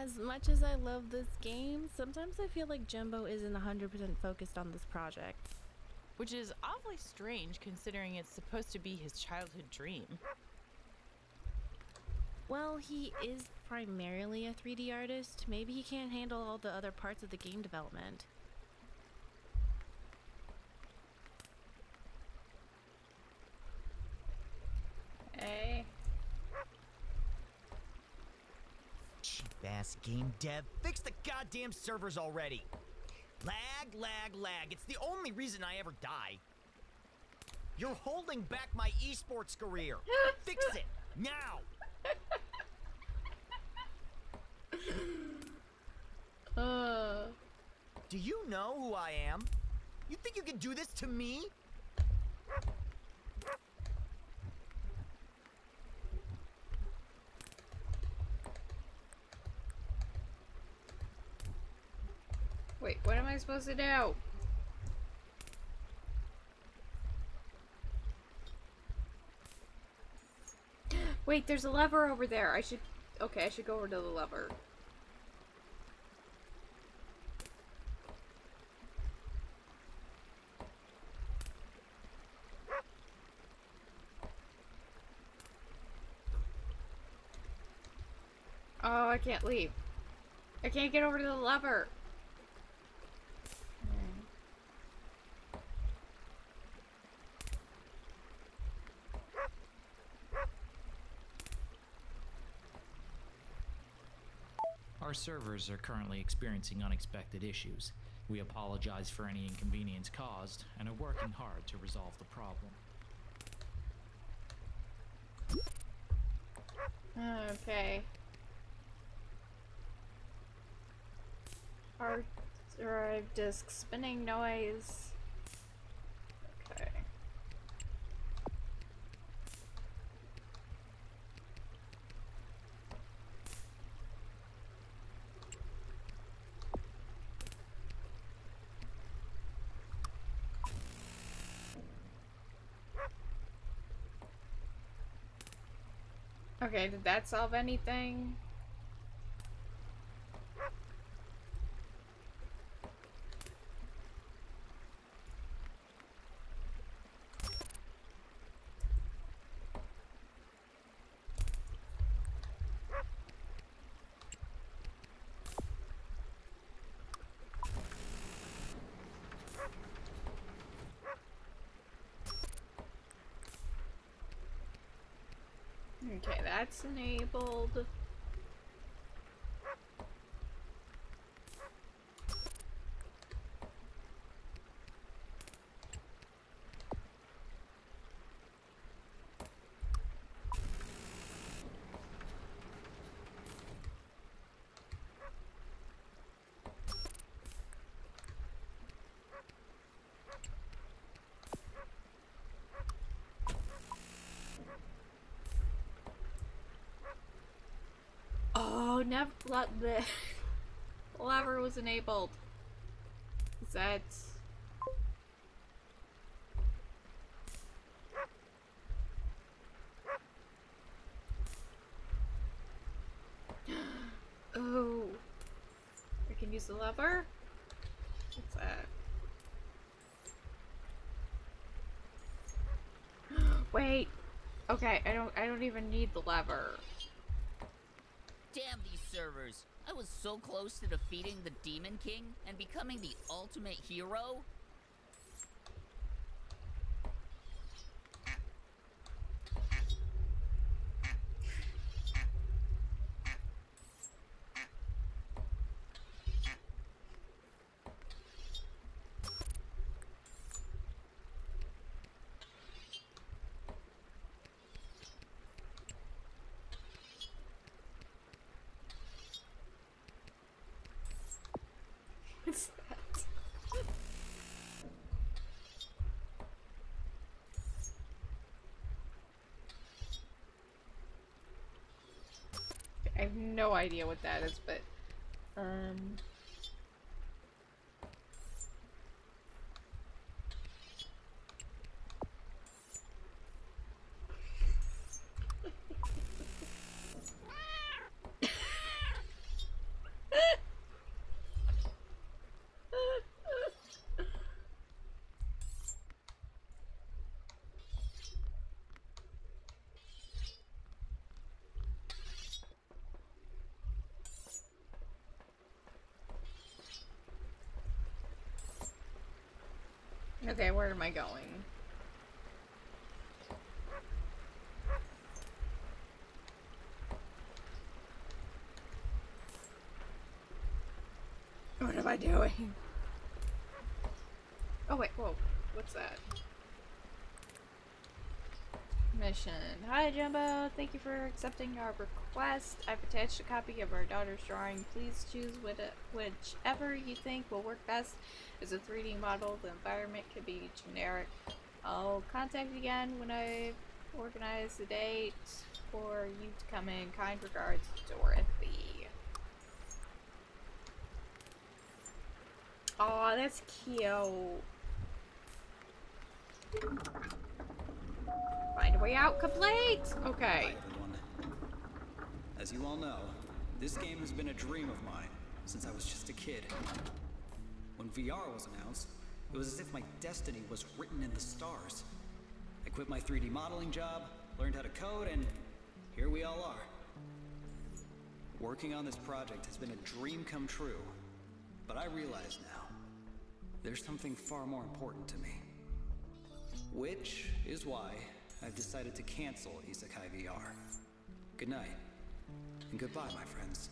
As much as I love this game, sometimes I feel like Jumbo isn't 100% focused on this project. Which is awfully strange considering it's supposed to be his childhood dream. Well, he is primarily a 3D artist. Maybe he can't handle all the other parts of the game development. Hey. Cheap-ass game dev, fix the goddamn servers already! Lag, lag, lag. It's the only reason I ever die. You're holding back my esports career. Fix it, now! Do you know who I am? You think you can do this to me? Wait, what am I supposed to do? Wait, there's a lever over there. I should... Okay, I should go over to the lever. Oh, I can't leave. I can't get over to the lever. Our servers are currently experiencing unexpected issues. We apologize for any inconvenience caused and are working hard to resolve the problem. Okay. Hard drive disk spinning noise. Okay. Okay, did that solve anything? Okay, that's enabled. Never let the lever was enabled. Is that? Oh, I can use the lever. What's that? Wait. Okay, I don't even need the lever. Damn these servers! I was so close to defeating the Demon King and becoming the ultimate hero. No idea what that is, but Okay, where am I going? What am I doing? Oh wait, whoa, what's that? Mission. Hi Jumbo, thank you for accepting our request. I've attached a copy of our daughter's drawing. Please choose whichever you think will work best. As a 3D model, the environment could be generic. I'll contact you again when I organize the date for you to come in. Kind regards, Dorothy. Aw, that's cute. Find a way out, complete! Okay. As you all know, this game has been a dream of mine since I was just a kid. When VR was announced, it was as if my destiny was written in the stars. I quit my 3D modeling job, learned how to code, and here we all are. Working on this project has been a dream come true. But I realize now, there's something far more important to me. Which is why I've decided to cancel Isekai VR. Good night, and goodbye, my friends.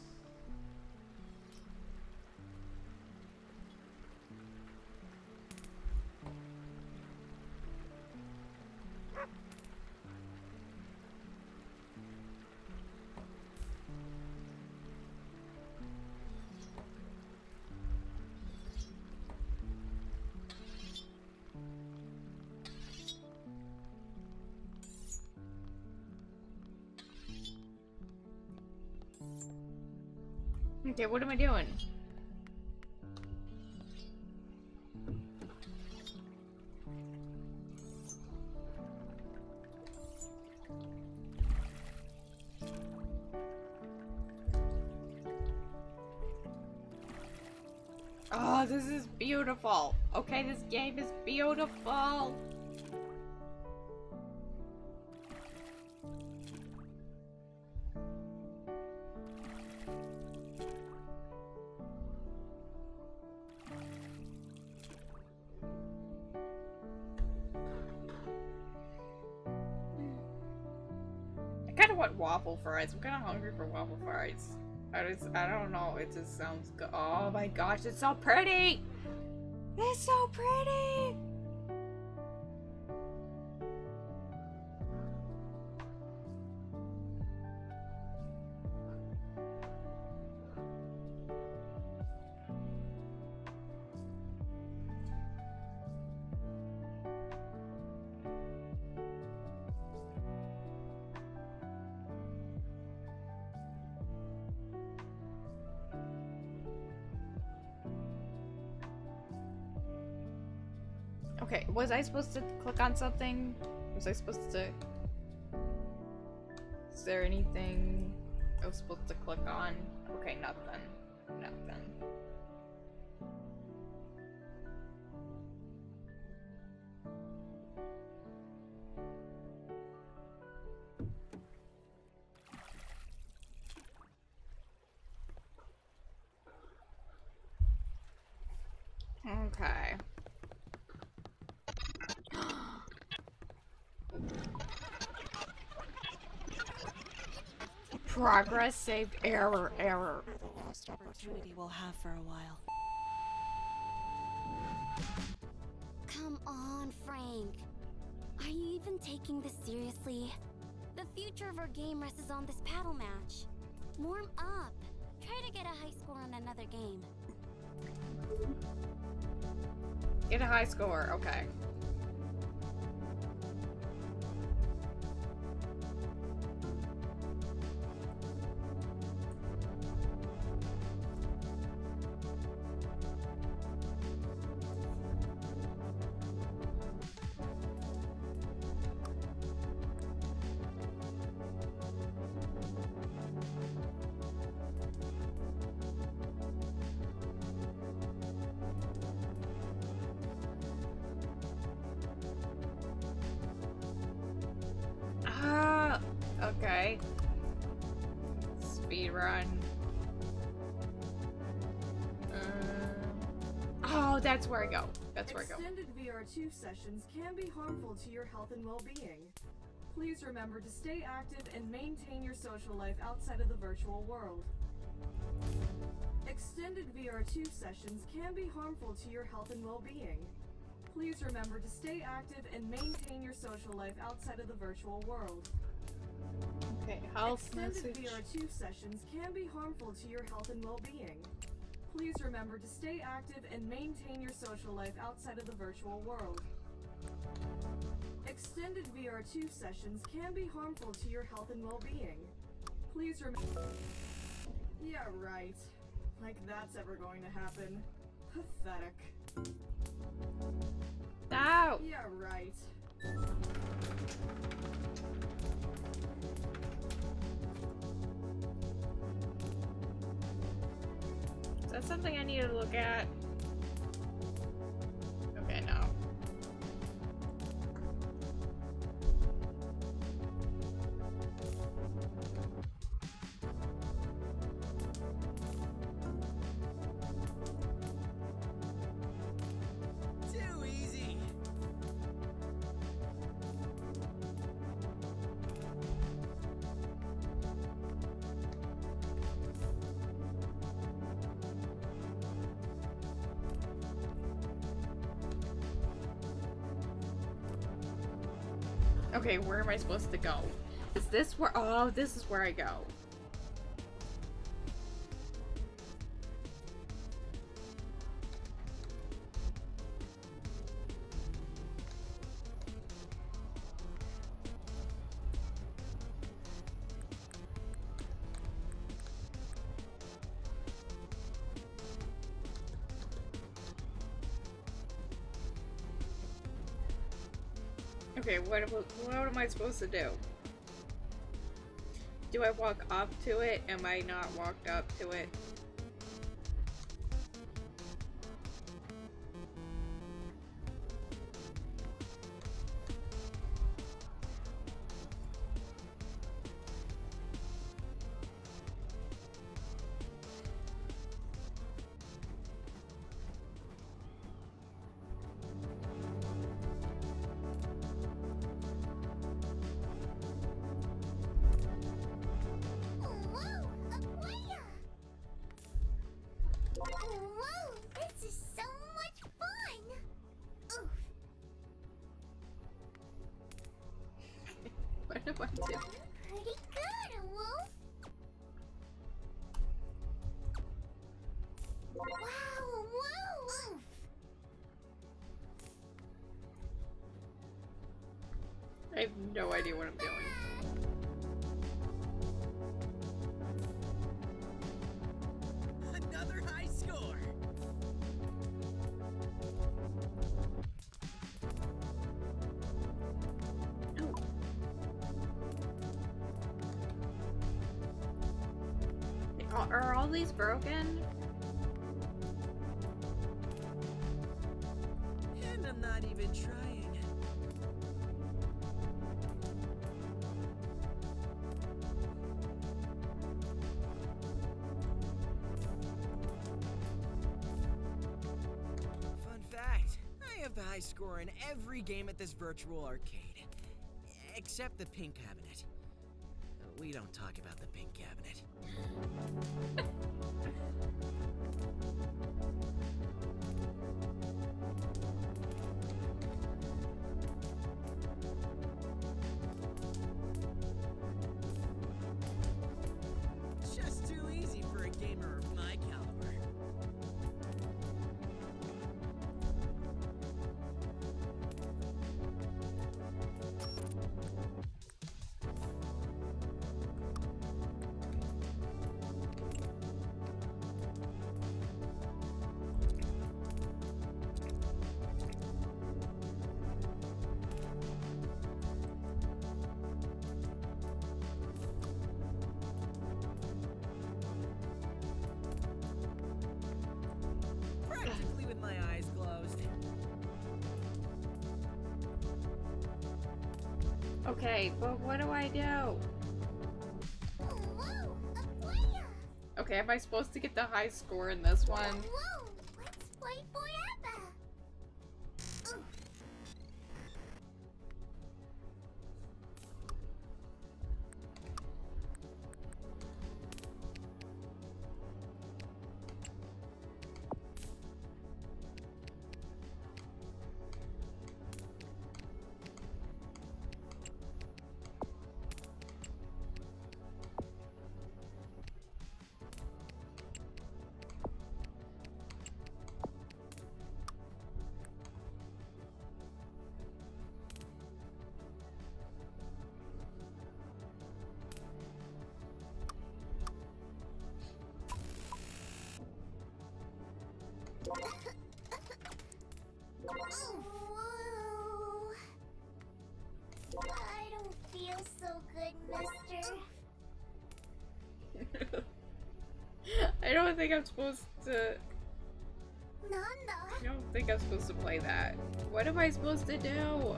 Okay, what am I doing? Oh, this is beautiful. Okay, this game is beautiful. Fries. I'm kind of hungry for waffle fries. I don't know. It just sounds good. Oh my gosh, it's so pretty! It's so pretty! Was I supposed to click on something? Was I supposed to... Is there anything I was supposed to click on? Okay, nothing. Nothing. Progress saved error, error. Lost opportunity we'll have for a while. Come on, Frank. Are you even taking this seriously? The future of our game rests on this paddle match. Warm up. Try to get a high score on another game. Get a high score, okay. Okay. Speedrun. Oh, that's where I go. That's where I go. Extended VR2 sessions can be harmful to your health and well-being. Please remember to stay active and maintain your social life outside of the virtual world. Extended VR2 sessions can be harmful to your health and well-being. Please remember to stay active and maintain your social life outside of the virtual world. Okay, health message. Extended VR2 sessions can be harmful to your health and well-being. Please remember to stay active and maintain your social life outside of the virtual world. Extended VR2 sessions can be harmful to your health and well-being. Please remember... Yeah, right. Like that's ever going to happen. Pathetic. Ow! Yeah, right. Is that something I need to look at? Okay, no. Okay, where am I supposed to go? Is this where- oh, this is where I go. Okay, what am I supposed to do? Do I walk up to it? Am I not walked up to it? No idea what I'm doing. Another high score. Oh. Are all these broken? And I'm not even trying. High score in every game at this virtual arcade, except the pink cabinet. We don't talk about the pink cabinet. Just too easy for a gamer of my caliber. Okay, but what do I do? Okay, am I supposed to get the high score in this one? Oh, whoa. I don't feel so good, mister. I don't think I'm supposed to... I don't think I'm supposed to play that. What am I supposed to do?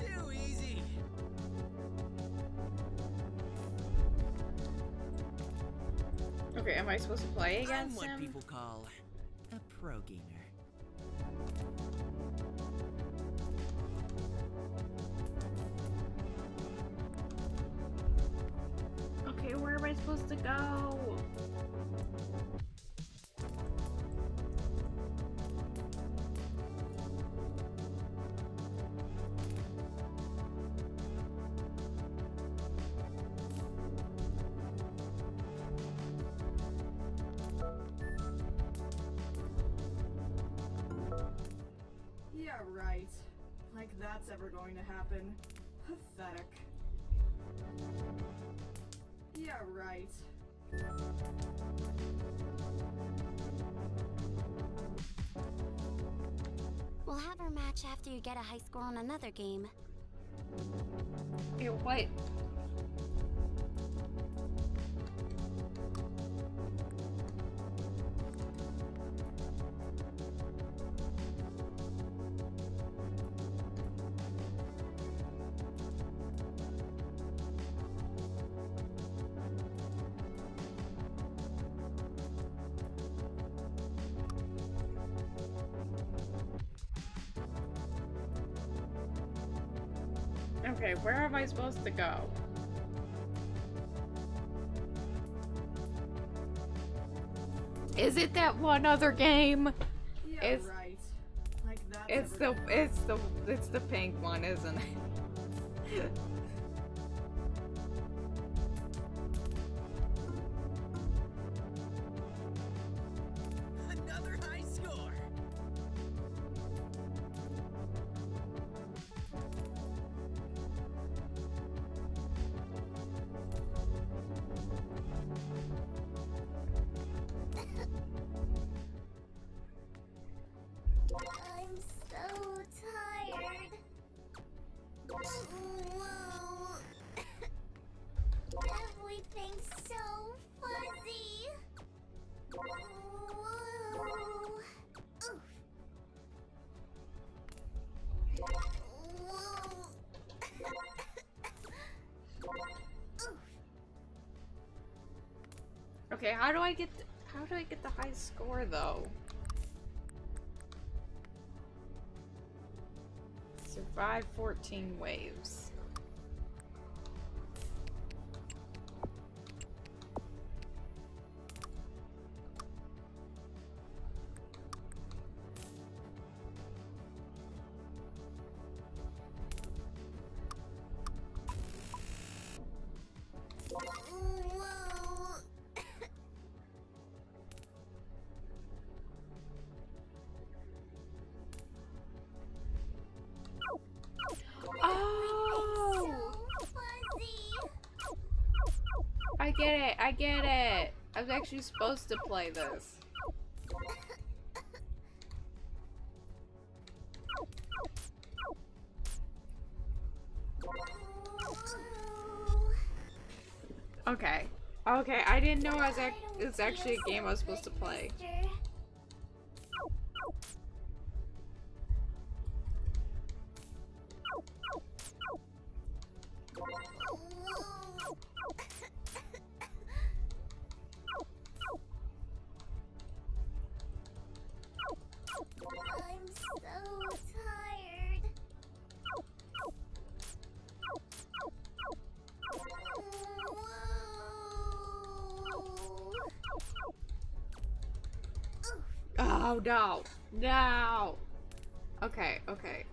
Too easy. Okay, am I supposed to play against him? I'm what people call a pro gamer. Okay, where am I supposed to go? That's ever going to happen. Pathetic. Yeah, right. We'll have our match after you get a high score on another game. Ew, what? Okay, where am I supposed to go? Is it that one other game? Yeah, it's right. Like that. It's the pink one, isn't it? Okay, how do I get the high score though? Survive 14 waves. I get it. I was actually supposed to play this. Okay. Okay, I didn't know it's actually a game I was supposed to play. Oh, no, no. Okay, okay.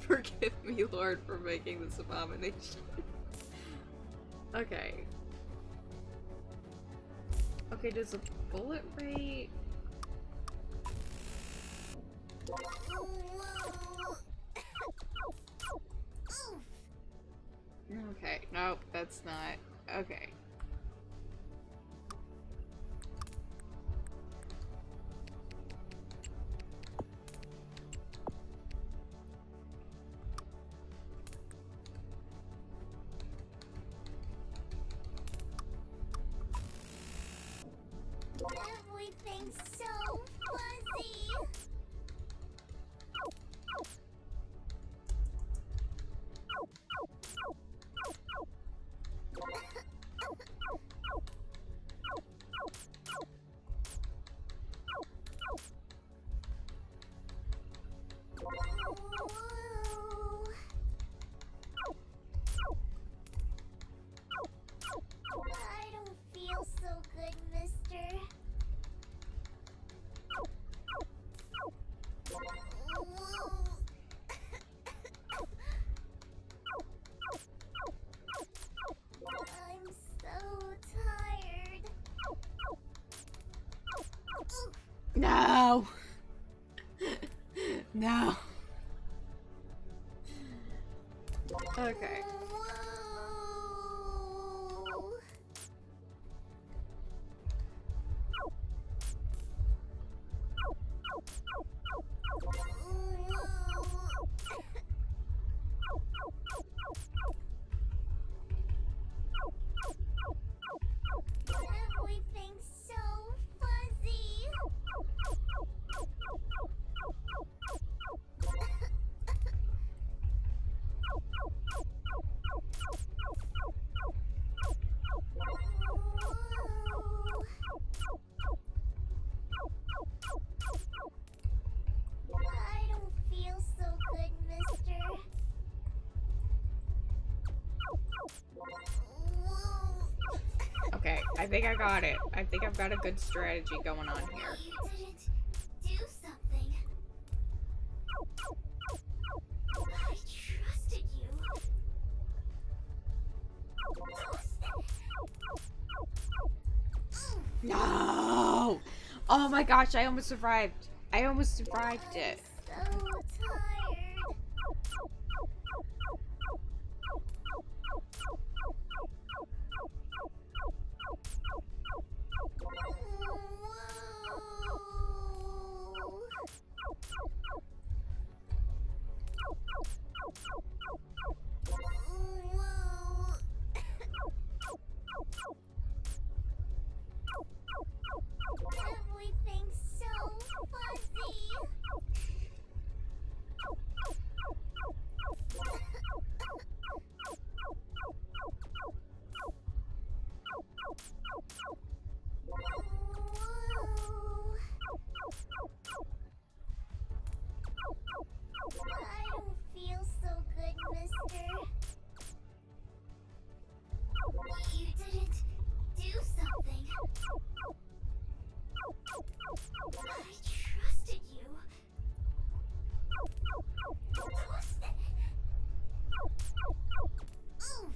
Forgive me, Lord, for making this abomination. Okay. Okay, does a bullet rate... Okay, nope, that's not... okay. Everything's so fuzzy! No. No. Okay. I think I got it. I think I've got a good strategy going on here. No! Oh my gosh, I almost survived. I almost survived it.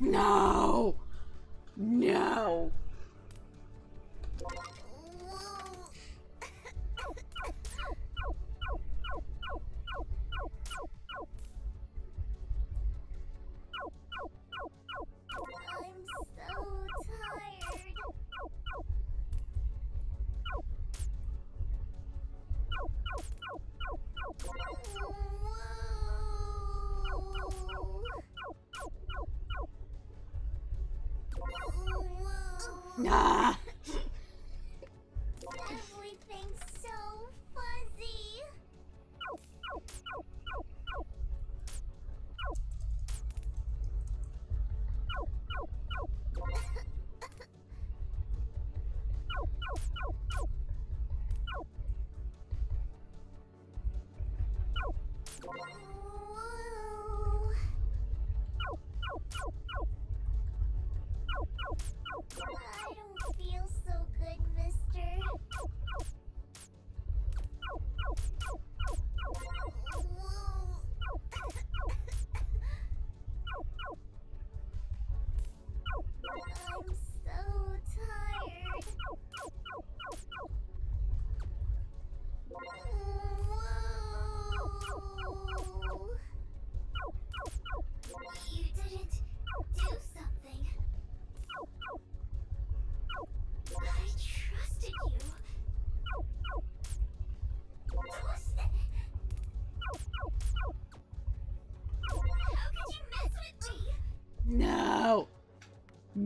No! No! Nah. Everything's so fuzzy.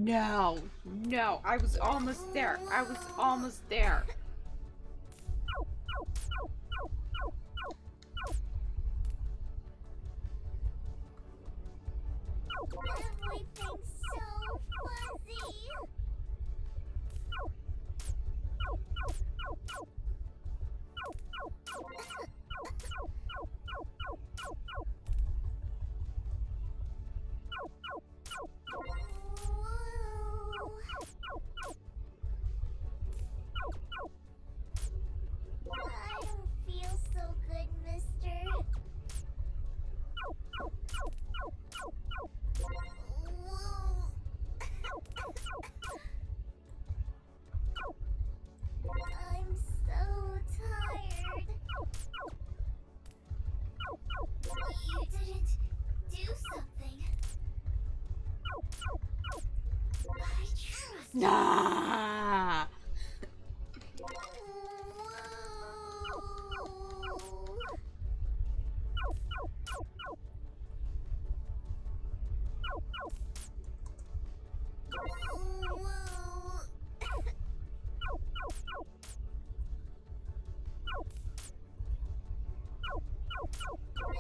No, no, I was almost there. I was almost there.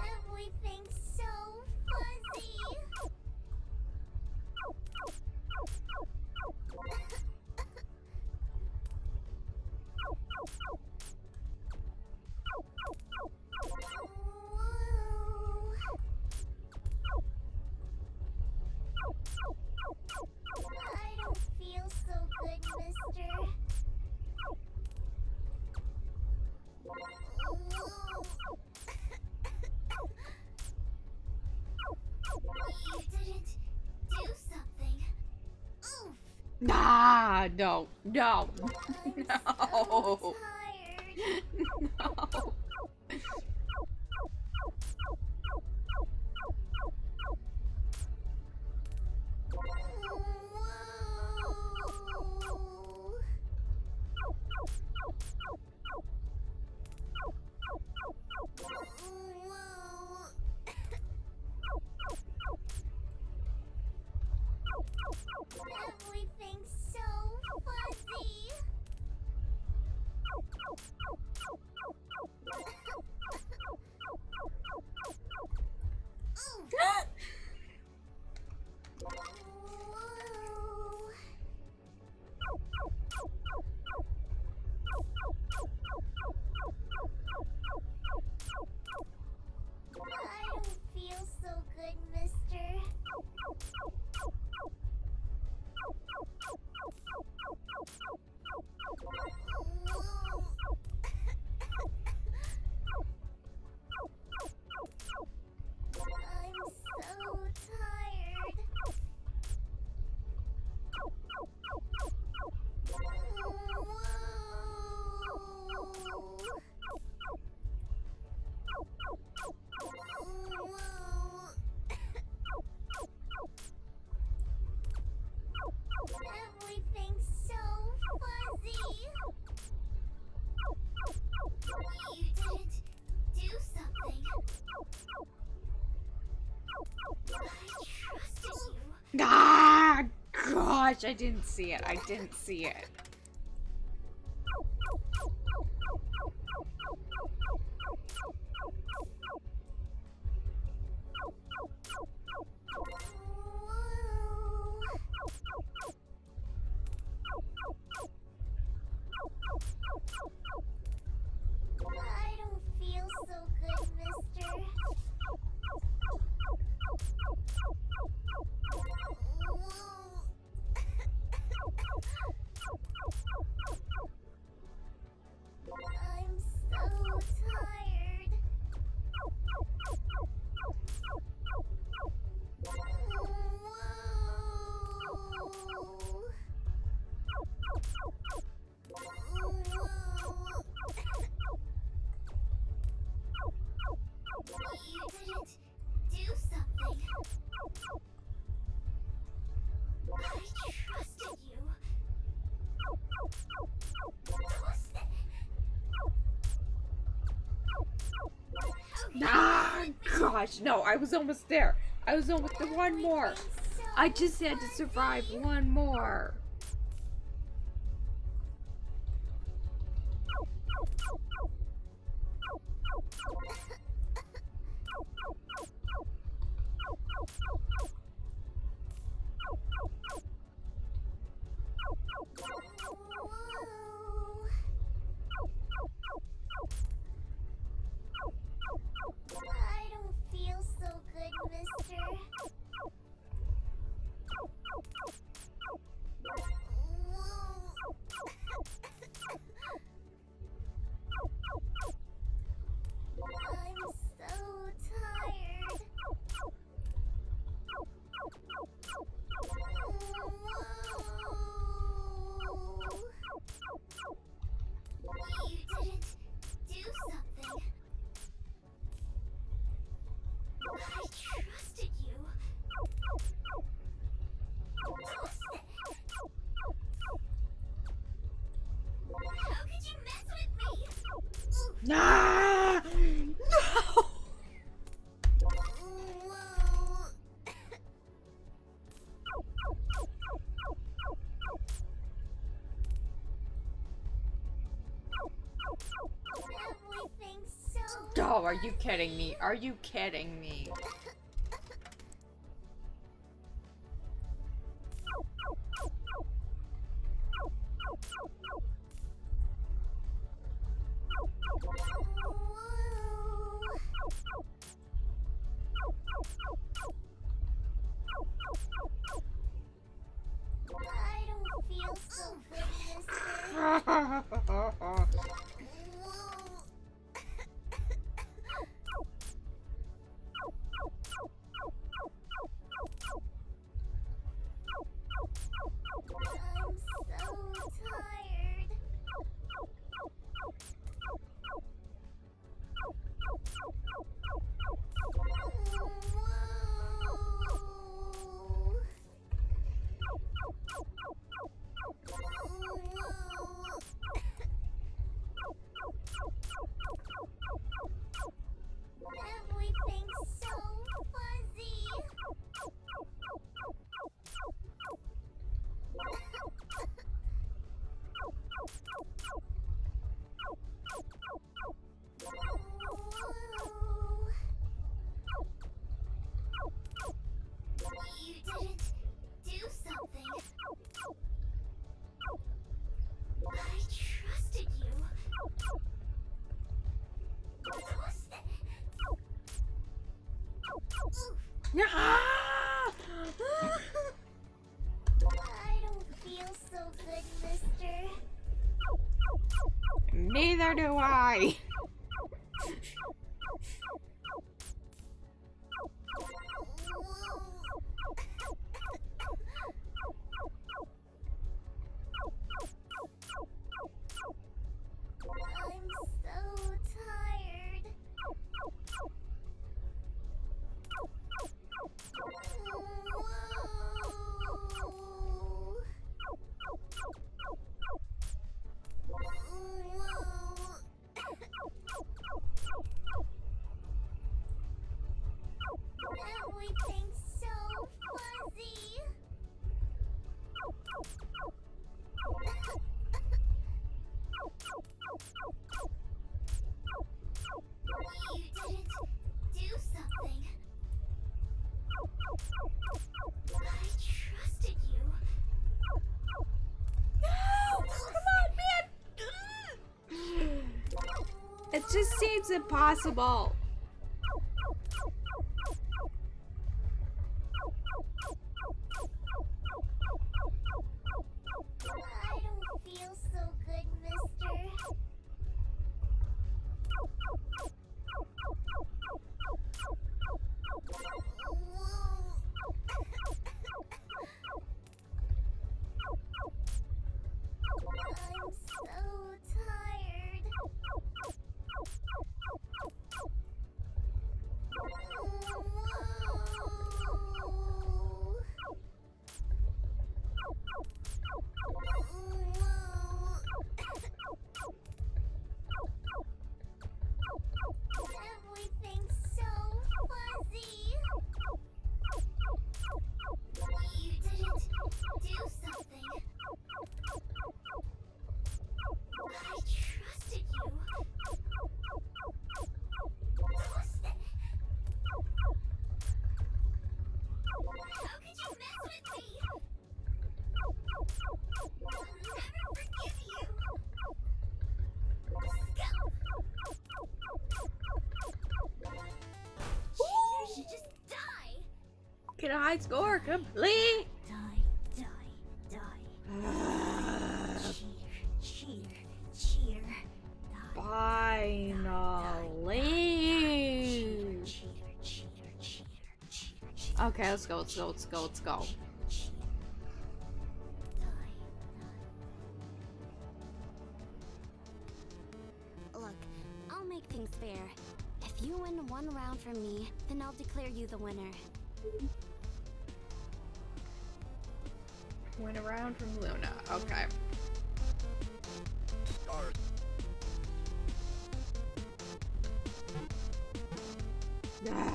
Everything's so fuzzy. Nah. Nah, no, no, no, no. Ah, gosh, I didn't see it. I didn't see it. Ah, gosh, no, I was almost there. I was almost there. One more. I just had to survive one more. Oh, are you kidding me? Are you kidding me? Neither do I. It just seems impossible. Can a high score complete? Die, die, die. Cheer, cheer, cheer. Finally. Okay, let's go, let's go, let's go, let's go. Look, I'll make things fair. If you win one round from me, then I'll declare you the winner. Win a round from Luna. Okay. Ah.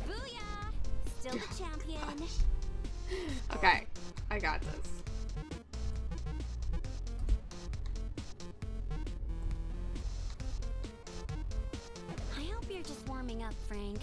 Booyah! Still the champion. Okay, I got this. Up, Frank.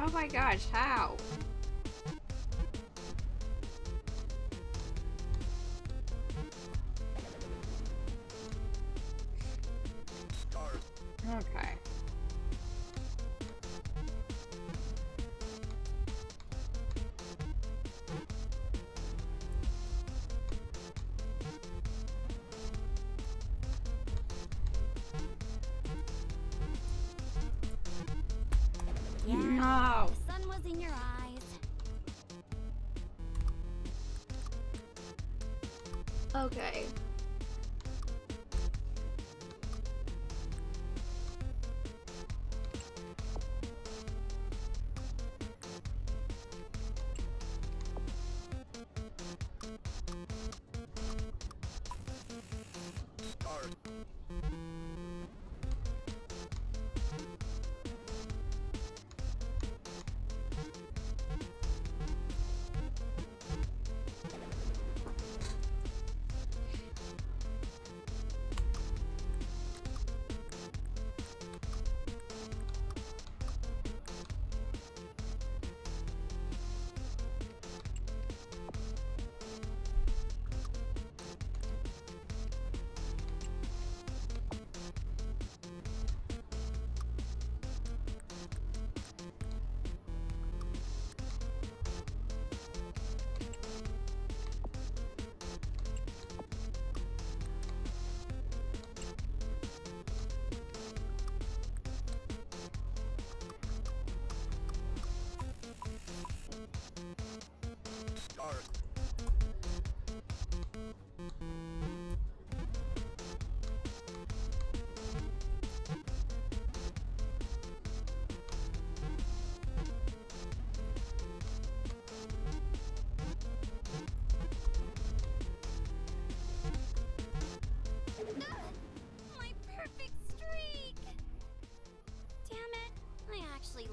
Oh my gosh, how? Okay. Okay.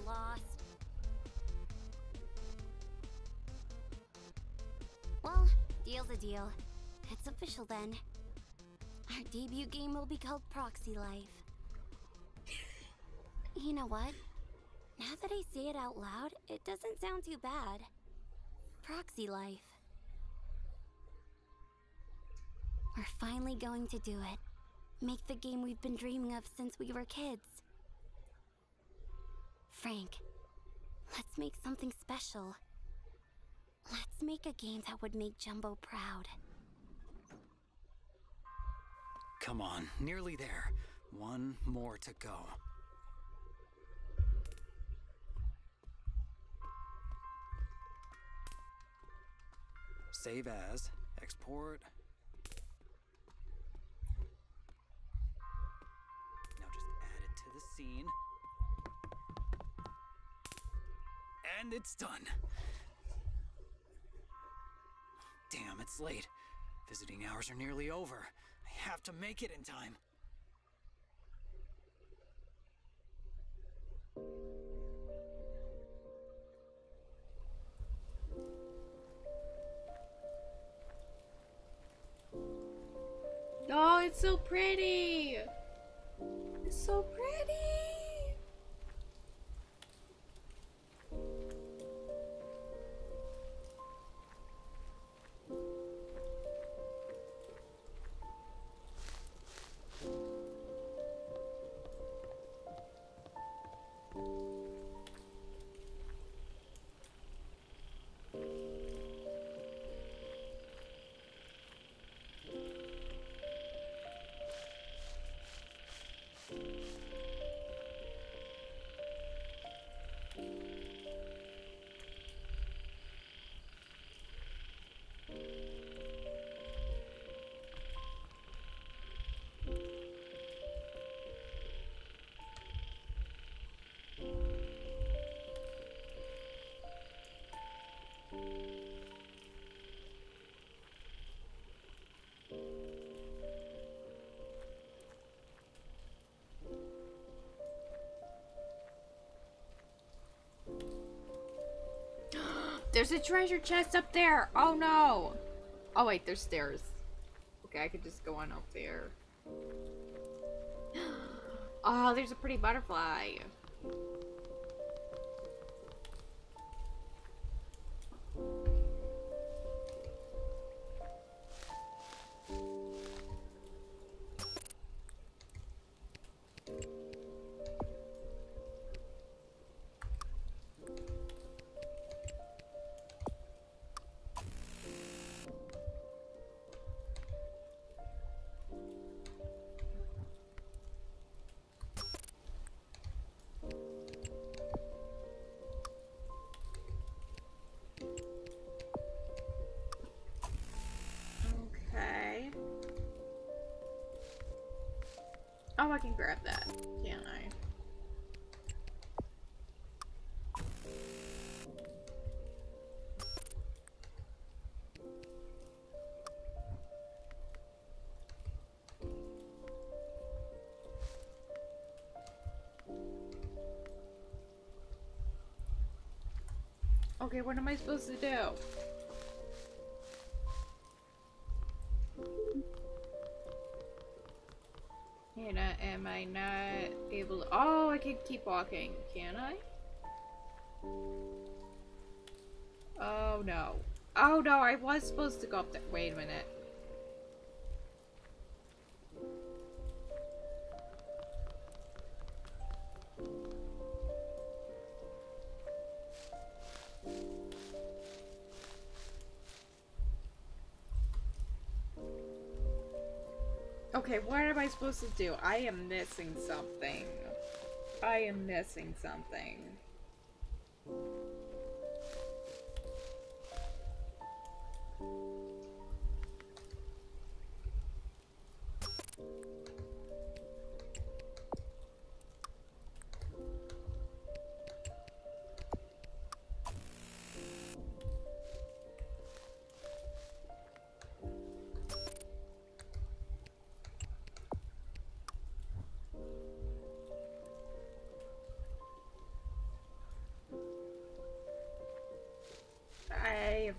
Lost. Well, deal's a deal. It's official then. Our debut game will be called Proxy Life. You know what? Now that I say it out loud, it doesn't sound too bad. Proxy Life. We're finally going to do it. Make the game we've been dreaming of since we were kids. Frank, let's make something special. Let's make a game that would make Jumbo proud. Come on, nearly there. One more to go. Save as, export. Now just add it to the scene. And it's done. Damn, it's late. Visiting hours are nearly over. I have to make it in time. Oh, it's so pretty. It's so pretty. There's a treasure chest up there! Oh no! Oh wait, there's stairs. Okay, I could just go on up there. Oh, there's a pretty butterfly. Oh, I can grab that, can't I? Okay, what am I supposed to do? Am I not able to? Oh, I can keep walking. Can I? Oh no. Oh no, I was supposed to go up there. Wait a minute. Okay, what am I supposed to do? I am missing something. I am missing something.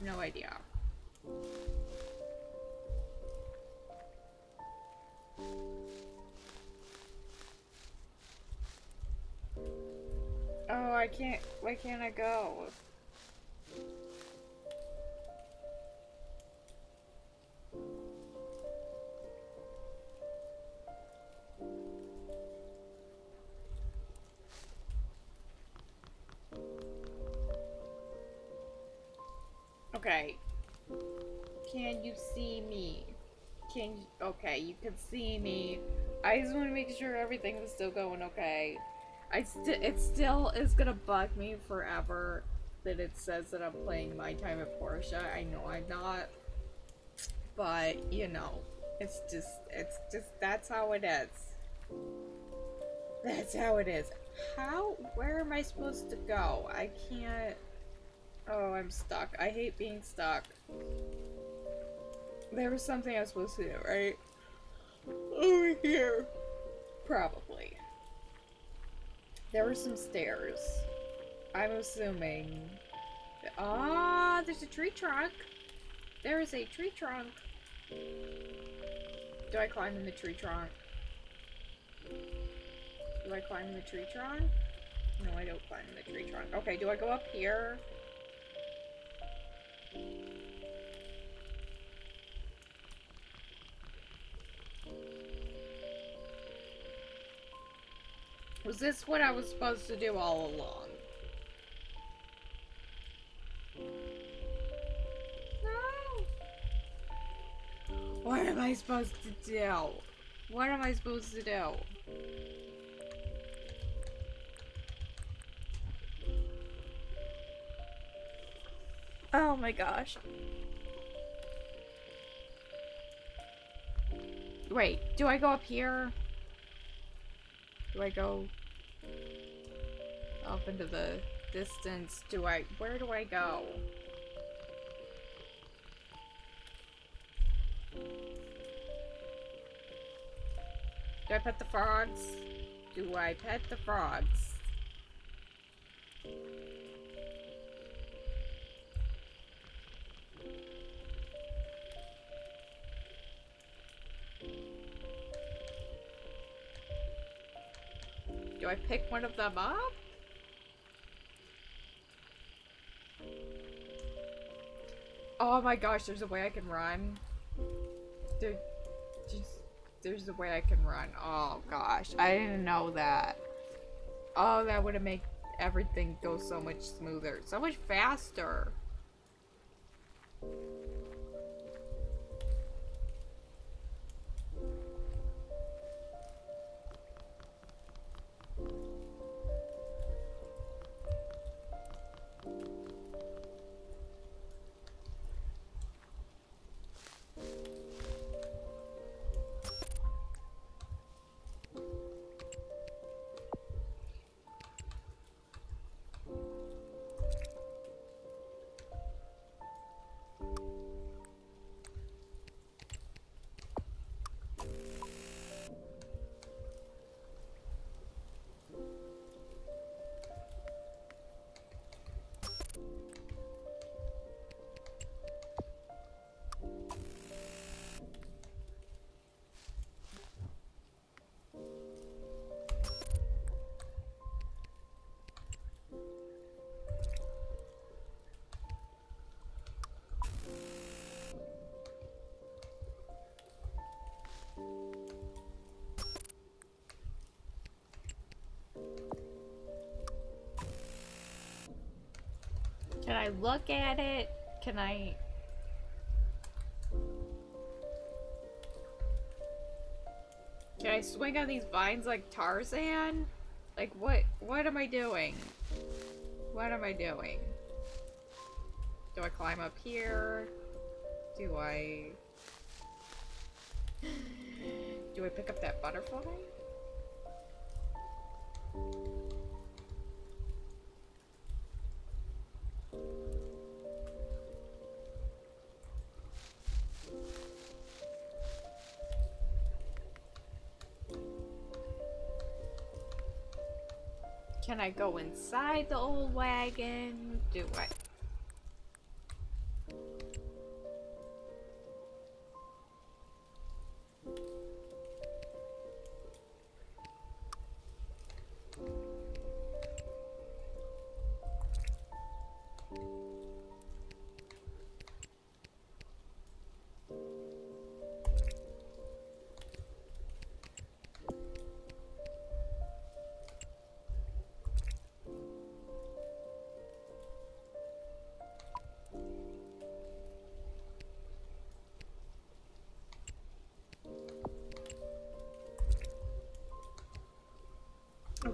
No idea. Oh, I can't. Why can't I go? Okay. Can you see me? Can you... Okay, you can see me. I just want to make sure everything was still going okay. It still is gonna bug me forever that it says that I'm playing My Time at Portia. I know I'm not. But, you know. It's just... That's how it is. That's how it is. How? Where am I supposed to go? I can't... Oh, I'm stuck. I hate being stuck. There was something I was supposed to do, right? Over here. Probably. There were some stairs. I'm assuming... Ah, oh, there's a tree trunk! There is a tree trunk! Do I climb in the tree trunk? Do I climb in the tree trunk? No, I don't climb in the tree trunk. Okay, do I go up here? Was this what I was supposed to do all along? No! What am I supposed to do? What am I supposed to do? Oh my gosh. Wait, do I go up here? Do I go up into the distance? Where do I go? Do I pet the frogs? Do I pet the frogs? Do I pick one of them up? Oh my gosh, there's a way I can run. There's a way I can run. Oh gosh, I didn't know that. Oh, that would have made everything go so much smoother. So much faster. Can I look at it? Can I... Can I swing on these vines like Tarzan? Like what am I doing? What am I doing? Do I climb up here? Do I pick up that butterfly? Can I go inside the old wagon? Do I?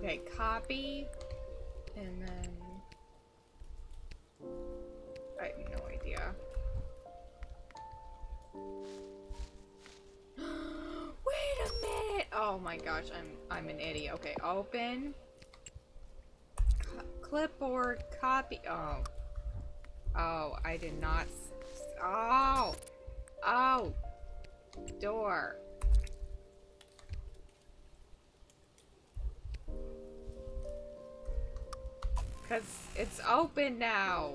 Okay, copy. And then... I have no idea. Wait a minute! Oh my gosh, I'm an idiot. Okay, open. Clipboard, copy. Oh. Oh, I did not. Oh! Oh! Door. Because it's open now.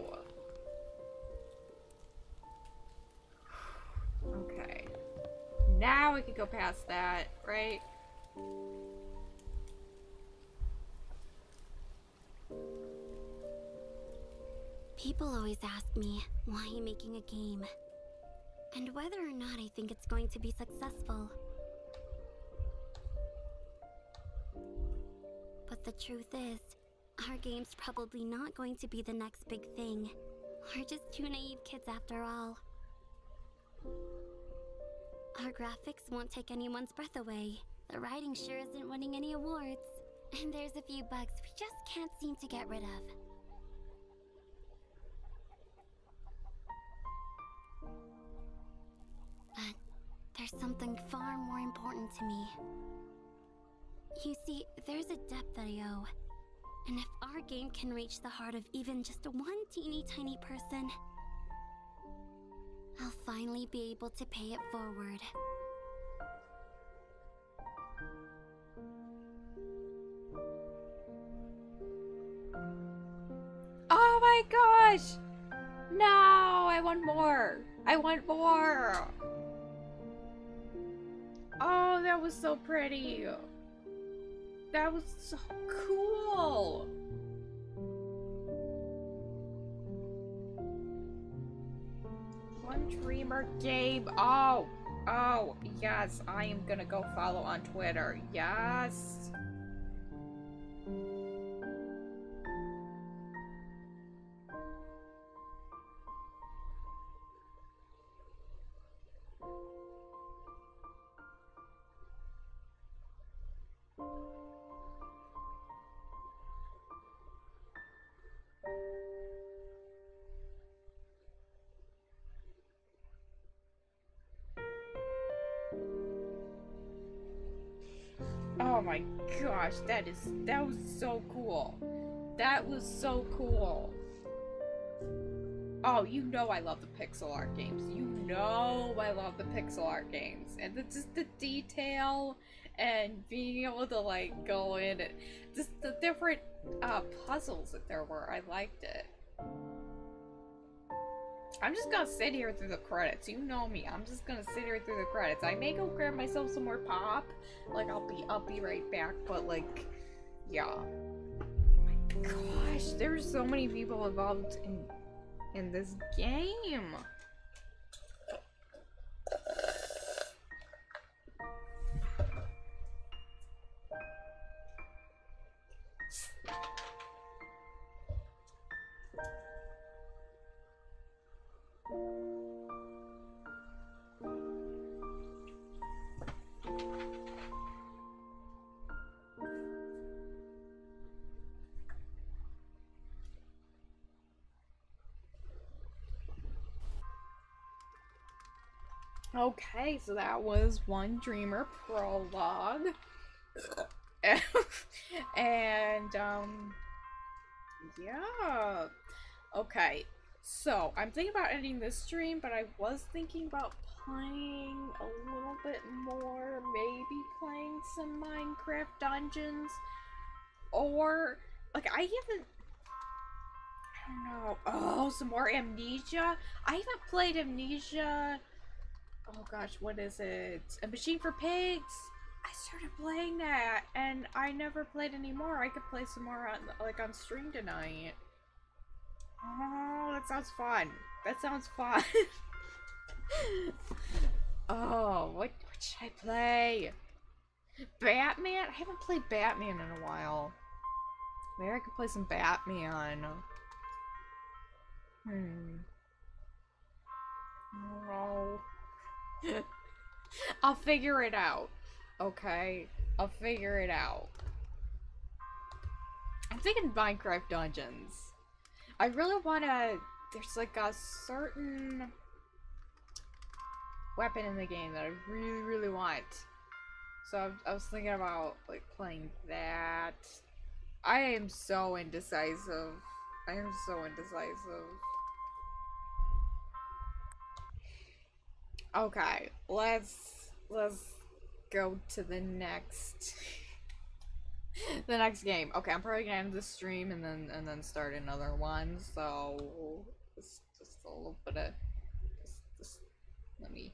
Okay. Now we can go past that, right? People always ask me why I'm making a game, and whether or not I think it's going to be successful. But the truth is, our game's probably not going to be the next big thing. We're just two naive kids after all. Our graphics won't take anyone's breath away. The writing sure isn't winning any awards. And there's a few bugs we just can't seem to get rid of. But there's something far more important to me. You see, there's a debt that I owe. And if our game can reach the heart of even just one teeny tiny person, I'll finally be able to pay it forward. Oh my gosh! No, I want more! I want more! Oh, that was so pretty! That was so cool! One Dreamer game. Oh! Oh, yes. I am gonna go follow on Twitter. Yes! Gosh, that was so cool. That was so cool. Oh, you know I love the pixel art games. You know I love the pixel art games. And the, just the detail and being able to like go in and just the different puzzles that there were. I liked it. I'm just gonna sit here through the credits. You know me. I'm just gonna sit here through the credits. I may go grab myself some more pop. Like I'll be right back. But like, yeah. Oh my gosh, there's so many people involved in this game. Okay, so that was One Dreamer Prologue. And, yeah. Okay, so I'm thinking about ending this stream, but I was thinking about playing a little bit more, maybe playing some Minecraft Dungeons, or, like, I haven't, I don't know, oh, some more Amnesia. I haven't played Amnesia. Oh gosh, what is it? A Machine for Pigs! I started playing that, and I never played anymore. I could play some more on, like, on stream tonight. Oh, that sounds fun. That sounds fun. Oh, what should I play? Batman? I haven't played Batman in a while. Maybe I could play some Batman. No. I'll figure it out. Okay, I'll figure it out. thinking Minecraft Dungeons. I really wanna... There's like a certain weapon in the game that I really, really want. So I was thinking about like playing that. I am so indecisive. I am so indecisive. Okay, let's go to the next game. Okay, I'm probably gonna end the stream and then start another one. So just a little bit of let me